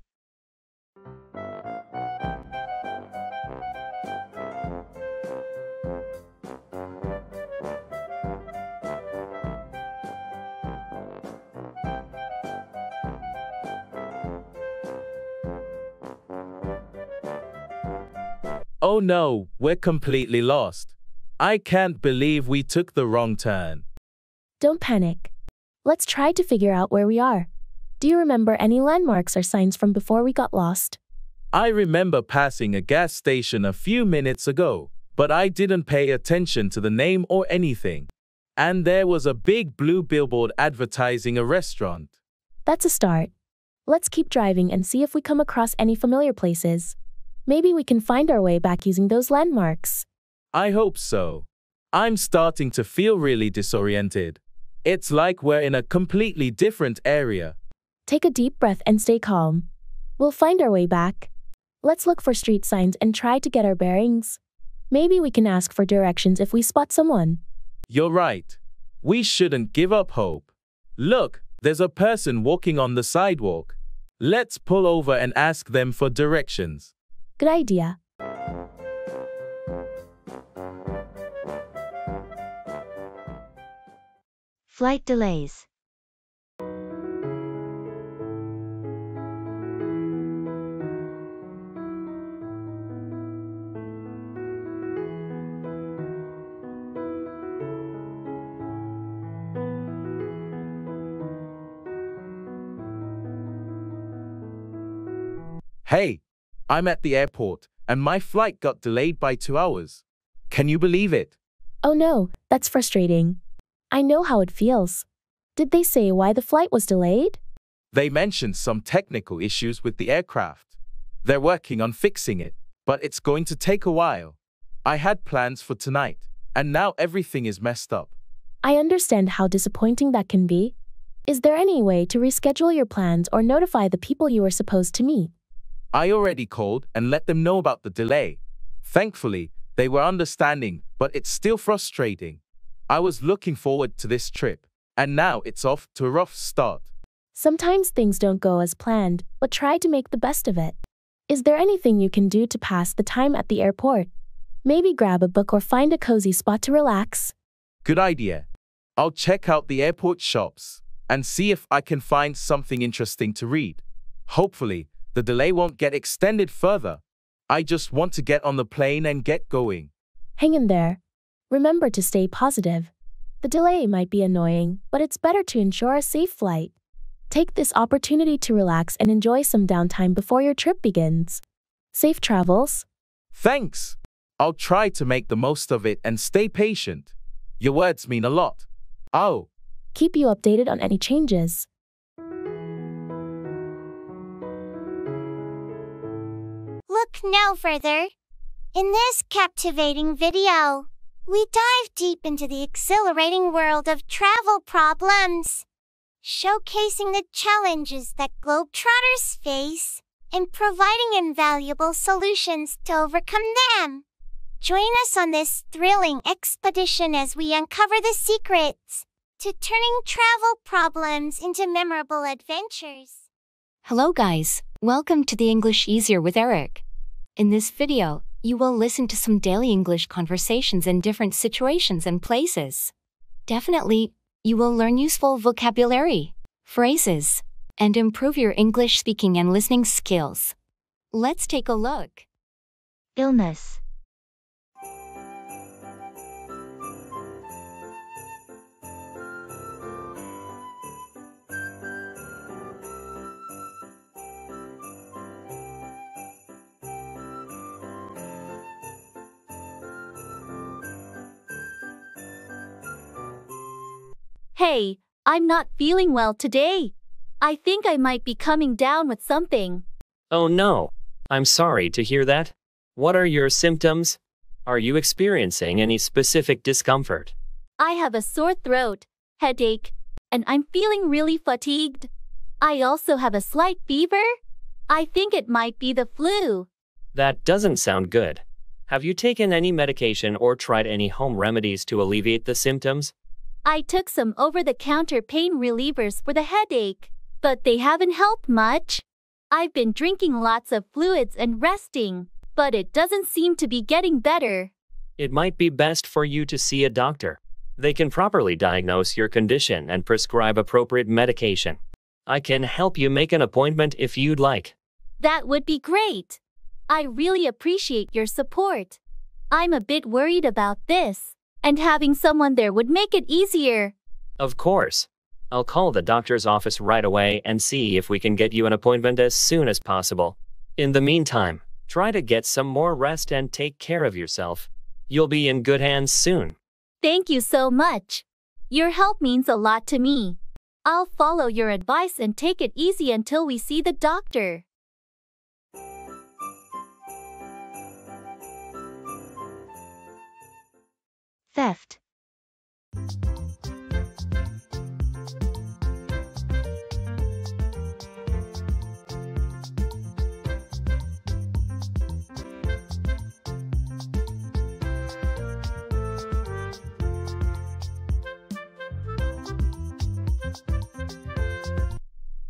Oh no, we're completely lost. I can't believe we took the wrong turn. Don't panic. Let's try to figure out where we are. Do you remember any landmarks or signs from before we got lost? I remember passing a gas station a few minutes ago, but I didn't pay attention to the name or anything. And there was a big blue billboard advertising a restaurant. That's a start. Let's keep driving and see if we come across any familiar places. Maybe we can find our way back using those landmarks. I hope so. I'm starting to feel really disoriented. It's like we're in a completely different area. Take a deep breath and stay calm. We'll find our way back. Let's look for street signs and try to get our bearings. Maybe we can ask for directions if we spot someone. You're right. We shouldn't give up hope. Look, there's a person walking on the sidewalk. Let's pull over and ask them for directions. Good idea. Flight delays. Hey, I'm at the airport, and my flight got delayed by 2 hours. Can you believe it? Oh no, that's frustrating. I know how it feels. Did they say why the flight was delayed? They mentioned some technical issues with the aircraft. They're working on fixing it, but it's going to take a while. I had plans for tonight, and now everything is messed up. I understand how disappointing that can be. Is there any way to reschedule your plans or notify the people you were supposed to meet? I already called and let them know about the delay. Thankfully, they were understanding, but it's still frustrating. I was looking forward to this trip, and now it's off to a rough start. Sometimes things don't go as planned, but try to make the best of it. Is there anything you can do to pass the time at the airport? Maybe grab a book or find a cozy spot to relax. Good idea. I'll check out the airport shops and see if I can find something interesting to read. Hopefully, the delay won't get extended further. I just want to get on the plane and get going. Hang in there. Remember to stay positive. The delay might be annoying, but it's better to ensure a safe flight. Take this opportunity to relax and enjoy some downtime before your trip begins. Safe travels. Thanks. I'll try to make the most of it and stay patient. Your words mean a lot. I'll keep you updated on any changes. Look no further. In this captivating video, we dive deep into the exhilarating world of travel problems, showcasing the challenges that globetrotters face and providing invaluable solutions to overcome them. Join us on this thrilling expedition as we uncover the secrets to turning travel problems into memorable adventures. Hello guys, welcome to the English Easier with Eric. In this video, you will listen to some daily English conversations in different situations and places. Definitely, you will learn useful vocabulary, phrases, and improve your English speaking and listening skills. Let's take a look. Illness. Hey, I'm not feeling well today. I think I might be coming down with something. Oh no, I'm sorry to hear that. What are your symptoms? Are you experiencing any specific discomfort? I have a sore throat, headache, and I'm feeling really fatigued. I also have a slight fever. I think it might be the flu. That doesn't sound good. Have you taken any medication or tried any home remedies to alleviate the symptoms? I took some over-the-counter pain relievers for the headache, but they haven't helped much. I've been drinking lots of fluids and resting, but it doesn't seem to be getting better. It might be best for you to see a doctor. They can properly diagnose your condition and prescribe appropriate medication. I can help you make an appointment if you'd like. That would be great. I really appreciate your support. I'm a bit worried about this, and having someone there would make it easier. Of course. I'll call the doctor's office right away and see if we can get you an appointment as soon as possible. In the meantime, try to get some more rest and take care of yourself. You'll be in good hands soon. Thank you so much. Your help means a lot to me. I'll follow your advice and take it easy until we see the doctor. Theft.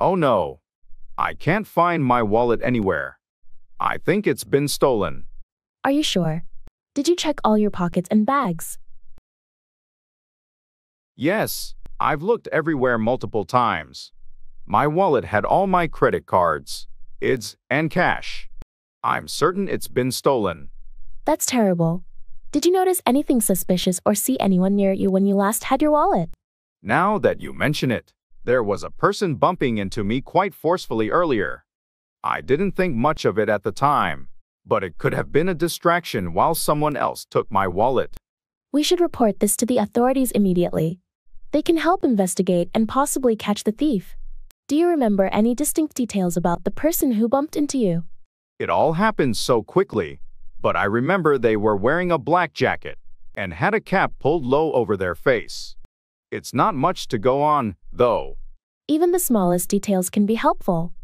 Oh no, I can't find my wallet anywhere. I think it's been stolen. Are you sure? Did you check all your pockets and bags? Yes, I've looked everywhere multiple times. My wallet had all my credit cards, IDs, and cash. I'm certain it's been stolen. That's terrible. Did you notice anything suspicious or see anyone near you when you last had your wallet? Now that you mention it, there was a person bumping into me quite forcefully earlier. I didn't think much of it at the time, but it could have been a distraction while someone else took my wallet. We should report this to the authorities immediately. They can help investigate and possibly catch the thief. Do you remember any distinct details about the person who bumped into you? It all happened so quickly, but I remember they were wearing a black jacket and had a cap pulled low over their face. It's not much to go on, though. Even the smallest details can be helpful.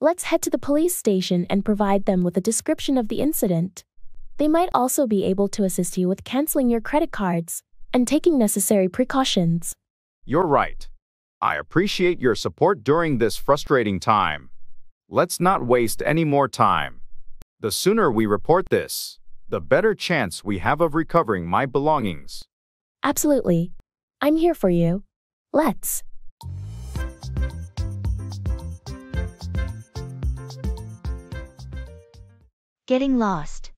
Let's head to the police station and provide them with a description of the incident. They might also be able to assist you with canceling your credit cards and taking necessary precautions. You're right. I appreciate your support during this frustrating time. Let's not waste any more time. The sooner we report this, the better chance we have of recovering my belongings. Absolutely. I'm here for you. Let's. Getting lost.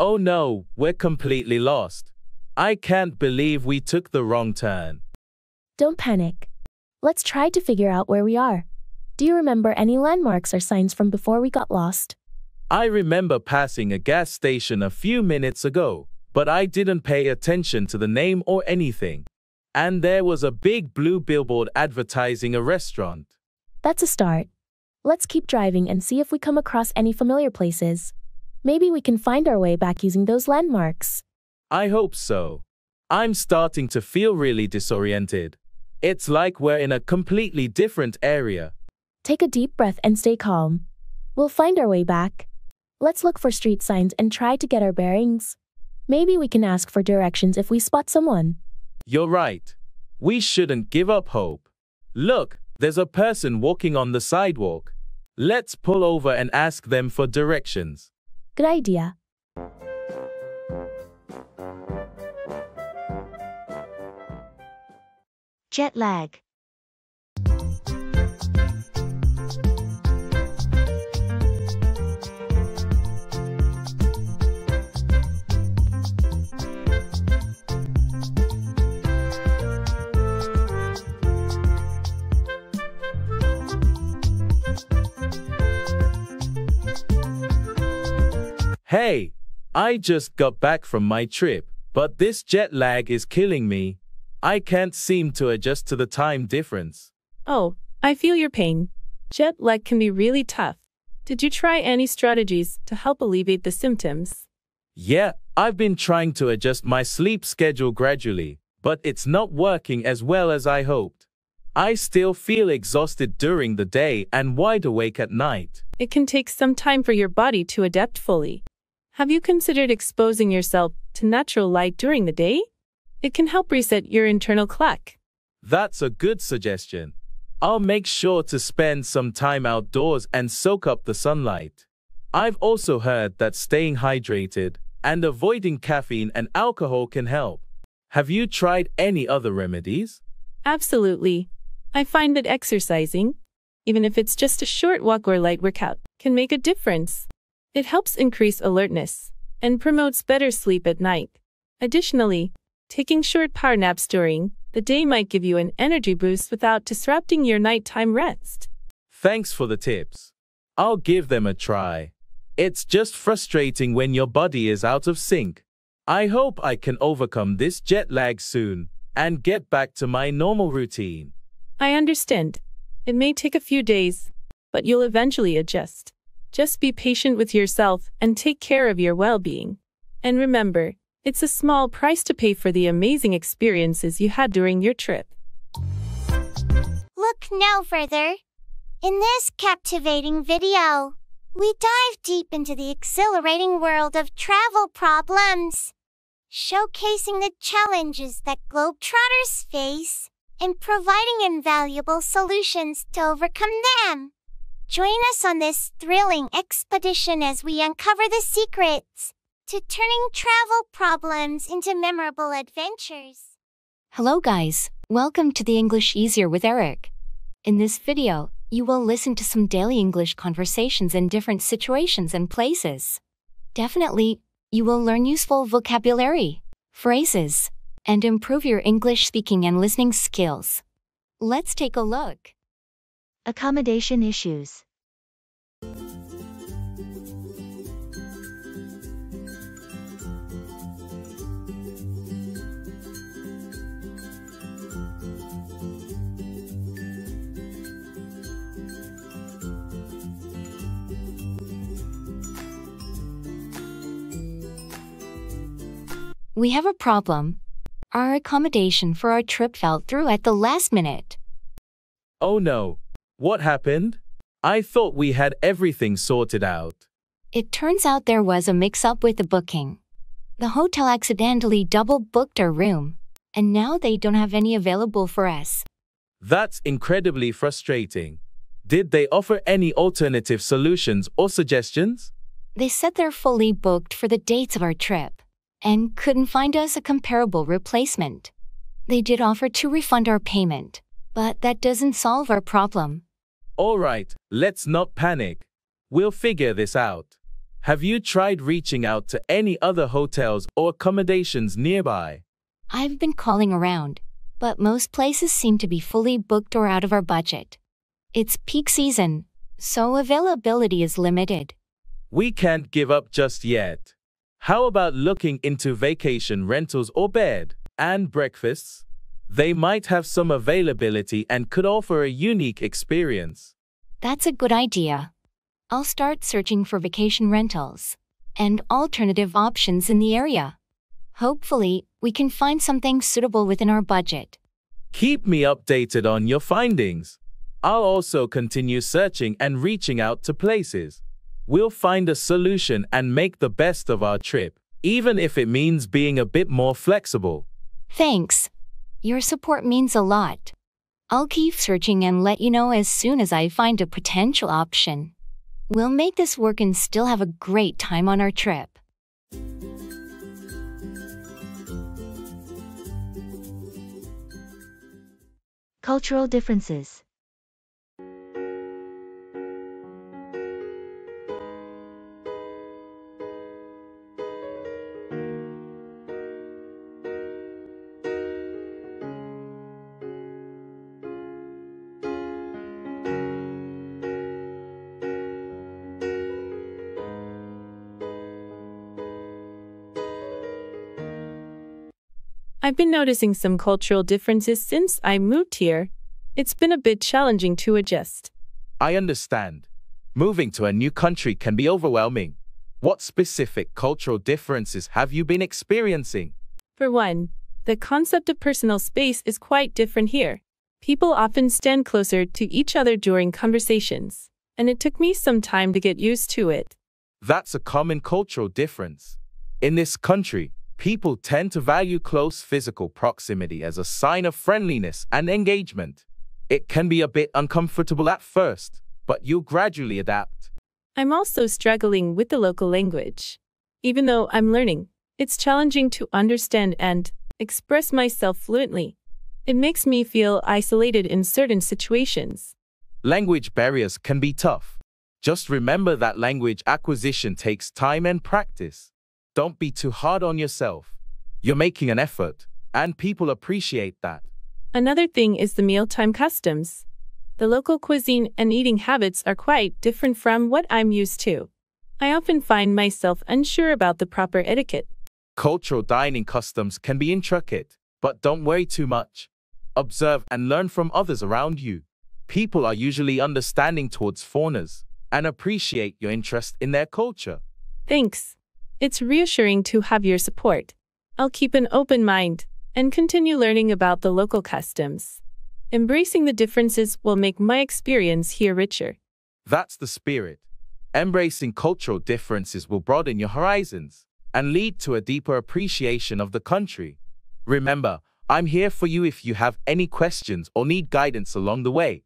Oh no, we're completely lost. I can't believe we took the wrong turn. Don't panic. Let's try to figure out where we are. Do you remember any landmarks or signs from before we got lost? I remember passing a gas station a few minutes ago, but I didn't pay attention to the name or anything. And there was a big blue billboard advertising a restaurant. That's a start. Let's keep driving and see if we come across any familiar places. Maybe we can find our way back using those landmarks. I hope so. I'm starting to feel really disoriented. It's like we're in a completely different area. Take a deep breath and stay calm. We'll find our way back. Let's look for street signs and try to get our bearings. Maybe we can ask for directions if we spot someone. You're right. We shouldn't give up hope. Look, there's a person walking on the sidewalk. Let's pull over and ask them for directions. Good idea. Jet lag. Hey, I just got back from my trip, but this jet lag is killing me. I can't seem to adjust to the time difference. Oh, I feel your pain. Jet lag can be really tough. Did you try any strategies to help alleviate the symptoms? Yeah, I've been trying to adjust my sleep schedule gradually, but it's not working as well as I hoped. I still feel exhausted during the day and wide awake at night. It can take some time for your body to adapt fully. Have you considered exposing yourself to natural light during the day? It can help reset your internal clock. That's a good suggestion. I'll make sure to spend some time outdoors and soak up the sunlight. I've also heard that staying hydrated and avoiding caffeine and alcohol can help. Have you tried any other remedies? Absolutely. I find that exercising, even if it's just a short walk or light workout, can make a difference. It helps increase alertness and promotes better sleep at night. Additionally, taking short power naps during the day might give you an energy boost without disrupting your nighttime rest. Thanks for the tips. I'll give them a try. It's just frustrating when your body is out of sync. I hope I can overcome this jet lag soon and get back to my normal routine. I understand. It may take a few days, but you'll eventually adjust. Just be patient with yourself and take care of your well-being. And remember, it's a small price to pay for the amazing experiences you had during your trip. look no further. In this captivating video, we dive deep into the exhilarating world of travel problems, showcasing the challenges that globetrotters face and providing invaluable solutions to overcome them. Join us on this thrilling expedition as we uncover the secrets to turning travel problems into memorable adventures. Hello guys, welcome to the English Easier with Eric. In this video, you will listen to some daily English conversations in different situations and places. Definitely, you will learn useful vocabulary, phrases, and improve your English speaking and listening skills. Let's take a look. Accommodation issues. We have a problem. Our accommodation for our trip fell through at the last minute. Oh no. What happened? I thought we had everything sorted out. It turns out there was a mix-up with the booking. The hotel accidentally double-booked our room, and now they don't have any available for us. That's incredibly frustrating. Did they offer any alternative solutions or suggestions? They said they're fully booked for the dates of our trip and couldn't find us a comparable replacement. They did offer to refund our payment, but that doesn't solve our problem. All right, let's not panic. We'll figure this out. Have you tried reaching out to any other hotels or accommodations nearby? I've been calling around, but most places seem to be fully booked or out of our budget. It's peak season, so availability is limited. We can't give up just yet. How about looking into vacation rentals or bed and breakfasts? They might have some availability and could offer a unique experience. That's a good idea. I'll start searching for vacation rentals and alternative options in the area. Hopefully, we can find something suitable within our budget. Keep me updated on your findings. I'll also continue searching and reaching out to places. We'll find a solution and make the best of our trip, even if it means being a bit more flexible. Thanks. Your support means a lot. I'll keep searching and let you know as soon as I find a potential option. We'll make this work and still have a great time on our trip. Cultural differences. I've been noticing some cultural differences since I moved here. It's been a bit challenging to adjust. I understand. Moving to a new country can be overwhelming. What specific cultural differences have you been experiencing? For one, the concept of personal space is quite different here. People often stand closer to each other during conversations, and it took me some time to get used to it. That's a common cultural difference. In this country, people tend to value close physical proximity as a sign of friendliness and engagement. It can be a bit uncomfortable at first, but you'll gradually adapt. I'm also struggling with the local language. Even though I'm learning, it's challenging to understand and express myself fluently. It makes me feel isolated in certain situations. Language barriers can be tough. Just remember that language acquisition takes time and practice. Don't be too hard on yourself. You're making an effort, and people appreciate that. Another thing is the mealtime customs. The local cuisine and eating habits are quite different from what I'm used to. I often find myself unsure about the proper etiquette. Cultural dining customs can be intricate, but don't worry too much. Observe and learn from others around you. People are usually understanding towards foreigners and appreciate your interest in their culture. Thanks. It's reassuring to have your support. I'll keep an open mind and continue learning about the local customs. Embracing the differences will make my experience here richer. That's the spirit. Embracing cultural differences will broaden your horizons and lead to a deeper appreciation of the country. Remember, I'm here for you if you have any questions or need guidance along the way.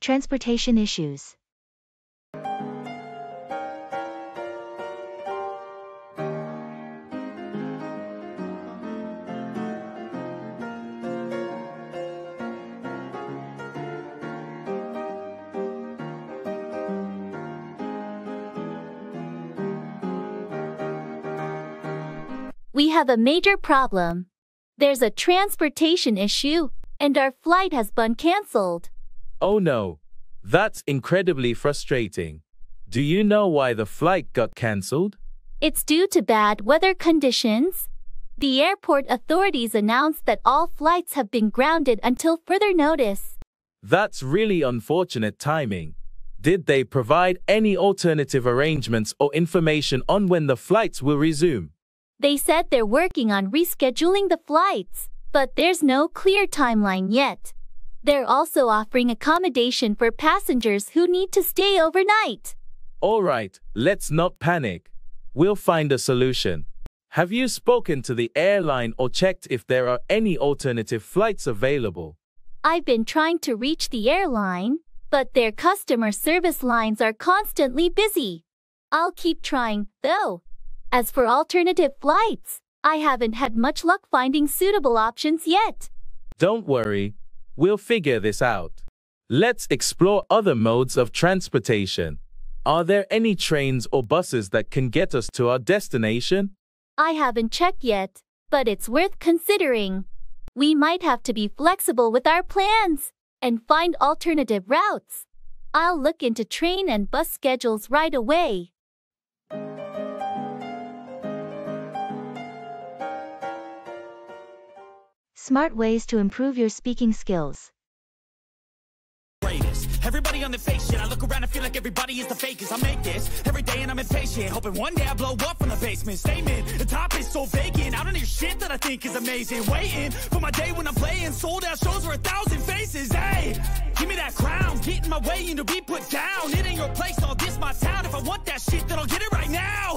Transportation issues. We have a major problem. There's a transportation issue, and our flight has been cancelled. Oh no, that's incredibly frustrating. Do you know why the flight got cancelled? It's due to bad weather conditions. The airport authorities announced that all flights have been grounded until further notice. That's really unfortunate timing. Did they provide any alternative arrangements or information on when the flights will resume? They said they're working on rescheduling the flights, but there's no clear timeline yet. They're also offering accommodation for passengers who need to stay overnight. All right, let's not panic. We'll find a solution. Have you spoken to the airline or checked if there are any alternative flights available? I've been trying to reach the airline, but their customer service lines are constantly busy. I'll keep trying, though. As for alternative flights, I haven't had much luck finding suitable options yet. Don't worry, we'll figure this out. Let's explore other modes of transportation. Are there any trains or buses that can get us to our destination? I haven't checked yet, but it's worth considering. We might have to be flexible with our plans and find alternative routes. I'll look into train and bus schedules right away. Smart ways to improve your speaking skills. Everybody on the fake shit. I look around and feel like everybody is the fakest. I make this every day and I'm impatient, hoping one day I blow up from the basement. Statement, the top is so vacant. I don't hear shit that I think is amazing. Waiting for my day when I'm playing sold out shows for 1,000 faces. Hey, give me that crown, get in my way and to be put down. It ain't your place, all this my town. If I want that shit, then I'll get it right now.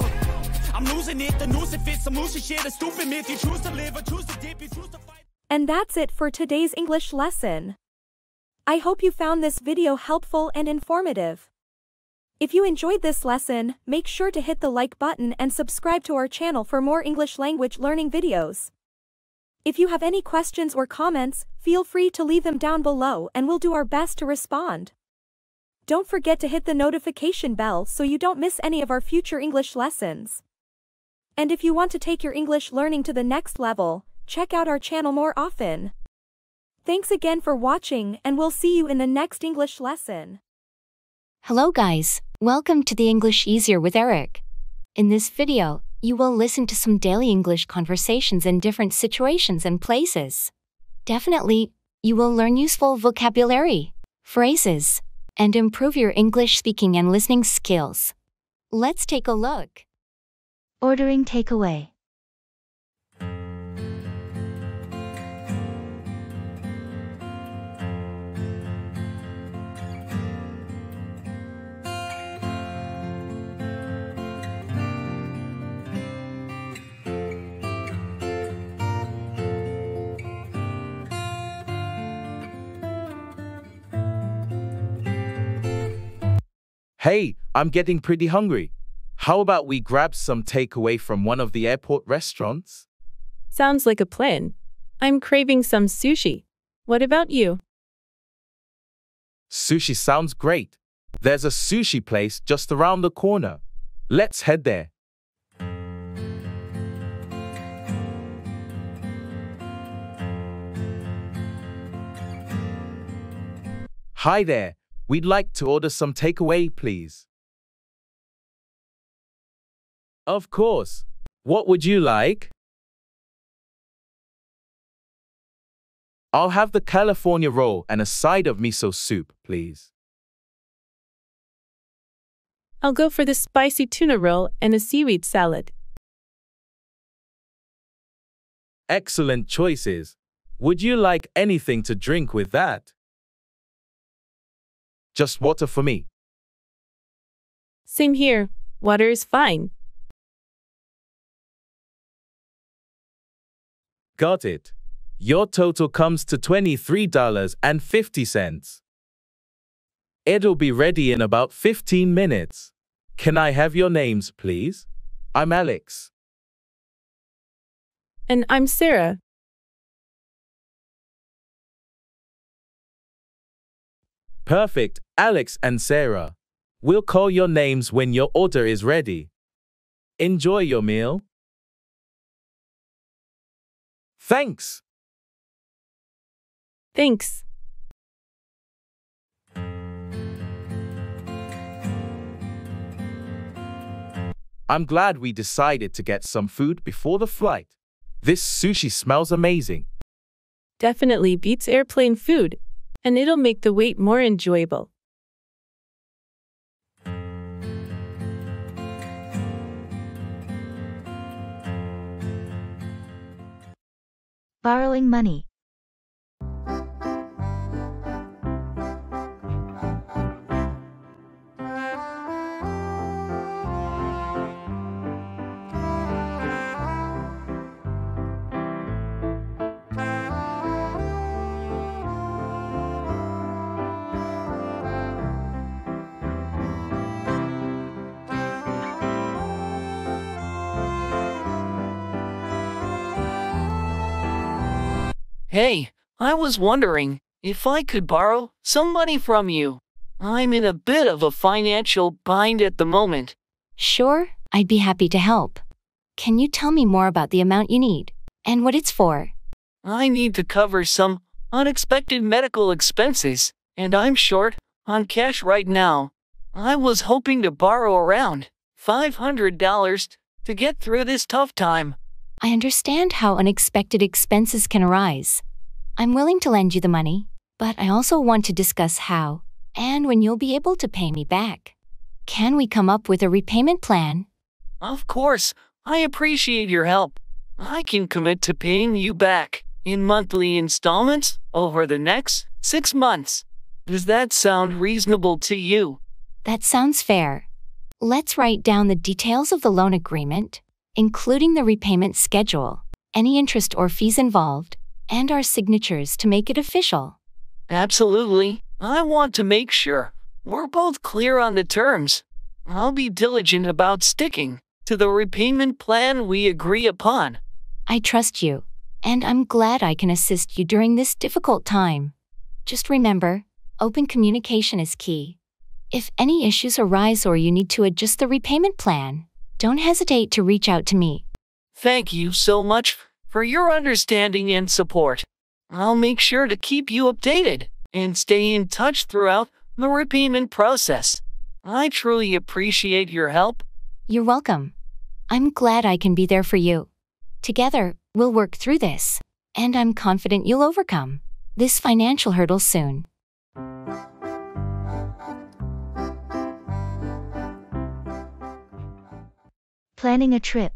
I'm losing it, the noose it fits, some loose shit, a stupid myth. You choose to live or choose to dip, you choose to fight. And that's it for today's English lesson. I hope you found this video helpful and informative. If you enjoyed this lesson, make sure to hit the like button and subscribe to our channel for more English language learning videos. If you have any questions or comments, feel free to leave them down below and we'll do our best to respond. Don't forget to hit the notification bell so you don't miss any of our future English lessons. And if you want to take your English learning to the next level, check out our channel more often. Thanks again for watching, and we'll see you in the next English lesson. Hello guys, welcome to the English Easier with Eric. In this video, you will listen to some daily English conversations in different situations and places. Definitely, you will learn useful vocabulary, phrases, and improve your English speaking and listening skills. Let's take a look. Ordering takeaway. Hey, I'm getting pretty hungry. How about we grab some takeaway from one of the airport restaurants? Sounds like a plan. I'm craving some sushi. What about you? Sushi sounds great. There's a sushi place just around the corner. Let's head there. Hi there. We'd like to order some takeaway, please. Of course. What would you like? I'll have the California roll and a side of miso soup, please. I'll go for the spicy tuna roll and a seaweed salad. Excellent choices. Would you like anything to drink with that? Just water for me. Same here. Water is fine. Got it. Your total comes to $23.50. It'll be ready in about 15 minutes. Can I have your names, please? I'm Alex. And I'm Sarah. Perfect, Alex and Sarah. We'll call your names when your order is ready. Enjoy your meal. Thanks. Thanks. I'm glad we decided to get some food before the flight. This sushi smells amazing. Definitely beats airplane food, and it'll make the wait more enjoyable. Borrowing money. Hey, I was wondering if I could borrow some money from you. I'm in a bit of a financial bind at the moment. Sure, I'd be happy to help. Can you tell me more about the amount you need and what it's for? I need to cover some unexpected medical expenses, and I'm short on cash right now. I was hoping to borrow around $500 to get through this tough time. I understand how unexpected expenses can arise. I'm willing to lend you the money, but I also want to discuss how and when you'll be able to pay me back. Can we come up with a repayment plan? Of course, I appreciate your help. I can commit to paying you back in monthly installments over the next 6 months. Does that sound reasonable to you? That sounds fair. Let's write down the details of the loan agreement, including the repayment schedule, any interest or fees involved, and our signatures to make it official. Absolutely. I want to make sure we're both clear on the terms. I'll be diligent about sticking to the repayment plan we agree upon. I trust you, and I'm glad I can assist you during this difficult time. Just remember, open communication is key. If any issues arise or you need to adjust the repayment plan, don't hesitate to reach out to me. Thank you so much for your understanding and support. I'll make sure to keep you updated and stay in touch throughout the repayment process. I truly appreciate your help. You're welcome. I'm glad I can be there for you. Together, we'll work through this, and I'm confident you'll overcome this financial hurdle soon. Planning a trip.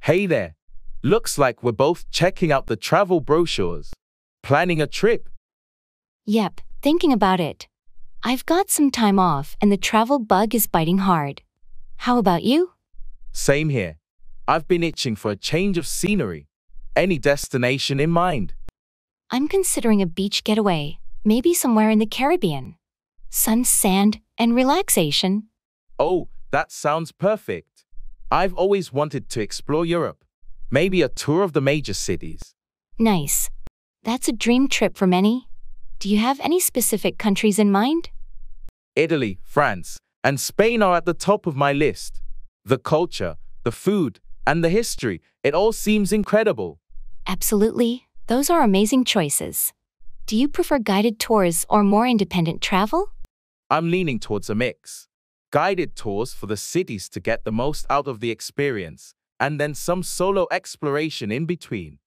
Hey there. Looks like we're both checking out the travel brochures. Planning a trip? Yep, thinking about it. I've got some time off and the travel bug is biting hard. How about you? Same here. I've been itching for a change of scenery. Any destination in mind? I'm considering a beach getaway, maybe somewhere in the Caribbean. Sun, sand, and relaxation. Oh, that sounds perfect. I've always wanted to explore Europe. Maybe a tour of the major cities. Nice. That's a dream trip for many. Do you have any specific countries in mind? Italy, France, and Spain are at the top of my list. The culture, the food, and the history, it all seems incredible. Absolutely. Those are amazing choices. Do you prefer guided tours or more independent travel? I'm leaning towards a mix. Guided tours for the cities to get the most out of the experience, and then some solo exploration in between.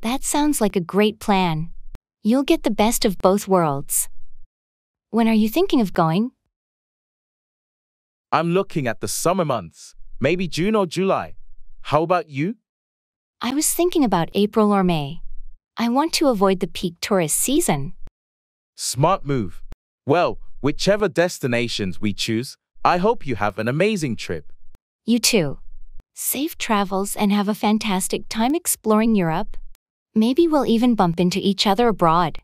That sounds like a great plan. You'll get the best of both worlds. When are you thinking of going? I'm looking at the summer months, maybe June or July. How about you? I was thinking about April or May. I want to avoid the peak tourist season. Smart move. Well, whichever destinations we choose, I hope you have an amazing trip. You too. Safe travels and have a fantastic time exploring Europe. Maybe we'll even bump into each other abroad.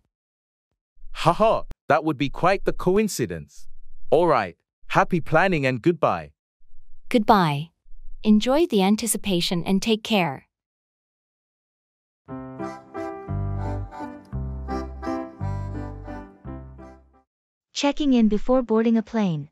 Haha, that would be quite the coincidence. All right, happy planning and goodbye. Goodbye. Enjoy the anticipation and take care. Checking in before boarding a plane.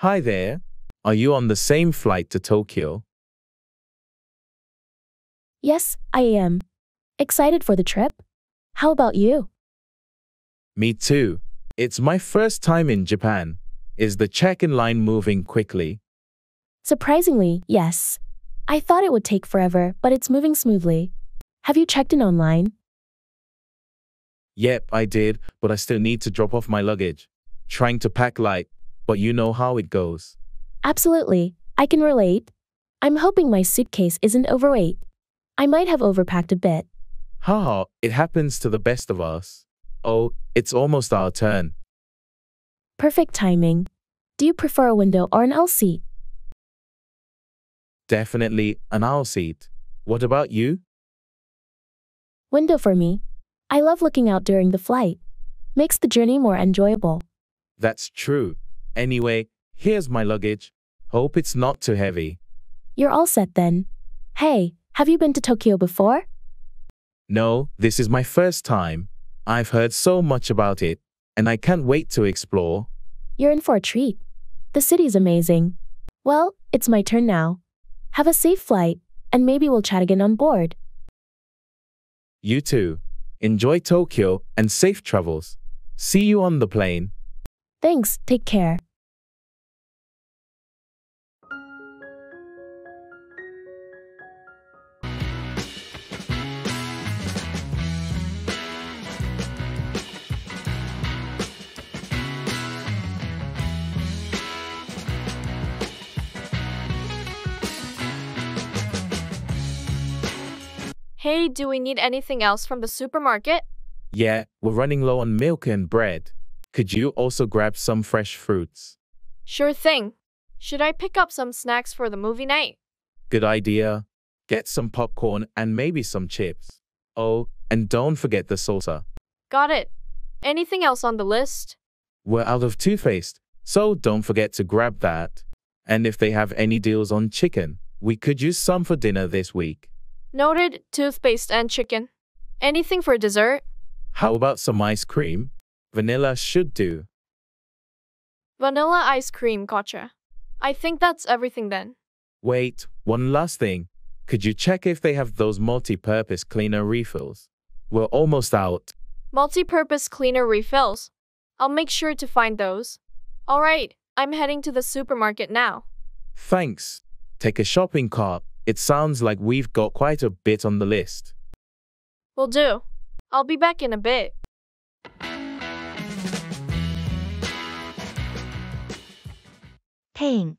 Hi there, are you on the same flight to Tokyo? Yes, I am. Excited for the trip? How about you? Me too. It's my first time in Japan. Is the check-in line moving quickly? Surprisingly, yes. I thought it would take forever, but it's moving smoothly. Have you checked in online? Yep, I did, but I still need to drop off my luggage. Trying to pack light. But you know how it goes. Absolutely. I can relate. I'm hoping my suitcase isn't overweight. I might have overpacked a bit. Haha, it happens to the best of us. Oh, it's almost our turn. Perfect timing. Do you prefer a window or an aisle seat? Definitely an aisle seat. What about you? Window for me. I love looking out during the flight. Makes the journey more enjoyable. That's true. Anyway, here's my luggage. Hope it's not too heavy. You're all set then. Hey, have you been to Tokyo before? No, this is my first time. I've heard so much about it, and I can't wait to explore. You're in for a treat. The city's amazing. Well, it's my turn now. Have a safe flight, and maybe we'll chat again on board. You too. Enjoy Tokyo and safe travels. See you on the plane. Thanks, take care. Hey, do we need anything else from the supermarket? Yeah, we're running low on milk and bread. Could you also grab some fresh fruits? Sure thing. Should I pick up some snacks for the movie night? Good idea. Get some popcorn and maybe some chips. Oh, and don't forget the salsa. Got it. Anything else on the list? We're out of toothpaste, so don't forget to grab that. And if they have any deals on chicken, we could use some for dinner this week. Noted, toothpaste and chicken. Anything for dessert? How about some ice cream? Vanilla should do. Vanilla ice cream, gotcha. I think that's everything then. Wait, one last thing. Could you check if they have those multi-purpose cleaner refills? We're almost out. Multi-purpose cleaner refills? I'll make sure to find those. All right, I'm heading to the supermarket now. Thanks. Take a shopping cart. It sounds like we've got quite a bit on the list. Will do. I'll be back in a bit. Paying.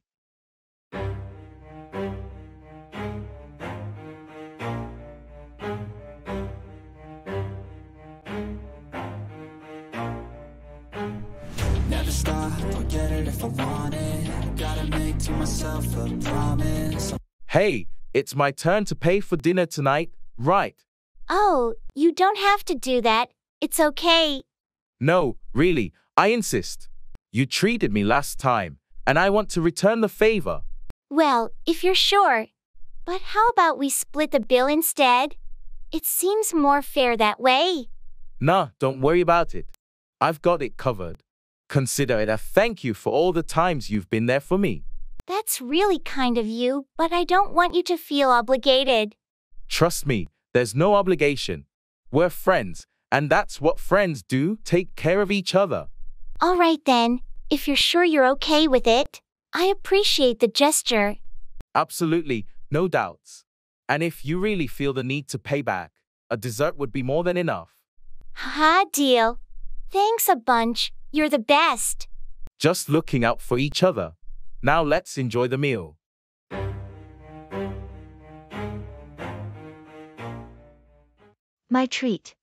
Never stop or get it if I want it. Gotta make to myself a promise. Hey, it's my turn to pay for dinner tonight, right? Oh, you don't have to do that. It's okay. No, really, I insist. You treated me last time. And I want to return the favor. Well, if you're sure. But how about we split the bill instead? It seems more fair that way. Nah, don't worry about it. I've got it covered. Consider it a thank you for all the times you've been there for me. That's really kind of you, but I don't want you to feel obligated. Trust me, there's no obligation. We're friends, and that's what friends do, take care of each other. All right then, if you're sure you're okay with it. I appreciate the gesture. Absolutely, no doubts. And if you really feel the need to pay back, a dessert would be more than enough. Haha, deal. Thanks a bunch. You're the best. Just looking out for each other. Now let's enjoy the meal. My treat.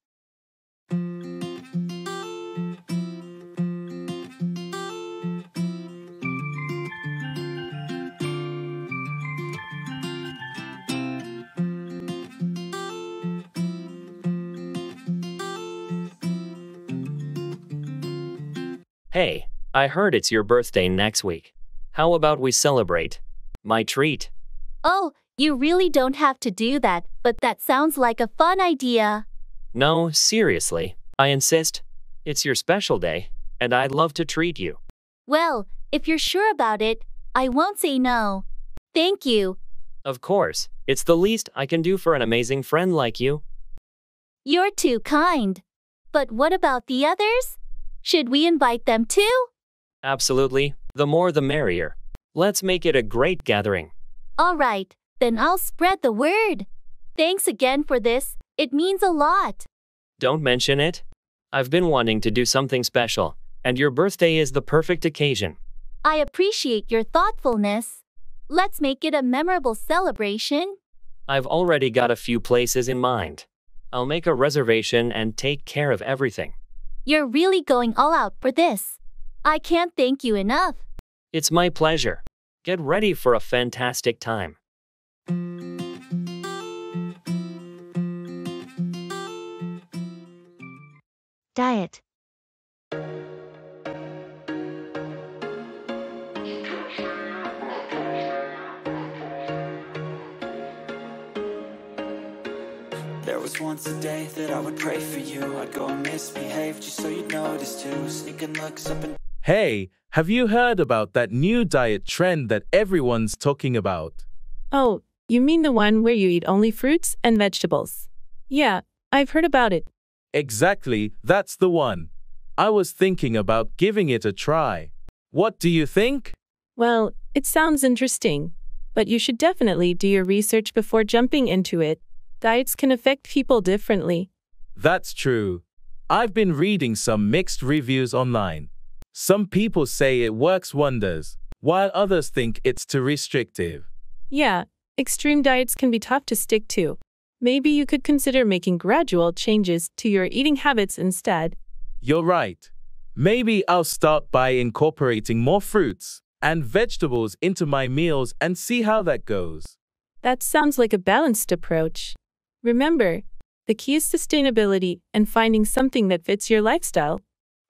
Hey, I heard it's your birthday next week. How about we celebrate? My treat. Oh, you really don't have to do that, but that sounds like a fun idea. No, seriously, I insist. It's your special day, and I'd love to treat you. Well, if you're sure about it, I won't say no. Thank you. Of course, it's the least I can do for an amazing friend like you. You're too kind. But what about the others? Should we invite them too? Absolutely. The more the merrier. Let's make it a great gathering. All right, then I'll spread the word. Thanks again for this. It means a lot. Don't mention it. I've been wanting to do something special, and your birthday is the perfect occasion. I appreciate your thoughtfulness. Let's make it a memorable celebration. I've already got a few places in mind. I'll make a reservation and take care of everything. You're really going all out for this. I can't thank you enough. It's my pleasure. Get ready for a fantastic time. Diet. Was once a day that I would pray for you. I'd go and misbehave just so you'd notice too. Sneaking looks up and... Hey, have you heard about that new diet trend that everyone's talking about? Oh, you mean the one where you eat only fruits and vegetables? Yeah, I've heard about it. Exactly, that's the one. I was thinking about giving it a try. What do you think? Well, it sounds interesting, but you should definitely do your research before jumping into it. Diets can affect people differently. That's true. I've been reading some mixed reviews online. Some people say it works wonders, while others think it's too restrictive. Yeah, extreme diets can be tough to stick to. Maybe you could consider making gradual changes to your eating habits instead. You're right. Maybe I'll start by incorporating more fruits and vegetables into my meals and see how that goes. That sounds like a balanced approach. Remember, the key is sustainability and finding something that fits your lifestyle.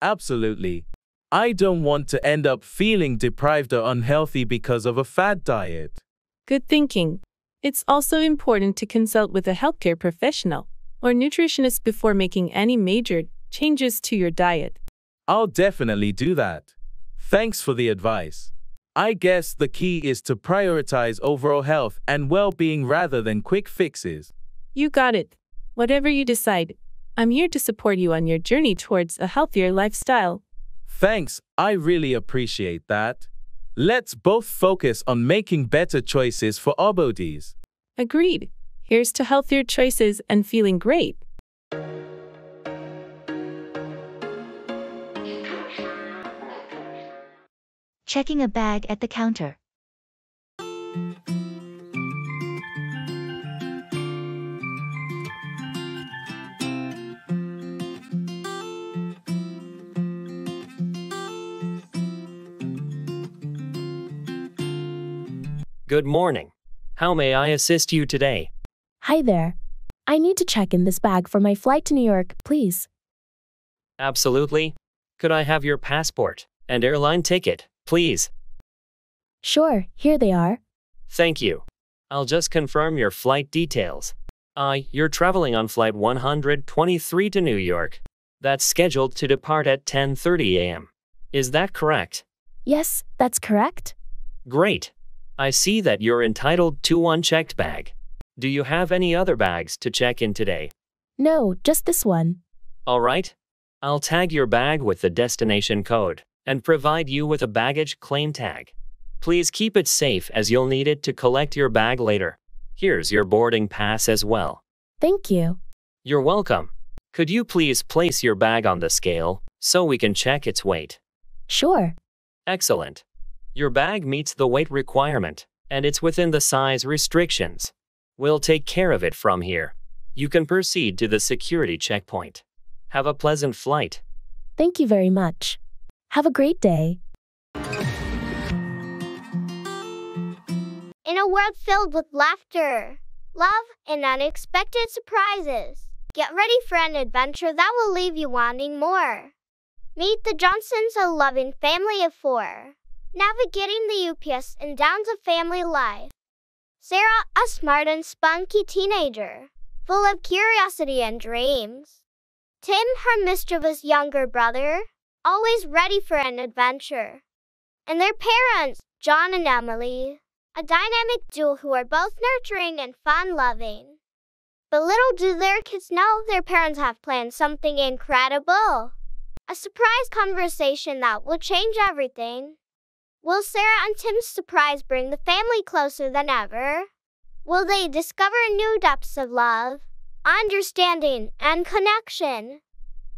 Absolutely. I don't want to end up feeling deprived or unhealthy because of a fad diet. Good thinking. It's also important to consult with a healthcare professional or nutritionist before making any major changes to your diet. I'll definitely do that. Thanks for the advice. I guess the key is to prioritize overall health and well-being rather than quick fixes. You got it. Whatever you decide, I'm here to support you on your journey towards a healthier lifestyle. Thanks, I really appreciate that. Let's both focus on making better choices for our bodies. Agreed. Here's to healthier choices and feeling great. Checking a bag at the counter. Good morning. How may I assist you today? Hi there. I need to check in this bag for my flight to New York, please. Absolutely. Could I have your passport and airline ticket, please? Sure, here they are. Thank you. I'll just confirm your flight details. You're traveling on flight 123 to New York. That's scheduled to depart at 10:30 a.m. Is that correct? Yes, that's correct. Great. I see that you're entitled to one checked bag. Do you have any other bags to check in today? No, just this one. All right. I'll tag your bag with the destination code and provide you with a baggage claim tag. Please keep it safe as you'll need it to collect your bag later. Here's your boarding pass as well. Thank you. You're welcome. Could you please place your bag on the scale so we can check its weight? Sure. Excellent. Your bag meets the weight requirement, and it's within the size restrictions. We'll take care of it from here. You can proceed to the security checkpoint. Have a pleasant flight. Thank you very much. Have a great day. In a world filled with laughter, love, and unexpected surprises, get ready for an adventure that will leave you wanting more. Meet the Johnsons, a loving family of four, navigating the ups and downs of family life. Sarah, a smart and spunky teenager, full of curiosity and dreams. Tim, her mischievous younger brother, always ready for an adventure. And their parents, John and Emily, a dynamic duo who are both nurturing and fun-loving. But little do their kids know their parents have planned something incredible. A surprise conversation that will change everything. Will Sarah and Tim's surprise bring the family closer than ever? Will they discover new depths of love, understanding, and connection?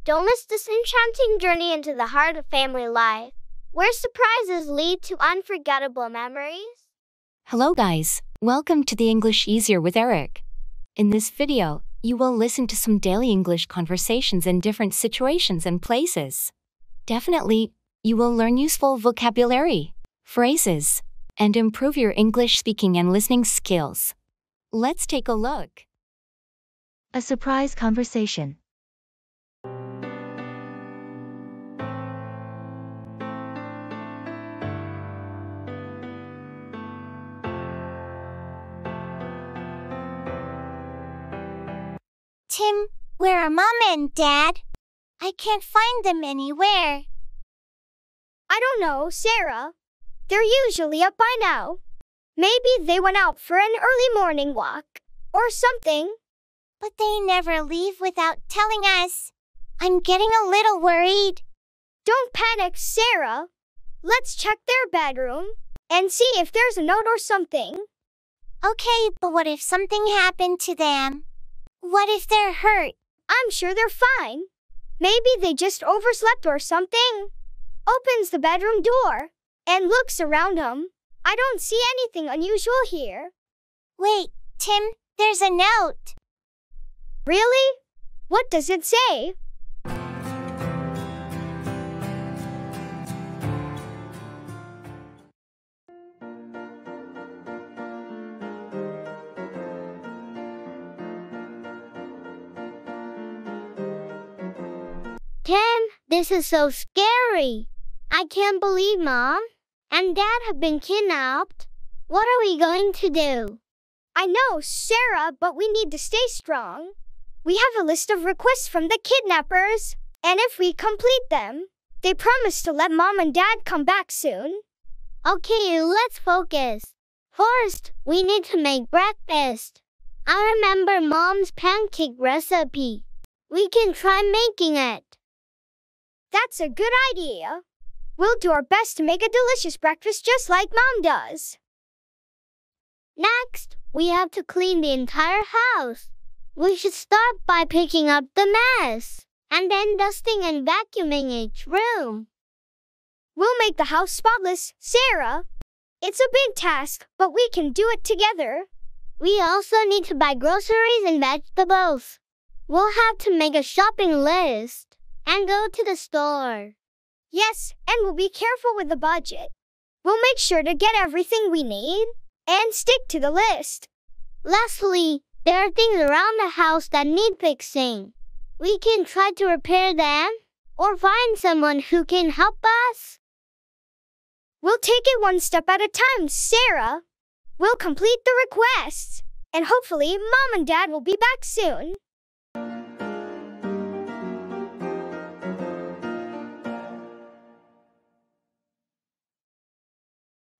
Don't miss this enchanting journey into the heart of family life, where surprises lead to unforgettable memories. Hello guys, welcome to the English Easier with Eric. In this video, you will listen to some daily English conversations in different situations and places. Definitely, you will learn useful vocabulary, phrases, and improve your English speaking and listening skills. Let's take a look. A surprise conversation. Tim, where are Mom and Dad? I can't find them anywhere. I don't know, Sarah. They're usually up by now. Maybe they went out for an early morning walk or something. But they never leave without telling us. I'm getting a little worried. Don't panic, Sarah. Let's check their bedroom and see if there's a note or something. Okay, but what if something happened to them? What if they're hurt? I'm sure they're fine. Maybe they just overslept or something. Opens the bedroom door and looks around them. I don't see anything unusual here. Wait, Tim, there's a note. Really? What does it say? Tim, this is so scary. I can't believe Mom and Dad have been kidnapped. What are we going to do? I know, Sarah, but we need to stay strong. We have a list of requests from the kidnappers, and if we complete them, they promise to let Mom and Dad come back soon. Okay, let's focus. First, we need to make breakfast. I remember Mom's pancake recipe. We can try making it. That's a good idea. We'll do our best to make a delicious breakfast just like Mom does. Next, we have to clean the entire house. We should start by picking up the mess and then dusting and vacuuming each room. We'll make the house spotless, Sarah. It's a big task, but we can do it together. We also need to buy groceries and vegetables. We'll have to make a shopping list and go to the store. Yes, and we'll be careful with the budget. We'll make sure to get everything we need and stick to the list. Lastly, there are things around the house that need fixing. We can try to repair them or find someone who can help us. We'll take it one step at a time, Sarah. We'll complete the requests. And hopefully, Mom and Dad will be back soon.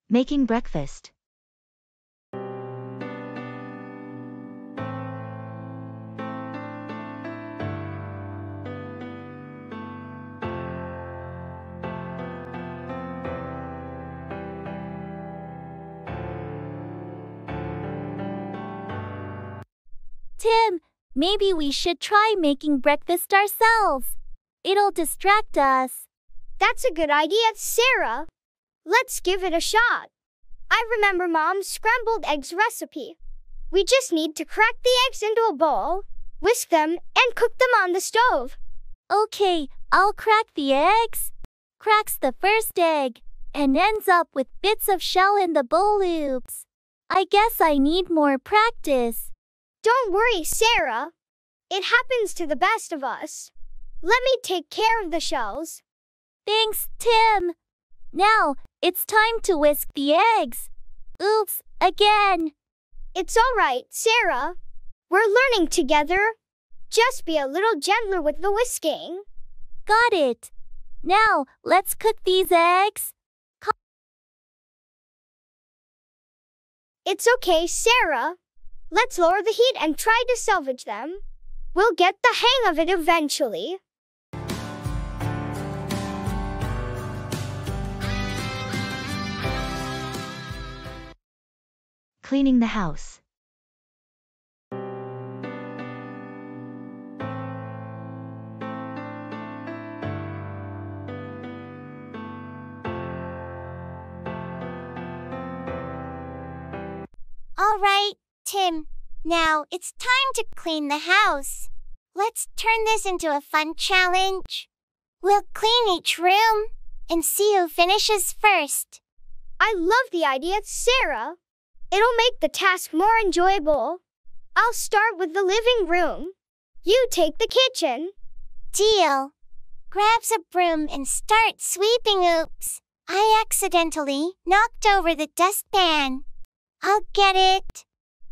Making breakfast. Tim, maybe we should try making breakfast ourselves. It'll distract us. That's a good idea, Sarah. Let's give it a shot. I remember Mom's scrambled eggs recipe. We just need to crack the eggs into a bowl, whisk them, and cook them on the stove. Okay, I'll crack the eggs. Cracks the first egg, and ends up with bits of shell in the bowl loops. I guess I need more practice. Don't worry, Sarah. It happens to the best of us. Let me take care of the shells. Thanks, Tim. Now, it's time to whisk the eggs. Oops, again. It's all right, Sarah. We're learning together. Just be a little gentler with the whisking. Got it. Now, let's cook these eggs. It's okay, Sarah. Let's lower the heat and try to salvage them. We'll get the hang of it eventually. Cleaning the house. All right, Tim. Now it's time to clean the house. Let's turn this into a fun challenge. We'll clean each room and see who finishes first. I love the idea, Sarah. It'll make the task more enjoyable. I'll start with the living room. You take the kitchen. Deal. Grabs a broom and starts sweeping. Oops, I accidentally knocked over the dustpan. I'll get it.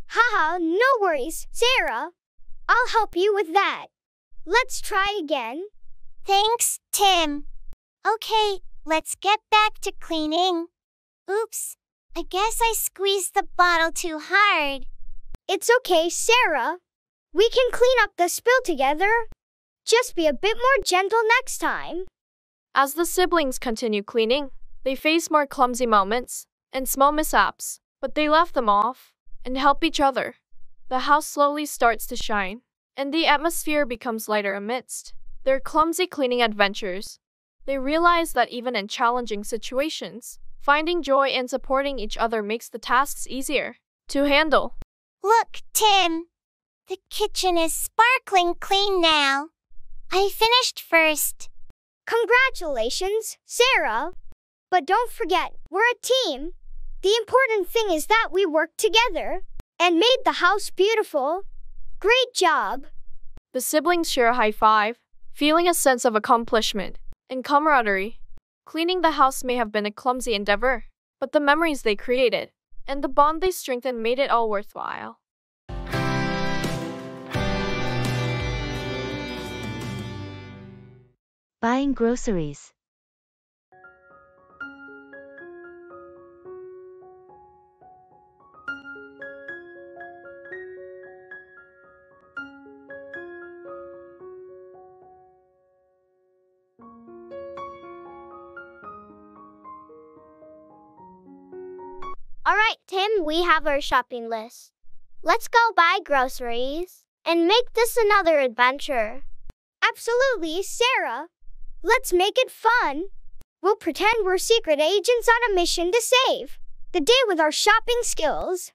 Haha, no worries, Sarah. I'll help you with that. Let's try again. Thanks, Tim. Okay, let's get back to cleaning. Oops. I guess I squeezed the bottle too hard. It's okay, Sarah. We can clean up the spill together. Just be a bit more gentle next time. As the siblings continue cleaning, they face more clumsy moments and small mishaps, but they laugh them off and help each other. The house slowly starts to shine, and the atmosphere becomes lighter amidst their clumsy cleaning adventures. They realize that even in challenging situations, finding joy and supporting each other makes the tasks easier to handle. Look, Tim. The kitchen is sparkling clean now. I finished first. Congratulations, Sarah. But don't forget, we're a team. The important thing is that we worked together and made the house beautiful. Great job. The siblings share a high five, feeling a sense of accomplishment and camaraderie. Cleaning the house may have been a clumsy endeavor, but the memories they created and the bond they strengthened made it all worthwhile. Buying groceries. Alright, Tim, we have our shopping list. Let's go buy groceries and make this another adventure. Absolutely, Sarah. Let's make it fun. We'll pretend we're secret agents on a mission to save the day with our shopping skills.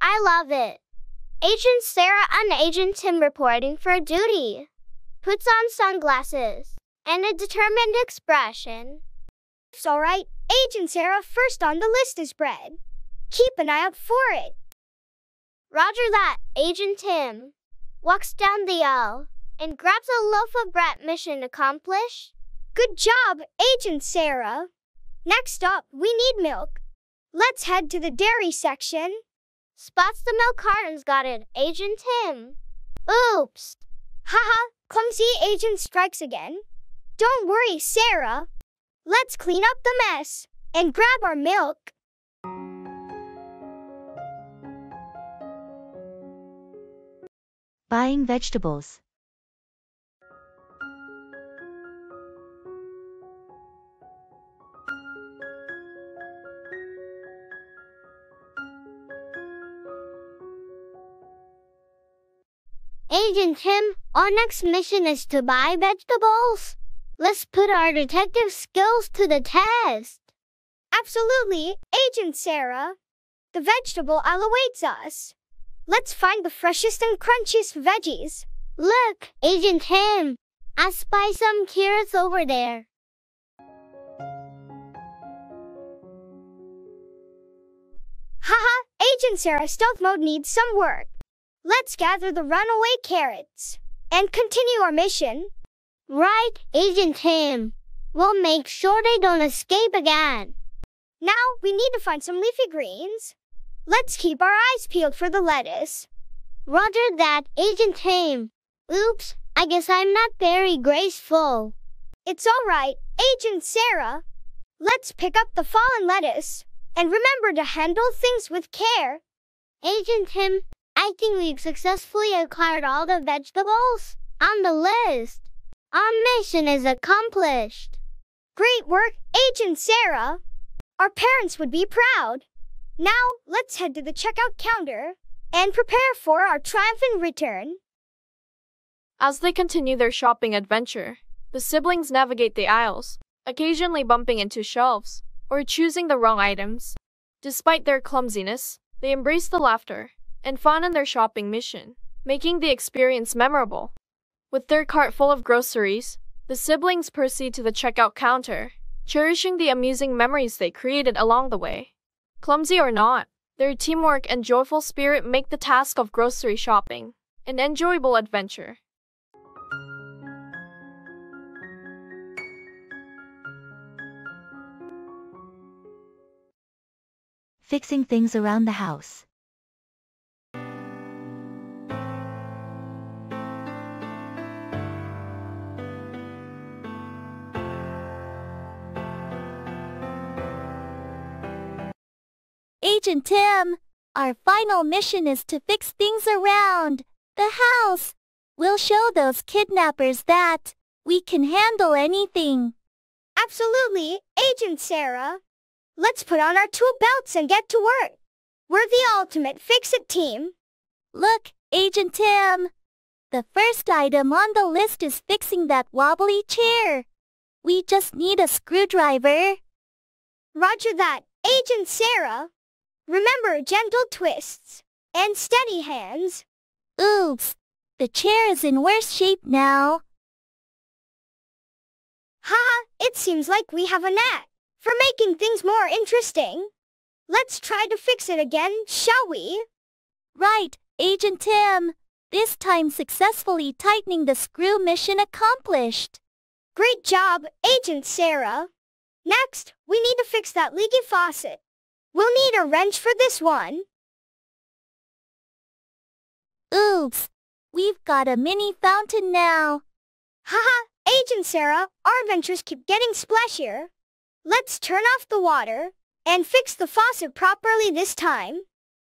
I love it. Agent Sarah and Agent Tim reporting for duty. Puts on sunglasses and a determined expression. It's alright, Agent Sarah first on the list is bread. Keep an eye out for it. Roger that, Agent Tim. Walks down the aisle and grabs a loaf of bread. Mission accomplished. Good job, Agent Sarah. Next up, we need milk. Let's head to the dairy section. spots the milk cartons got in. Agent Tim. Oops. Haha, clumsy agent strikes again. Don't worry, Sarah. Let's clean up the mess and grab our milk. Buying vegetables. Agent Tim, our next mission is to buy vegetables. Let's put our detective skills to the test. Absolutely, Agent Sarah. The vegetable aisle awaits us. Let's find the freshest and crunchiest veggies. Look, Agent Tim, I spy some carrots over there. Haha, Agent Sarah's stealth mode needs some work. Let's gather the runaway carrots and continue our mission. Right, Agent Tim. We'll make sure they don't escape again. Now we need to find some leafy greens. Let's keep our eyes peeled for the lettuce. Roger that, Agent Tim. Oops, I guess I'm not very graceful. It's all right, Agent Sarah. Let's pick up the fallen lettuce and remember to handle things with care. Agent Tim, I think we've successfully acquired all the vegetables on the list. Our mission is accomplished. Great work, Agent Sarah. Our parents would be proud. Now, let's head to the checkout counter and prepare for our triumphant return. As they continue their shopping adventure, the siblings navigate the aisles, occasionally bumping into shelves or choosing the wrong items. Despite their clumsiness, they embrace the laughter and fun in their shopping mission, making the experience memorable. With their cart full of groceries, the siblings proceed to the checkout counter, cherishing the amusing memories they created along the way. Clumsy or not, their teamwork and joyful spirit make the task of grocery shopping an enjoyable adventure. Fixing things around the house. Agent Tim, our final mission is to fix things around the house. We'll show those kidnappers that we can handle anything. Absolutely, Agent Sarah. Let's put on our tool belts and get to work. We're the ultimate fix-it team. Look, Agent Tim. The first item on the list is fixing that wobbly chair. We just need a screwdriver. Roger that, Agent Sarah. Remember gentle twists and steady hands. Oops, the chair is in worse shape now. Haha, it seems like we have a knack for making things more interesting. Let's try to fix it again, shall we? Right, Agent Tim. This time successfully tightening the screw, mission accomplished. Great job, Agent Sarah. Next, we need to fix that leaky faucet. We'll need a wrench for this one. Oops, we've got a mini fountain now. Haha, Agent Sarah, our adventures keep getting splashier. Let's turn off the water and fix the faucet properly this time.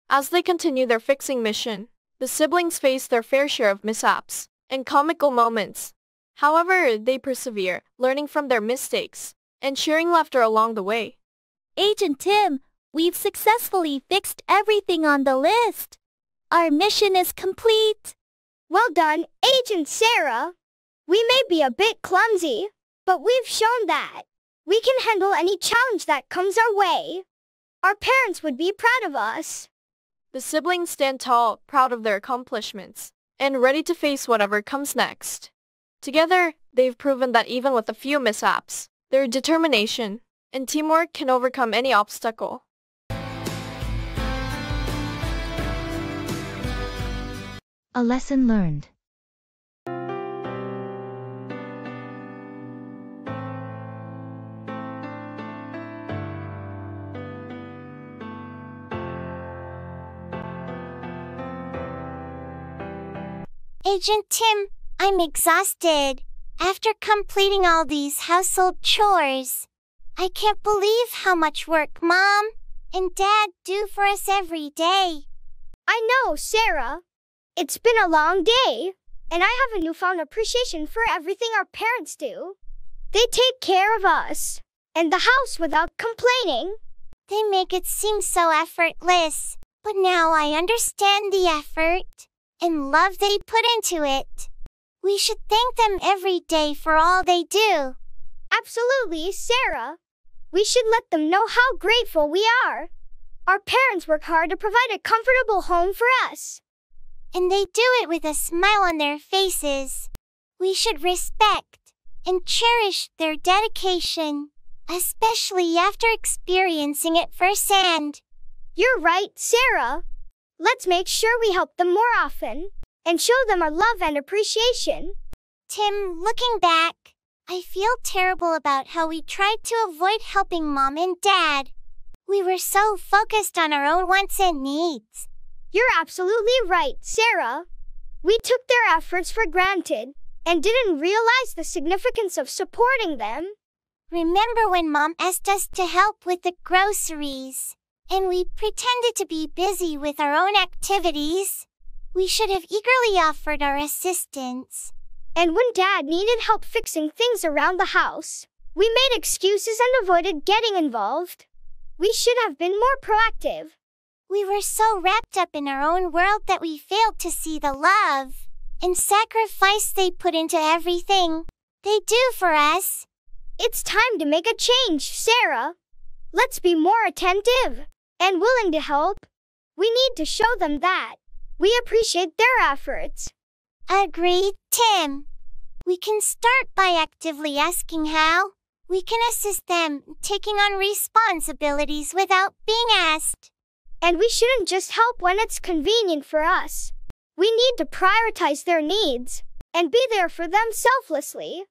As they continue their fixing mission, the siblings face their fair share of mishaps and comical moments. However, they persevere, learning from their mistakes and sharing laughter along the way. Agent Tim, we've successfully fixed everything on the list. Our mission is complete. Well done, Agent Sarah. We may be a bit clumsy, but we've shown that we can handle any challenge that comes our way. Our parents would be proud of us. The siblings stand tall, proud of their accomplishments, and ready to face whatever comes next. Together, they've proven that even with a few mishaps, their determination and teamwork can overcome any obstacle. A lesson learned. Agent Tim, I'm exhausted. After completing all these household chores, I can't believe how much work Mom and Dad do for us every day. I know, Sarah. It's been a long day, and I have a newfound appreciation for everything our parents do. They take care of us and the house without complaining. They make it seem so effortless, but now I understand the effort and love they put into it. We should thank them every day for all they do. Absolutely, Sarah. We should let them know how grateful we are. Our parents work hard to provide a comfortable home for us. And they do it with a smile on their faces. We should respect and cherish their dedication, especially after experiencing it firsthand. You're right, Sarah. Let's make sure we help them more often and show them our love and appreciation. Tim, looking back, I feel terrible about how we tried to avoid helping Mom and Dad. We were so focused on our own wants and needs. You're absolutely right, Sarah. We took their efforts for granted and didn't realize the significance of supporting them. Remember when Mom asked us to help with the groceries, and we pretended to be busy with our own activities? We should have eagerly offered our assistance. And when Dad needed help fixing things around the house, we made excuses and avoided getting involved. We should have been more proactive. We were so wrapped up in our own world that we failed to see the love and sacrifice they put into everything they do for us. It's time to make a change, Sarah. Let's be more attentive and willing to help. We need to show them that we appreciate their efforts. Agreed, Tim. We can start by actively asking how we can assist them in taking on responsibilities without being asked. And we shouldn't just help when it's convenient for us. We need to prioritize their needs and be there for them selflessly.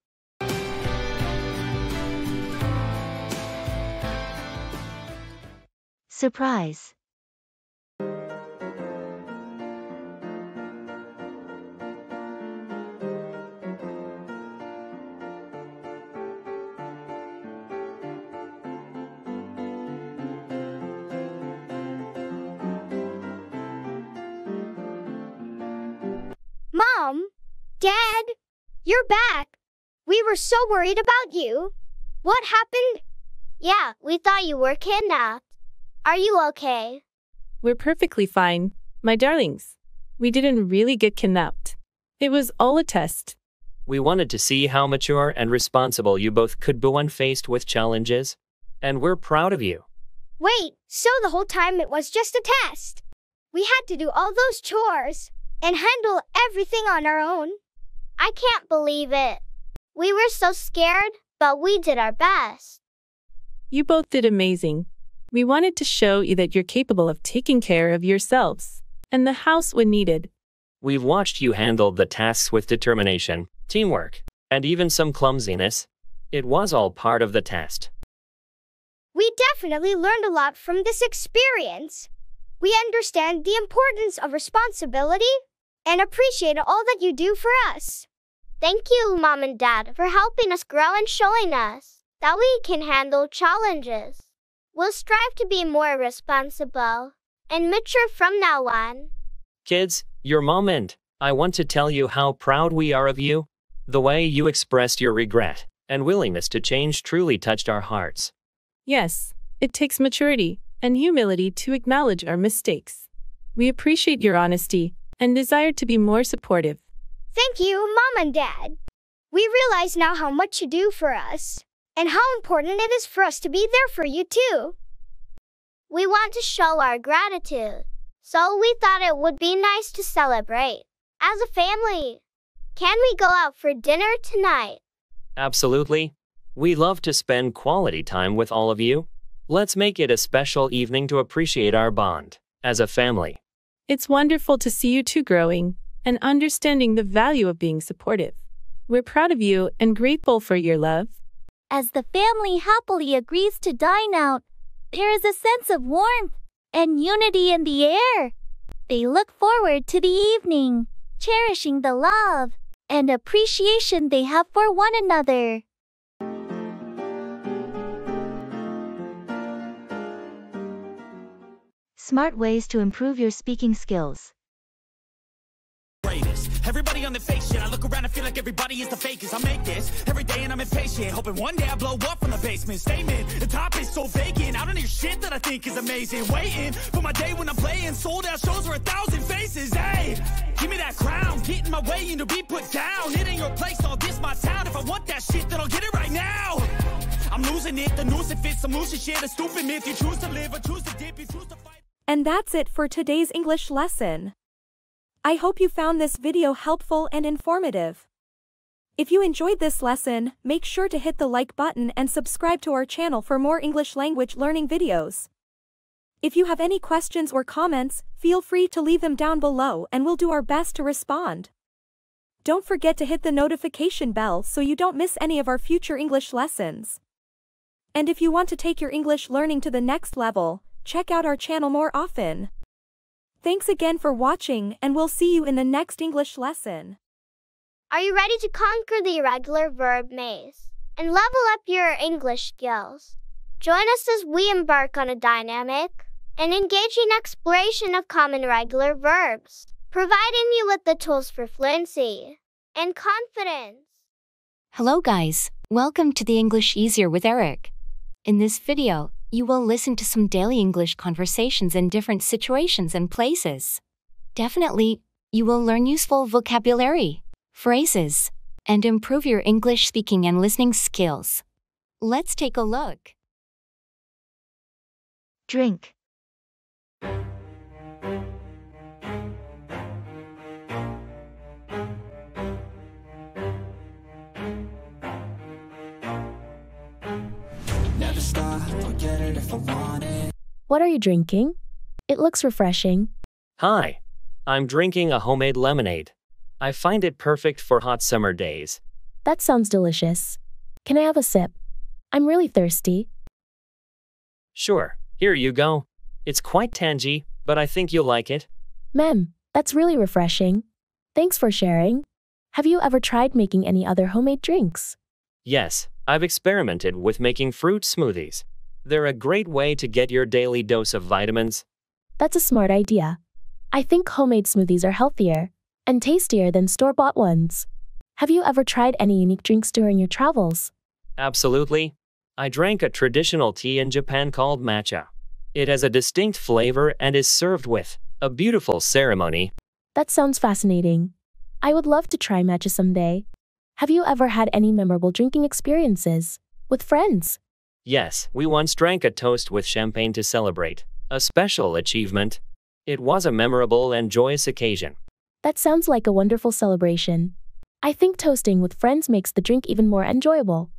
Surprise! Mom, Dad, you're back. We were so worried about you. What happened? Yeah, we thought you were kidnapped. Are you okay? We're perfectly fine, my darlings. We didn't really get kidnapped. It was all a test. We wanted to see how mature and responsible you both could be when faced with challenges, and we're proud of you. Wait, so the whole time it was just a test? We had to do all those chores and handle everything on our own? I can't believe it. We were so scared, but we did our best. You both did amazing. We wanted to show you that you're capable of taking care of yourselves and the house when needed. We've watched you handle the tasks with determination, teamwork, and even some clumsiness. It was all part of the test. We definitely learned a lot from this experience. We understand the importance of responsibility and appreciate all that you do for us. Thank you, Mom and Dad, for helping us grow and showing us that we can handle challenges. We'll strive to be more responsible and mature from now on. Kids, your mom and I want to tell you how proud we are of you. The way you expressed your regret and willingness to change truly touched our hearts. Yes, it takes maturity and humility to acknowledge our mistakes. We appreciate your honesty and desire to be more supportive. Thank you, Mom and Dad. We realize now how much you do for us and how important it is for us to be there for you too. We want to show our gratitude, so we thought it would be nice to celebrate as a family. Can we go out for dinner tonight? Absolutely. We love to spend quality time with all of you. Let's make it a special evening to appreciate our bond as a family. It's wonderful to see you two growing and understanding the value of being supportive. We're proud of you and grateful for your love. As the family happily agrees to dine out, there is a sense of warmth and unity in the air. They look forward to the evening, cherishing the love and appreciation they have for one another. Smart ways to improve your speaking skills. Everybody on the fake shit. I look around and feel like everybody is the fakest. I make this every day and I'm impatient, hoping one day I blow up from the basement. Statement, the top is so vacant. I don't hear shit that I think is amazing. Waiting for my day when I'm playing sold out shows for 1,000 faces. Hey, give me that crown, get in my way and to be put down. It ain't your place, all this my town. If I want that shit, then I'll get it right now. I'm losing it, the noose it fits, some loose shit, a stupid myth. You choose to live or choose to dip, you choose to fight. And that's it for today's English lesson. I hope you found this video helpful and informative. If you enjoyed this lesson, make sure to hit the like button and subscribe to our channel for more English language learning videos. If you have any questions or comments, feel free to leave them down below and we'll do our best to respond. Don't forget to hit the notification bell so you don't miss any of our future English lessons. And if you want to take your English learning to the next level, check out our channel more often. Thanks again for watching, and we'll see you in the next English lesson. Are you ready to conquer the irregular verb maze and level up your English skills? Join us as we embark on a dynamic and engaging exploration of common irregular verbs, providing you with the tools for fluency and confidence. Hello guys, welcome to the English Easier with Eric. In this video, you will listen to some daily English conversations in different situations and places. Definitely, you will learn useful vocabulary, phrases, and improve your English speaking and listening skills. Let's take a look. Drink. What are you drinking? It looks refreshing. Hi, I'm drinking a homemade lemonade. I find it perfect for hot summer days. That sounds delicious. Can I have a sip? I'm really thirsty. Sure, here you go. It's quite tangy, but I think you'll like it. Mem, that's really refreshing. Thanks for sharing. Have you ever tried making any other homemade drinks? Yes, I've experimented with making fruit smoothies. They're a great way to get your daily dose of vitamins. That's a smart idea. I think homemade smoothies are healthier and tastier than store-bought ones. Have you ever tried any unique drinks during your travels? Absolutely. I drank a traditional tea in Japan called matcha. It has a distinct flavor and is served with a beautiful ceremony. That sounds fascinating. I would love to try matcha someday. Have you ever had any memorable drinking experiences with friends? Yes, we once drank a toast with champagne to celebrate a special achievement. It was a memorable and joyous occasion. That sounds like a wonderful celebration. I think toasting with friends makes the drink even more enjoyable.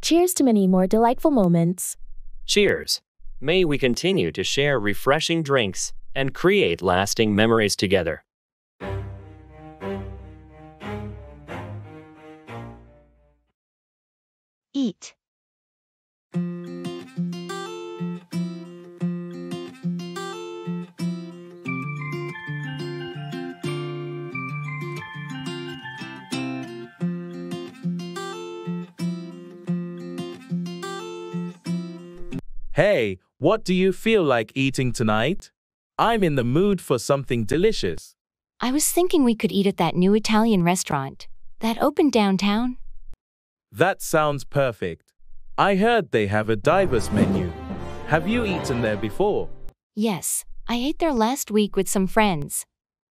Cheers to many more delightful moments. Cheers. May we continue to share refreshing drinks and create lasting memories together. Eat. Hey, what do you feel like eating tonight? I'm in the mood for something delicious. I was thinking we could eat at that new Italian restaurant that opened downtown. That sounds perfect. I heard they have a diverse menu. Have you eaten there before? Yes, I ate there last week with some friends.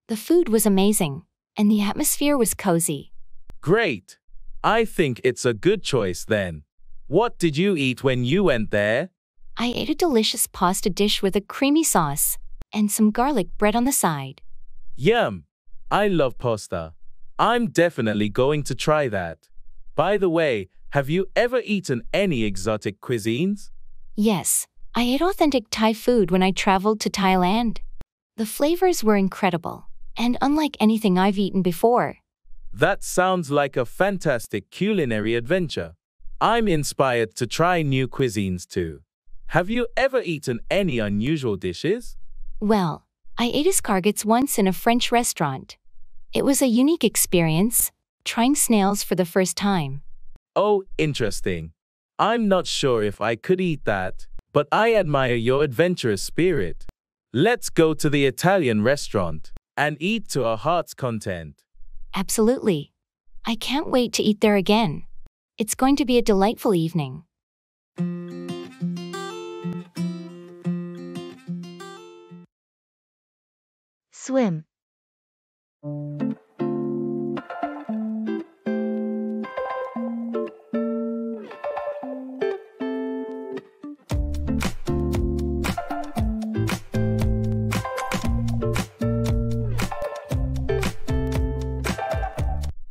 The food was amazing, and the atmosphere was cozy. Great. I think it's a good choice then. What did you eat when you went there? I ate a delicious pasta dish with a creamy sauce and some garlic bread on the side. Yum! I love pasta. I'm definitely going to try that. By the way, have you ever eaten any exotic cuisines? Yes, I ate authentic Thai food when I traveled to Thailand. The flavors were incredible and unlike anything I've eaten before. That sounds like a fantastic culinary adventure. I'm inspired to try new cuisines too. Have you ever eaten any unusual dishes? Well, I ate escargots once in a French restaurant. It was a unique experience, trying snails for the first time. Oh, interesting. I'm not sure if I could eat that, but I admire your adventurous spirit. Let's go to the Italian restaurant and eat to our heart's content. Absolutely. I can't wait to eat there again. It's going to be a delightful evening. Swim.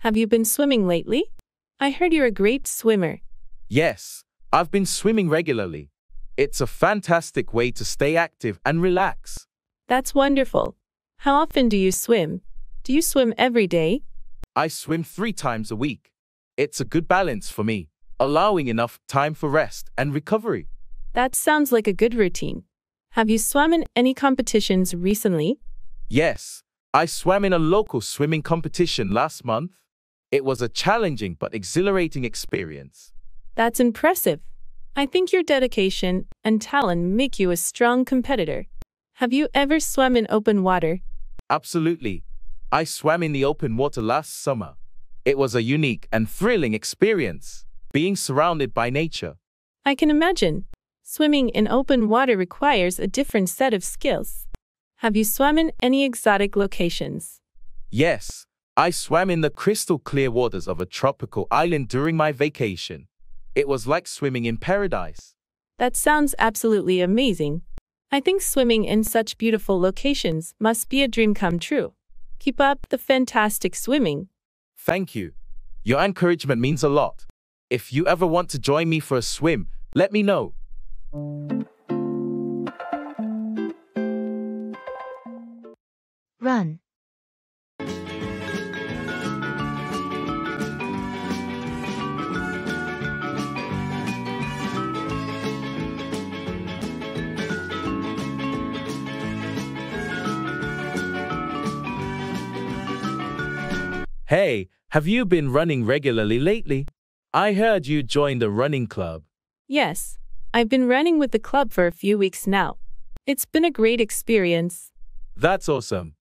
Have you been swimming lately? I heard you're a great swimmer. Yes, I've been swimming regularly. It's a fantastic way to stay active and relax. That's wonderful. How often do you swim? Do you swim every day? I swim 3 times a week. It's a good balance for me, allowing enough time for rest and recovery. That sounds like a good routine. Have you swum in any competitions recently? Yes, I swam in a local swimming competition last month. It was a challenging but exhilarating experience. That's impressive. I think your dedication and talent make you a strong competitor. Have you ever swum in open water? Absolutely. I swam in the open water last summer. It was a unique and thrilling experience, being surrounded by nature. I can imagine. Swimming in open water requires a different set of skills. Have you swum in any exotic locations? Yes, I swam in the crystal clear waters of a tropical island during my vacation. It was like swimming in paradise. That sounds absolutely amazing. I think swimming in such beautiful locations must be a dream come true. Keep up the fantastic swimming. Thank you. Your encouragement means a lot. If you ever want to join me for a swim, let me know. Run. Hey, have you been running regularly lately? I heard you joined a running club. Yes, I've been running with the club for a few weeks now. It's been a great experience. That's awesome.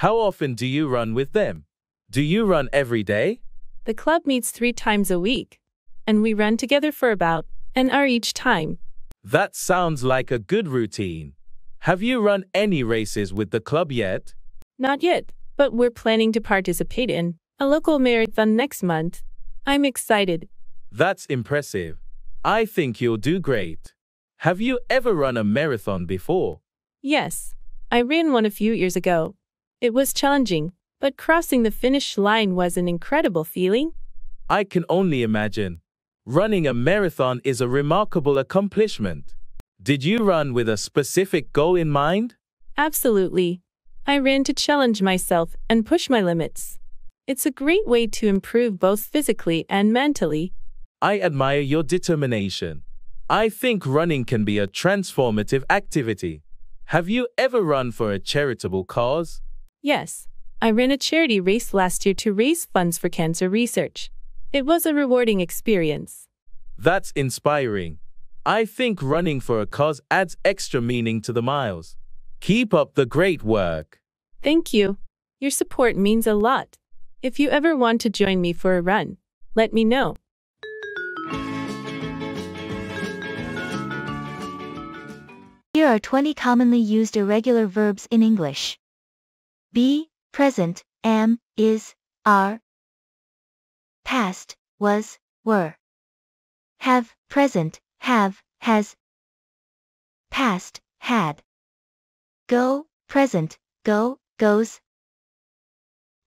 How often do you run with them? Do you run every day? The club meets 3 times a week, and we run together for about an hour each time. That sounds like a good routine. Have you run any races with the club yet? Not yet, but we're planning to participate in a local marathon next month. I'm excited. That's impressive. I think you'll do great. Have you ever run a marathon before? Yes, I ran one a few years ago. It was challenging, but crossing the finish line was an incredible feeling. I can only imagine. Running a marathon is a remarkable accomplishment. Did you run with a specific goal in mind? Absolutely. I ran to challenge myself and push my limits. It's a great way to improve both physically and mentally. I admire your determination. I think running can be a transformative activity. Have you ever run for a charitable cause? Yes, I ran a charity race last year to raise funds for cancer research. It was a rewarding experience. That's inspiring. I think running for a cause adds extra meaning to the miles. Keep up the great work. Thank you. Your support means a lot. If you ever want to join me for a run, let me know. Here are 20 commonly used irregular verbs in English. Be, present, am, is, are. Past, was, were. Have, present, have, has. Past, had. Go, present, go, goes.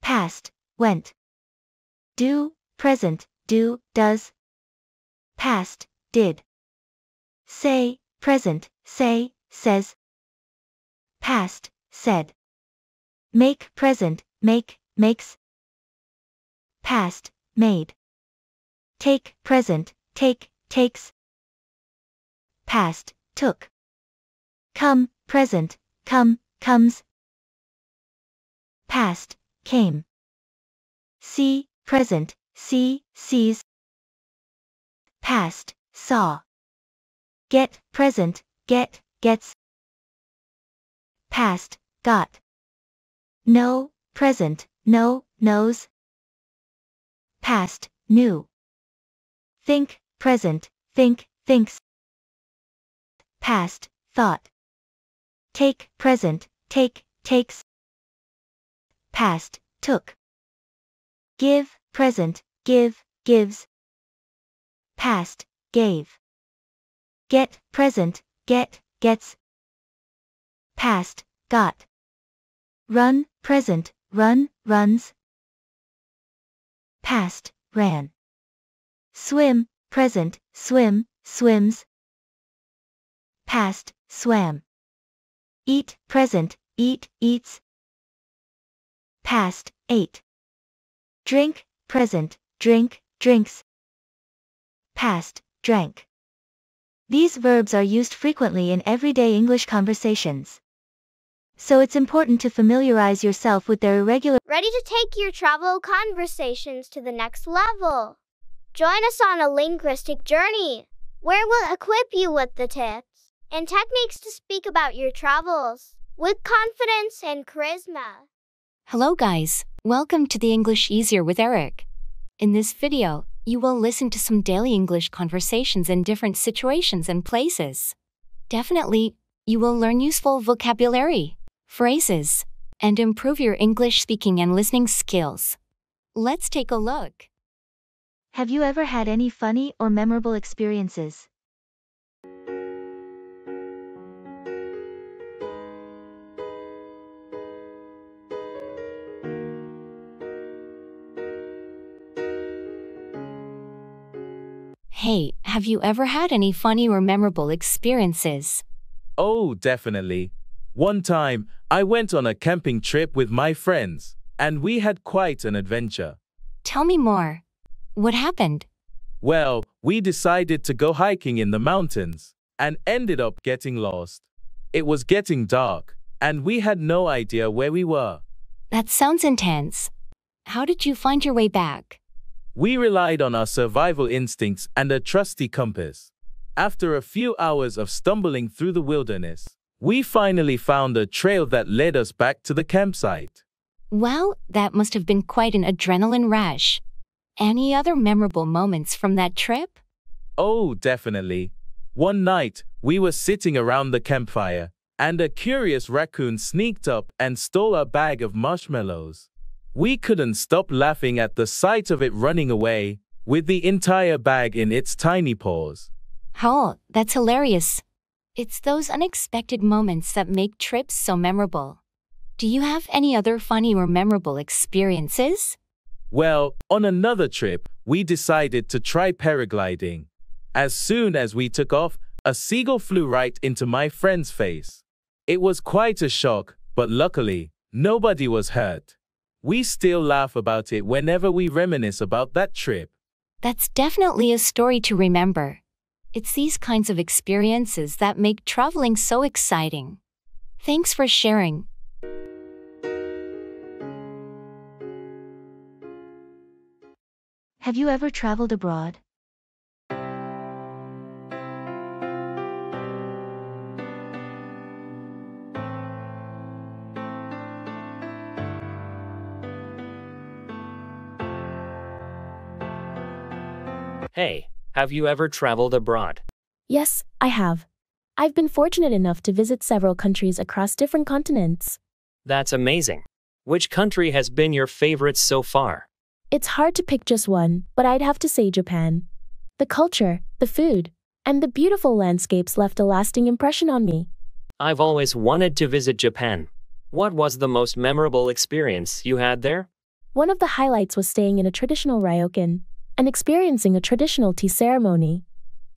Past, went. Do, present, do, does. Past, did. Say, present, say, says. Past, said. Make, present, make, makes. Past, made. Take, present, take, takes. Past, took. Come, present, come, comes. Past, came. see, present, see, sees. Past, saw. Get, present, get, gets. Past, got. Know, present, know, knows. Past, knew. Think, present, think, thinks. Past, thought. Take, present, take, takes. Past, took. Give, present, give, gives. Past, gave. Get, present, get, gets. Past, got. Run, present, run, runs. Past, ran. Swim, present, swim, swims. Past, swam. Eat, present, eat, eats. Past, ate. Drink, present, drink, drinks. Past, drank. These verbs are used frequently in everyday English conversations, so it's important to familiarize yourself with their irregular. Ready to take your travel conversations to the next level? Join us on a linguistic journey, where we'll equip you with the tips and techniques to speak about your travels with confidence and charisma. Hello guys, welcome to the English Easier with Eric. In this video, you will listen to some daily English conversations in different situations and places. Definitely, you will learn useful vocabulary, phrases, and improve your English speaking and listening skills. Let's take a look. Have you ever had any funny or memorable experiences? Hey, have you ever had any funny or memorable experiences? Oh, definitely. One time, I went on a camping trip with my friends, and we had quite an adventure. Tell me more. What happened? Well, we decided to go hiking in the mountains and ended up getting lost. It was getting dark, and we had no idea where we were. That sounds intense. How did you find your way back? We relied on our survival instincts and a trusty compass. After a few hours of stumbling through the wilderness, we finally found a trail that led us back to the campsite. Well, that must have been quite an adrenaline rush. Any other memorable moments from that trip? Oh, definitely. One night, we were sitting around the campfire, and a curious raccoon sneaked up and stole our bag of marshmallows. We couldn't stop laughing at the sight of it running away, with the entire bag in its tiny paws. Oh, that's hilarious. It's those unexpected moments that make trips so memorable. Do you have any other funny or memorable experiences? Well, on another trip, we decided to try paragliding. As soon as we took off, a seagull flew right into my friend's face. It was quite a shock, but luckily, nobody was hurt. We still laugh about it whenever we reminisce about that trip. That's definitely a story to remember. It's these kinds of experiences that make traveling so exciting. Thanks for sharing. Have you ever traveled abroad? Hey, have you ever traveled abroad? Yes, I have. I've been fortunate enough to visit several countries across different continents. That's amazing. Which country has been your favorite so far? It's hard to pick just one, but I'd have to say Japan. The culture, the food, and the beautiful landscapes left a lasting impression on me. I've always wanted to visit Japan. What was the most memorable experience you had there? One of the highlights was staying in a traditional ryokan and experiencing a traditional tea ceremony.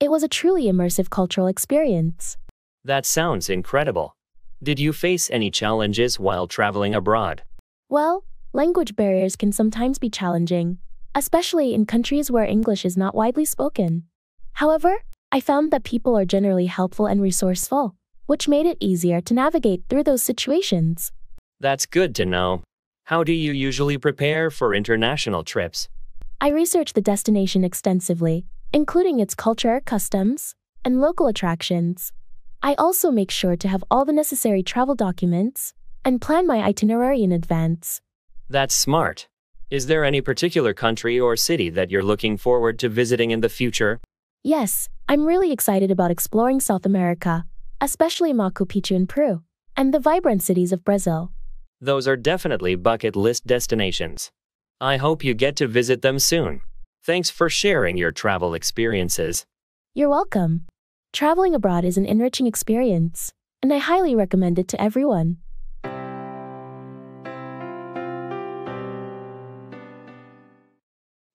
It was a truly immersive cultural experience. That sounds incredible. Did you face any challenges while traveling abroad? Well, language barriers can sometimes be challenging, especially in countries where English is not widely spoken. However, I found that people are generally helpful and resourceful, which made it easier to navigate through those situations. That's good to know. How do you usually prepare for international trips? I research the destination extensively, including its culture, customs, and local attractions. I also make sure to have all the necessary travel documents and plan my itinerary in advance. That's smart. Is there any particular country or city that you're looking forward to visiting in the future? Yes, I'm really excited about exploring South America, especially Machu Picchu in Peru, and the vibrant cities of Brazil. Those are definitely bucket list destinations. I hope you get to visit them soon. Thanks for sharing your travel experiences. You're welcome. Traveling abroad is an enriching experience, and I highly recommend it to everyone.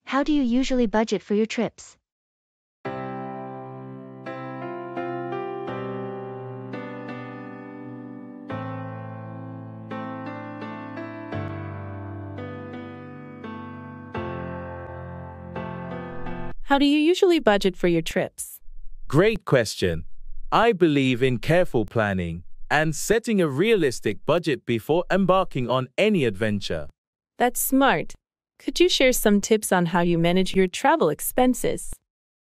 How do you usually budget for your trips? How do you usually budget for your trips? Great question. I believe in careful planning and setting a realistic budget before embarking on any adventure. That's smart. Could you share some tips on how you manage your travel expenses?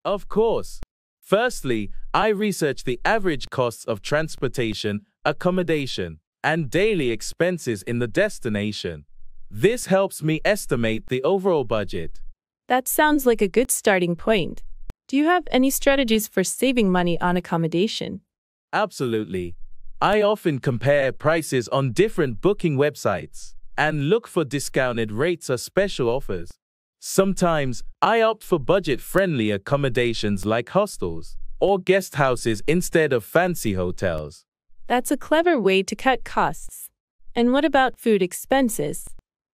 Of course. Firstly, I research the average costs of transportation, accommodation, and daily expenses in the destination. This helps me estimate the overall budget. That sounds like a good starting point. Do you have any strategies for saving money on accommodation? Absolutely. I often compare prices on different booking websites and look for discounted rates or special offers. Sometimes, I opt for budget-friendly accommodations like hostels or guest houses instead of fancy hotels. That's a clever way to cut costs. And what about food expenses?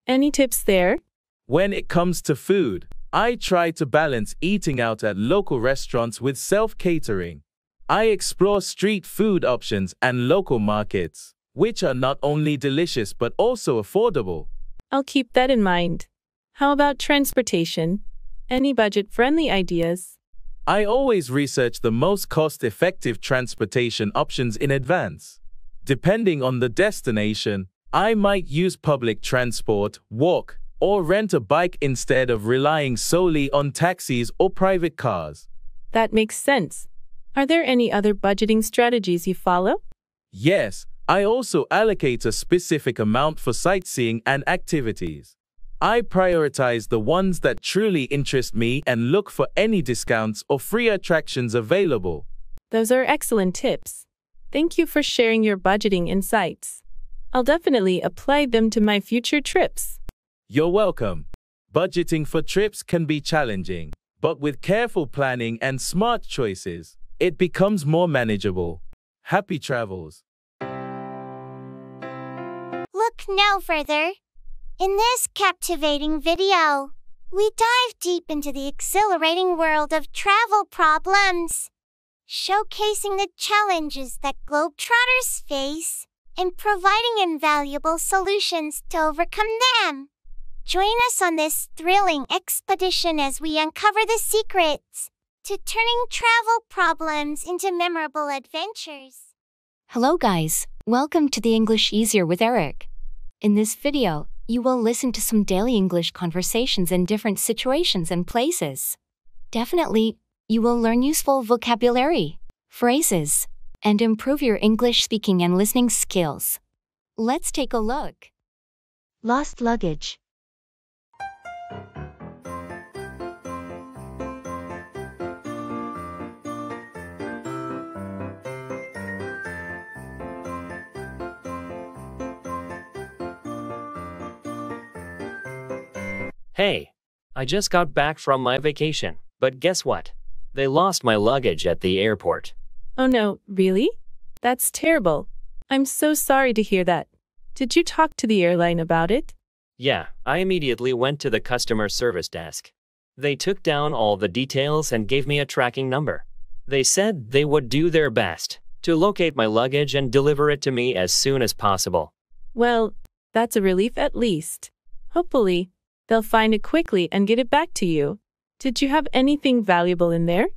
Any tips there? When it comes to food, I try to balance eating out at local restaurants with self-catering. I explore street food options and local markets, which are not only delicious but also affordable. I'll keep that in mind. How about transportation? Any budget-friendly ideas? I always research the most cost-effective transportation options in advance. Depending on the destination, I might use public transport, walk, or rent a bike instead of relying solely on taxis or private cars. That makes sense. Are there any other budgeting strategies you follow? Yes, I also allocate a specific amount for sightseeing and activities. I prioritize the ones that truly interest me and look for any discounts or free attractions available. Those are excellent tips. Thank you for sharing your budgeting insights. I'll definitely apply them to my future trips. You're welcome. Budgeting for trips can be challenging, but with careful planning and smart choices, it becomes more manageable. Happy travels. Look no further. In this captivating video, we dive deep into the exhilarating world of travel problems, showcasing the challenges that globetrotters face and providing invaluable solutions to overcome them. Join us on this thrilling expedition as we uncover the secrets to turning travel problems into memorable adventures. Hello guys, welcome to the English Easier with Eric. In this video, you will listen to some daily English conversations in different situations and places. Definitely, you will learn useful vocabulary, phrases, and improve your English speaking and listening skills. Let's take a look. Lost luggage. Hey, I just got back from my vacation, but guess what? They lost my luggage at the airport. Oh no, really? That's terrible. I'm so sorry to hear that. Did you talk to the airline about it? Yeah, I immediately went to the customer service desk. They took down all the details and gave me a tracking number. They said they would do their best to locate my luggage and deliver it to me as soon as possible. Well, that's a relief at least. Hopefully, they'll find it quickly and get it back to you. Did you have anything valuable in there?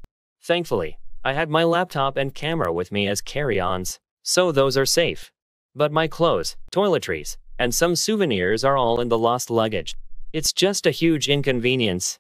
Thankfully, I had my laptop and camera with me as carry-ons, so those are safe. But my clothes, toiletries, and some souvenirs are all in the lost luggage. It's just a huge inconvenience.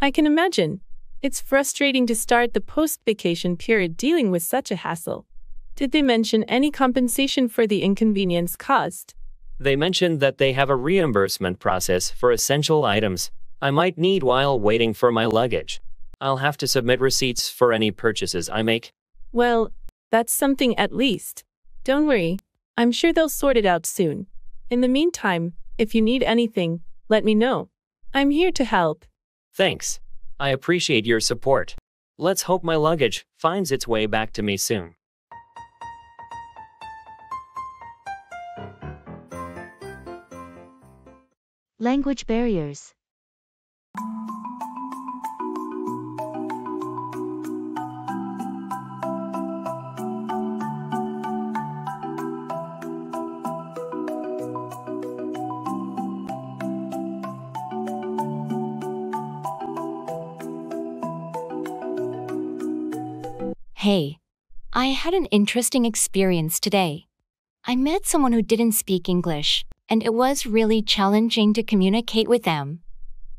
I can imagine. It's frustrating to start the post-vacation period dealing with such a hassle. Did they mention any compensation for the inconvenience caused? They mentioned that they have a reimbursement process for essential items I might need while waiting for my luggage. I'll have to submit receipts for any purchases I make. Well, that's something at least. Don't worry, I'm sure they'll sort it out soon. In the meantime, if you need anything, let me know. I'm here to help. Thanks. I appreciate your support. Let's hope my luggage finds its way back to me soon. Language barriers. Hey, I had an interesting experience today. I met someone who didn't speak English, and it was really challenging to communicate with them.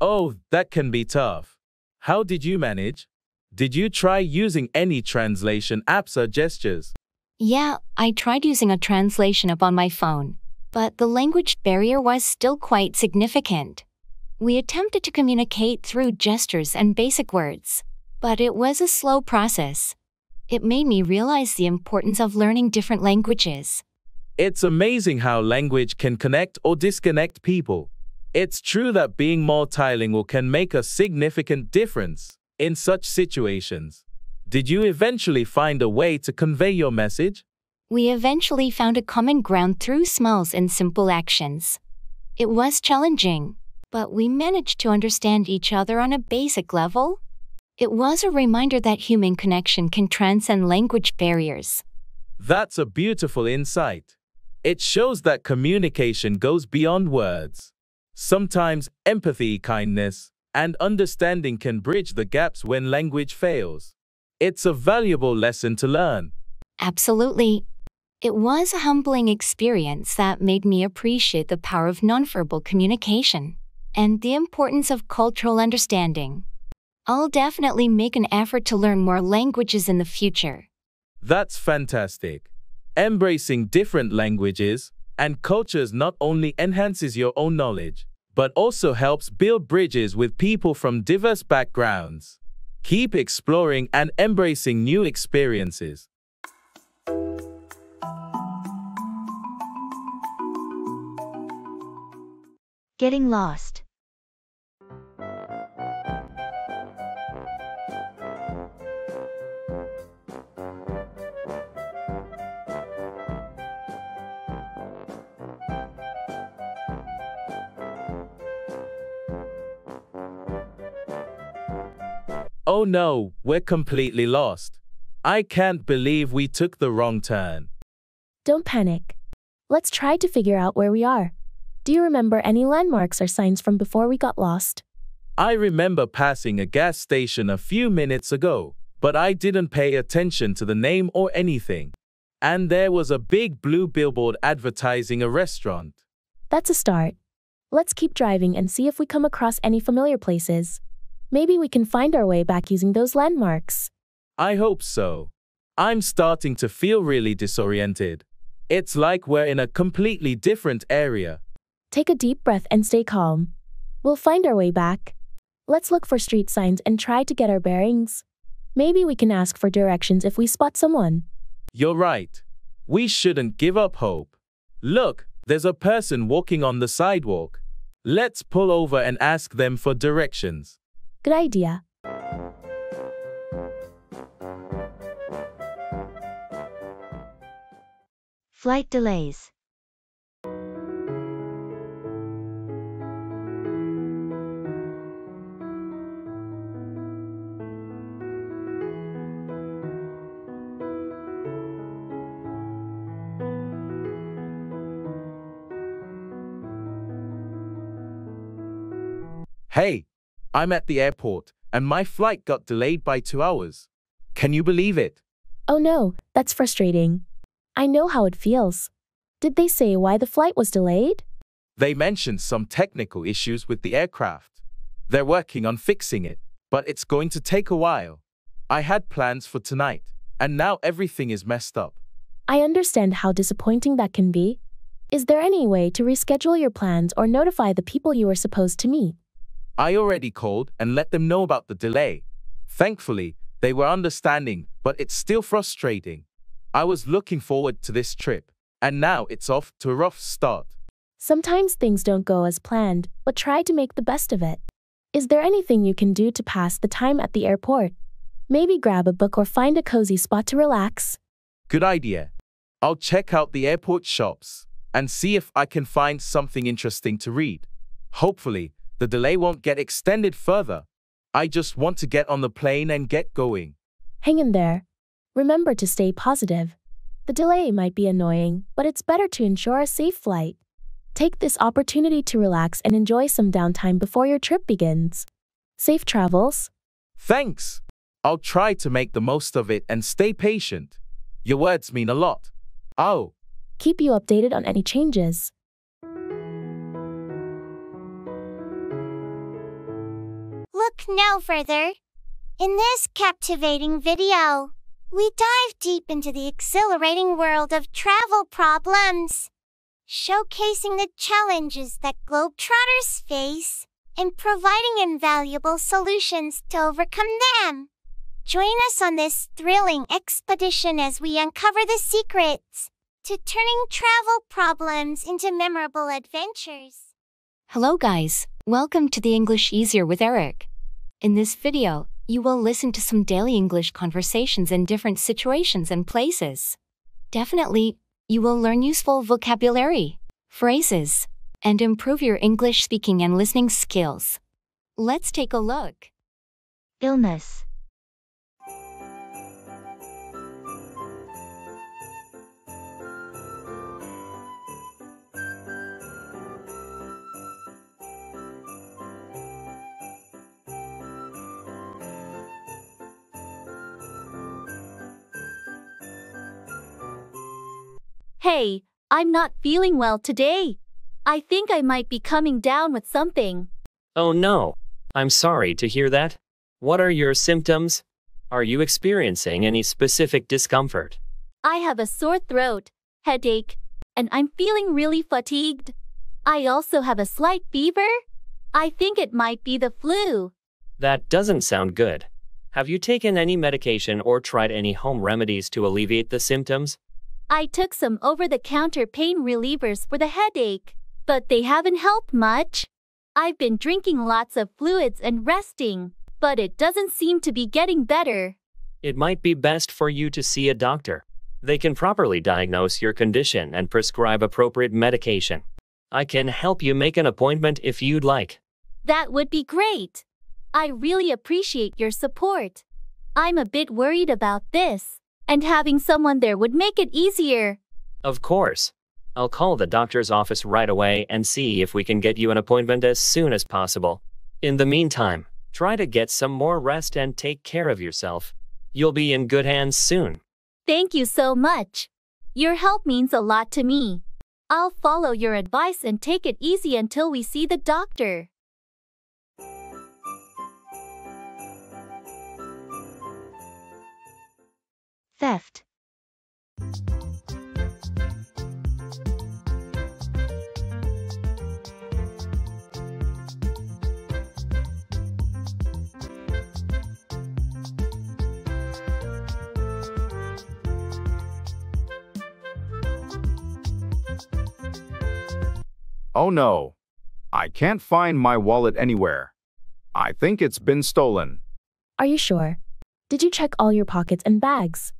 Oh, that can be tough. How did you manage? Did you try using any translation apps or gestures? Yeah, I tried using a translation app on my phone, but the language barrier was still quite significant. We attempted to communicate through gestures and basic words, but it was a slow process. It made me realize the importance of learning different languages. It's amazing how language can connect or disconnect people. It's true that being multilingual can make a significant difference in such situations. Did you eventually find a way to convey your message? We eventually found a common ground through smiles and simple actions. It was challenging, but we managed to understand each other on a basic level. It was a reminder that human connection can transcend language barriers. That's a beautiful insight. It shows that communication goes beyond words. Sometimes empathy, kindness, and understanding can bridge the gaps when language fails. It's a valuable lesson to learn. Absolutely. It was a humbling experience that made me appreciate the power of nonverbal communication and the importance of cultural understanding. I'll definitely make an effort to learn more languages in the future. That's fantastic. Embracing different languages and cultures not only enhances your own knowledge, but also helps build bridges with people from diverse backgrounds. Keep exploring and embracing new experiences. Getting lost. Oh no, we're completely lost. I can't believe we took the wrong turn. Don't panic. Let's try to figure out where we are. Do you remember any landmarks or signs from before we got lost? I remember passing a gas station a few minutes ago, but I didn't pay attention to the name or anything. And there was a big blue billboard advertising a restaurant. That's a start. Let's keep driving and see if we come across any familiar places. Maybe we can find our way back using those landmarks. I hope so. I'm starting to feel really disoriented. It's like we're in a completely different area. Take a deep breath and stay calm. We'll find our way back. Let's look for street signs and try to get our bearings. Maybe we can ask for directions if we spot someone. You're right. We shouldn't give up hope. Look, there's a person walking on the sidewalk. Let's pull over and ask them for directions. Good idea. Flight delays. Hey! I'm at the airport, and my flight got delayed by 2 hours. Can you believe it? Oh no, that's frustrating. I know how it feels. Did they say why the flight was delayed? They mentioned some technical issues with the aircraft. They're working on fixing it, but it's going to take a while. I had plans for tonight, and now everything is messed up. I understand how disappointing that can be. Is there any way to reschedule your plans or notify the people you are supposed to meet? I already called and let them know about the delay. Thankfully, they were understanding, but it's still frustrating. I was looking forward to this trip, and now it's off to a rough start. Sometimes things don't go as planned, but try to make the best of it. Is there anything you can do to pass the time at the airport? Maybe grab a book or find a cozy spot to relax. Good idea. I'll check out the airport shops and see if I can find something interesting to read. Hopefully, the delay won't get extended further. I just want to get on the plane and get going. Hang in there. Remember to stay positive. The delay might be annoying, but it's better to ensure a safe flight. Take this opportunity to relax and enjoy some downtime before your trip begins. Safe travels. Thanks. I'll try to make the most of it and stay patient. Your words mean a lot. I'll keep you updated on any changes. Look no further. In this captivating video, we dive deep into the exhilarating world of travel problems, showcasing the challenges that globetrotters face and providing invaluable solutions to overcome them. Join us on this thrilling expedition as we uncover the secrets to turning travel problems into memorable adventures. Hello guys, welcome to the English Easier with Eric. In this video, you will listen to some daily English conversations in different situations and places. Definitely, you will learn useful vocabulary, phrases, and improve your English speaking and listening skills. Let's take a look. Illness. Hey, I'm not feeling well today. I think I might be coming down with something. Oh no, I'm sorry to hear that. What are your symptoms? Are you experiencing any specific discomfort? I have a sore throat, headache, and I'm feeling really fatigued. I also have a slight fever. I think it might be the flu. That doesn't sound good. Have you taken any medication or tried any home remedies to alleviate the symptoms? I took some over-the-counter pain relievers for the headache, but they haven't helped much. I've been drinking lots of fluids and resting, but it doesn't seem to be getting better. It might be best for you to see a doctor. They can properly diagnose your condition and prescribe appropriate medication. I can help you make an appointment if you'd like. That would be great. I really appreciate your support. I'm a bit worried about this, and having someone there would make it easier. Of course. I'll call the doctor's office right away and see if we can get you an appointment as soon as possible. In the meantime, try to get some more rest and take care of yourself. You'll be in good hands soon. Thank you so much. Your help means a lot to me. I'll follow your advice and take it easy until we see the doctor. Theft. Oh no, I can't find my wallet anywhere. I think it's been stolen. Are you sure? Did you check all your pockets and bags?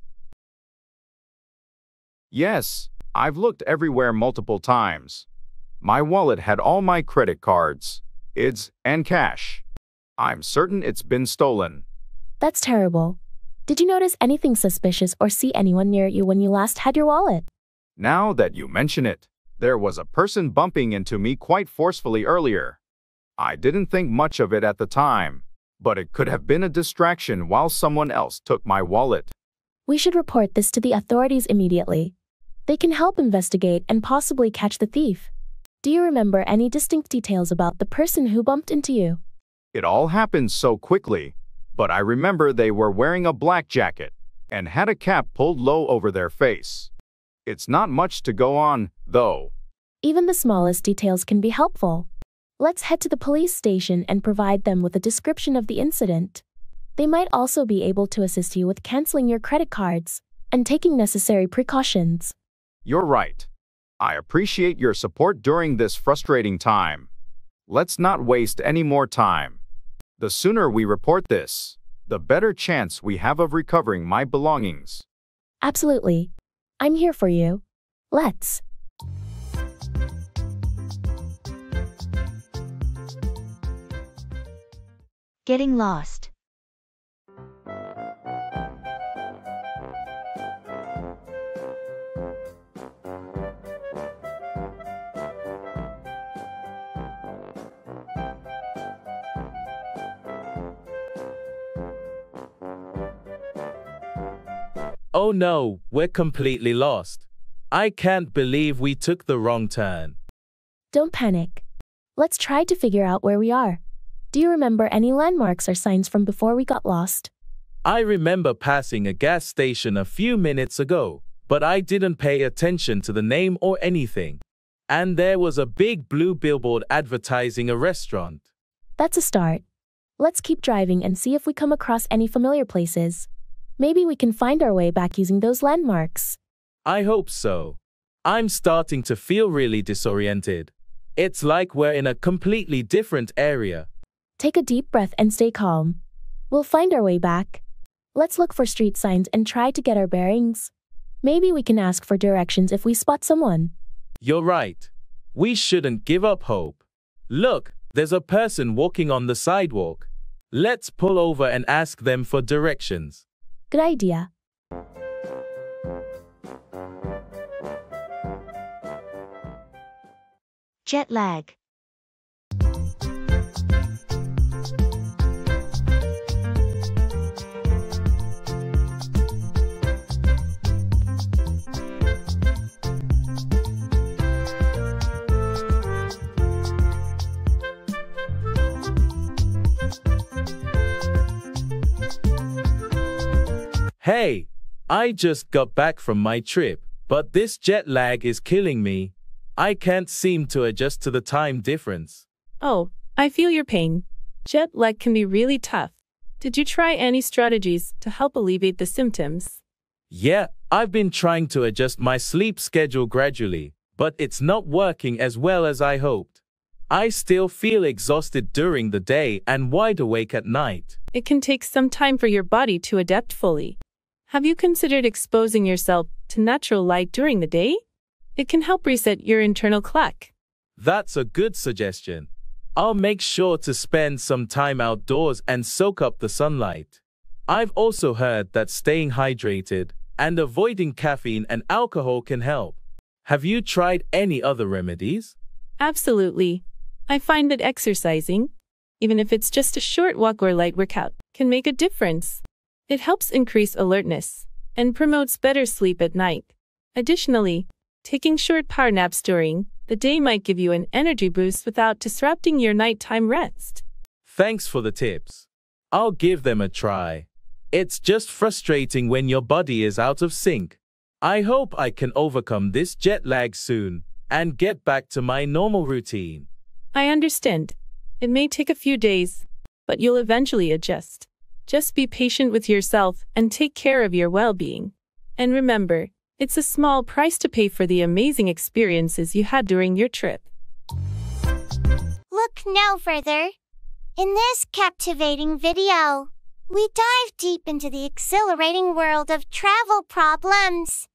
Yes, I've looked everywhere multiple times. My wallet had all my credit cards, IDs, and cash. I'm certain it's been stolen. That's terrible. Did you notice anything suspicious or see anyone near you when you last had your wallet? Now that you mention it, there was a person bumping into me quite forcefully earlier. I didn't think much of it at the time, but it could have been a distraction while someone else took my wallet. We should report this to the authorities immediately. They can help investigate and possibly catch the thief. Do you remember any distinct details about the person who bumped into you? It all happened so quickly, but I remember they were wearing a black jacket and had a cap pulled low over their face. It's not much to go on, though. Even the smallest details can be helpful. Let's head to the police station and provide them with a description of the incident. They might also be able to assist you with canceling your credit cards and taking necessary precautions. You're right. I appreciate your support during this frustrating time. Let's not waste any more time. The sooner we report this, the better chance we have of recovering my belongings. Absolutely. I'm here for you. Let's. Getting lost. Oh no, we're completely lost. I can't believe we took the wrong turn. Don't panic. Let's try to figure out where we are. Do you remember any landmarks or signs from before we got lost? I remember passing a gas station a few minutes ago, but I didn't pay attention to the name or anything. And there was a big blue billboard advertising a restaurant. That's a start. Let's keep driving and see if we come across any familiar places. Maybe we can find our way back using those landmarks. I hope so. I'm starting to feel really disoriented. It's like we're in a completely different area. Take a deep breath and stay calm. We'll find our way back. Let's look for street signs and try to get our bearings. Maybe we can ask for directions if we spot someone. You're right. We shouldn't give up hope. Look, there's a person walking on the sidewalk. Let's pull over and ask them for directions. Good idea. Jet lag. Hey, I just got back from my trip, but this jet lag is killing me. I can't seem to adjust to the time difference. Oh, I feel your pain. Jet lag can be really tough. Did you try any strategies to help alleviate the symptoms? Yeah, I've been trying to adjust my sleep schedule gradually, but it's not working as well as I hoped. I still feel exhausted during the day and wide awake at night. It can take some time for your body to adapt fully. Have you considered exposing yourself to natural light during the day? It can help reset your internal clock. That's a good suggestion. I'll make sure to spend some time outdoors and soak up the sunlight. I've also heard that staying hydrated and avoiding caffeine and alcohol can help. Have you tried any other remedies? Absolutely. I find that exercising, even if it's just a short walk or light workout, can make a difference. It helps increase alertness and promotes better sleep at night. Additionally, taking short power naps during the day might give you an energy boost without disrupting your nighttime rest. Thanks for the tips. I'll give them a try. It's just frustrating when your body is out of sync. I hope I can overcome this jet lag soon and get back to my normal routine. I understand. It may take a few days, but you'll eventually adjust. Just be patient with yourself and take care of your well-being. And remember, it's a small price to pay for the amazing experiences you had during your trip. Look no further. In this captivating video, we dive deep into the exhilarating world of travel problems,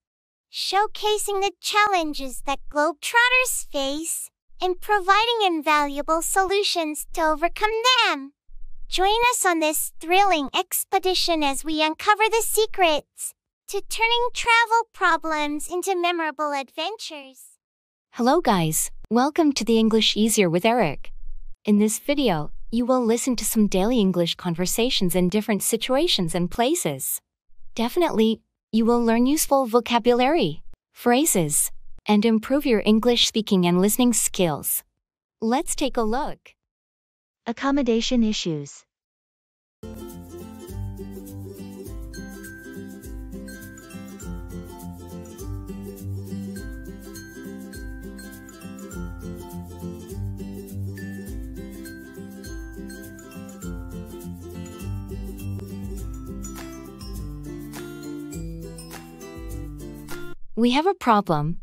showcasing the challenges that globetrotters face and providing invaluable solutions to overcome them. Join us on this thrilling expedition as we uncover the secrets to turning travel problems into memorable adventures. Hello guys, welcome to the English Easier with Eric. In this video, you will listen to some daily English conversations in different situations and places. Definitely, you will learn useful vocabulary, phrases, and improve your English speaking and listening skills. Let's take a look. Accommodation issues. We have a problem.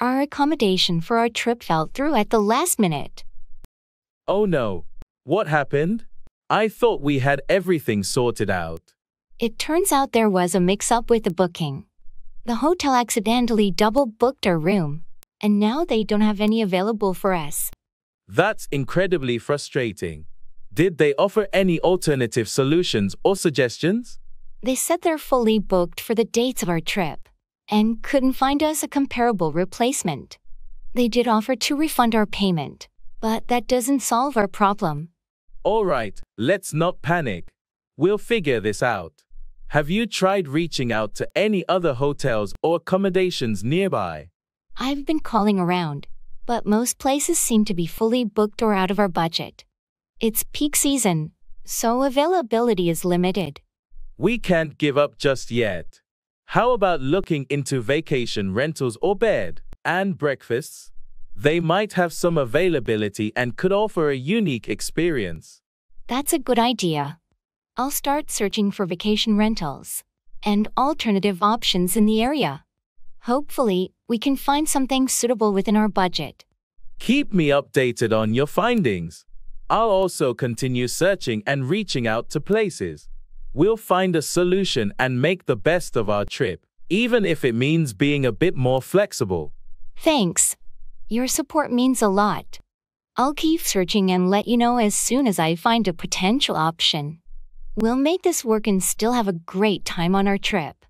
Our accommodation for our trip fell through at the last minute. Oh no. What happened? I thought we had everything sorted out. It turns out there was a mix-up with the booking. The hotel accidentally double-booked our room, and now they don't have any available for us. That's incredibly frustrating. Did they offer any alternative solutions or suggestions? They said they're fully booked for the dates of our trip and couldn't find us a comparable replacement. They did offer to refund our payment, but that doesn't solve our problem. All right, let's not panic. We'll figure this out. Have you tried reaching out to any other hotels or accommodations nearby? I've been calling around, but most places seem to be fully booked or out of our budget. It's peak season, so availability is limited. We can't give up just yet. How about looking into vacation rentals or bed and breakfasts? They might have some availability and could offer a unique experience. That's a good idea. I'll start searching for vacation rentals and alternative options in the area. Hopefully, we can find something suitable within our budget. Keep me updated on your findings. I'll also continue searching and reaching out to places. We'll find a solution and make the best of our trip, even if it means being a bit more flexible. Thanks. Your support means a lot. I'll keep searching and let you know as soon as I find a potential option. We'll make this work and still have a great time on our trip.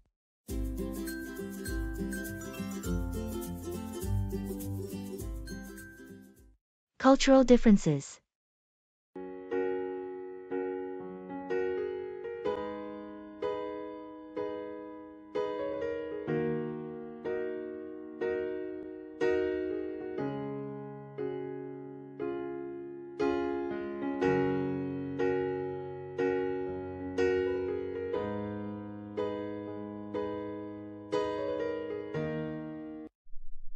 Cultural differences.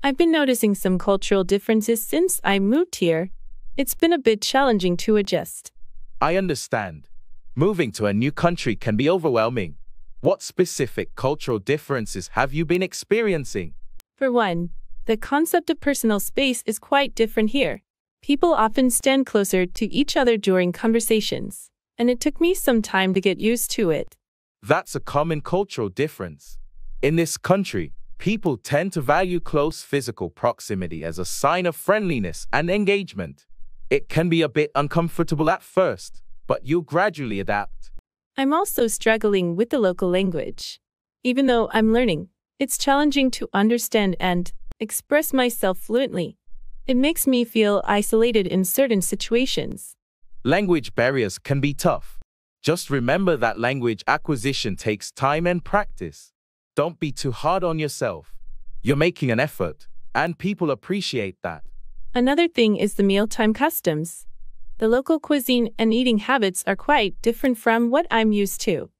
I've been noticing some cultural differences since I moved here. It's been a bit challenging to adjust. I understand. Moving to a new country can be overwhelming. What specific cultural differences have you been experiencing? For one, the concept of personal space is quite different here. People often stand closer to each other during conversations, and it took me some time to get used to it. That's a common cultural difference. In this country, people tend to value close physical proximity as a sign of friendliness and engagement. It can be a bit uncomfortable at first, but you'll gradually adapt. I'm also struggling with the local language. Even though I'm learning, it's challenging to understand and express myself fluently. It makes me feel isolated in certain situations. Language barriers can be tough. Just remember that language acquisition takes time and practice. Don't be too hard on yourself. You're making an effort, and people appreciate that. Another thing is the mealtime customs. The local cuisine and eating habits are quite different from what I'm used to.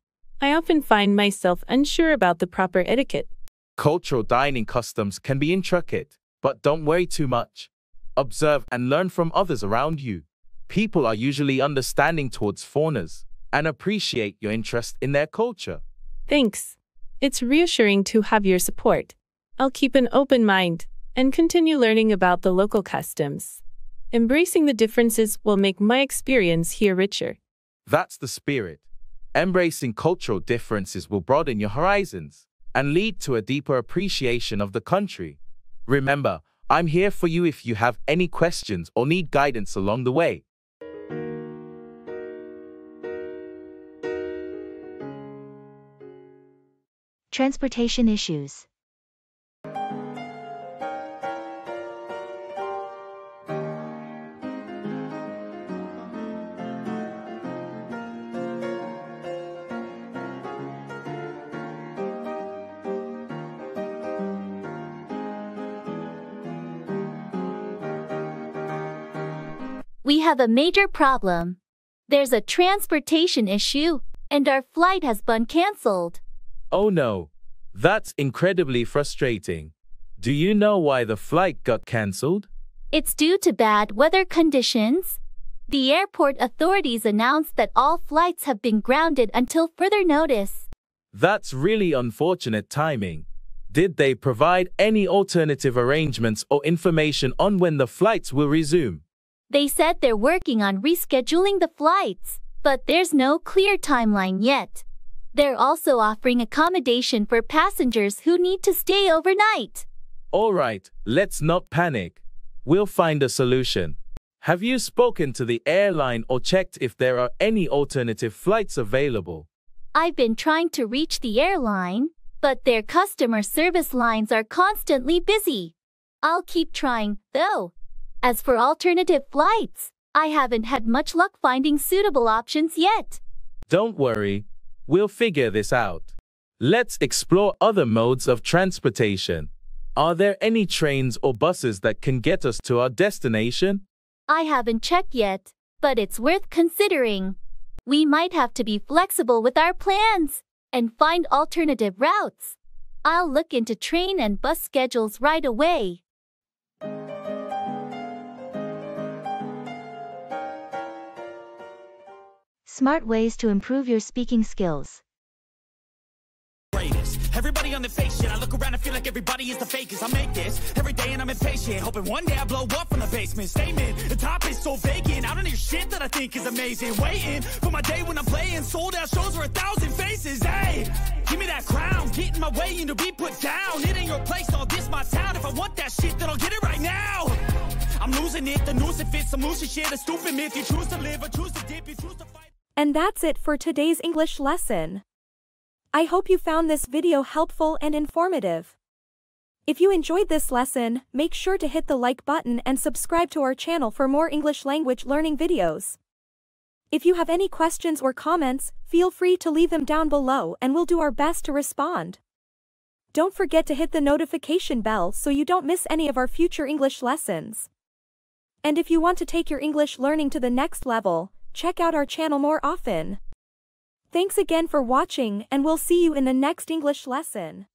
I often find myself unsure about the proper etiquette. Cultural dining customs can be intricate, but don't worry too much. Observe and learn from others around you. People are usually understanding towards foreigners and appreciate your interest in their culture. Thanks. It's reassuring to have your support. I'll keep an open mind and continue learning about the local customs. Embracing the differences will make my experience here richer. That's the spirit. Embracing cultural differences will broaden your horizons and lead to a deeper appreciation of the country. Remember, I'm here for you if you have any questions or need guidance along the way. Transportation issues. We have a major problem. There's a transportation issue, and our flight has been cancelled. Oh no, that's incredibly frustrating. Do you know why the flight got cancelled? It's due to bad weather conditions. The airport authorities announced that all flights have been grounded until further notice. That's really unfortunate timing. Did they provide any alternative arrangements or information on when the flights will resume? They said they're working on rescheduling the flights, but there's no clear timeline yet. They're also offering accommodation for passengers who need to stay overnight. All right, let's not panic. We'll find a solution. Have you spoken to the airline or checked if there are any alternative flights available? I've been trying to reach the airline, but their customer service lines are constantly busy. I'll keep trying, though. As for alternative flights, I haven't had much luck finding suitable options yet. Don't worry, we'll figure this out. Let's explore other modes of transportation. Are there any trains or buses that can get us to our destination? I haven't checked yet, but it's worth considering. We might have to be flexible with our plans and find alternative routes. I'll look into train and bus schedules right away. Smart ways to improve your speaking skills. Everybody on the fake shit. I look around and feel like everybody is the fakest. I make this every day and I'm impatient, hoping one day I blow up from the basement. Statement, the top is so vacant. I don't hear shit that I think is amazing. Waiting for my day when I'm playing sold out shows for 1,000 faces. Hey, give me that crown, get in my way and to be put down. It ain't your place, all this my town. If I want that shit, then I'll get it right now. I'm losing it, the noose it fits, some loose shit, a stupid myth. You choose to live or choose to dip, you choose to fight. And that's it for today's English lesson. I hope you found this video helpful and informative. If you enjoyed this lesson, make sure to hit the like button and subscribe to our channel for more English language learning videos. If you have any questions or comments, feel free to leave them down below and we'll do our best to respond. Don't forget to hit the notification bell so you don't miss any of our future English lessons. And if you want to take your English learning to the next level, check out our channel more often. Thanks again for watching, and we'll see you in the next English lesson.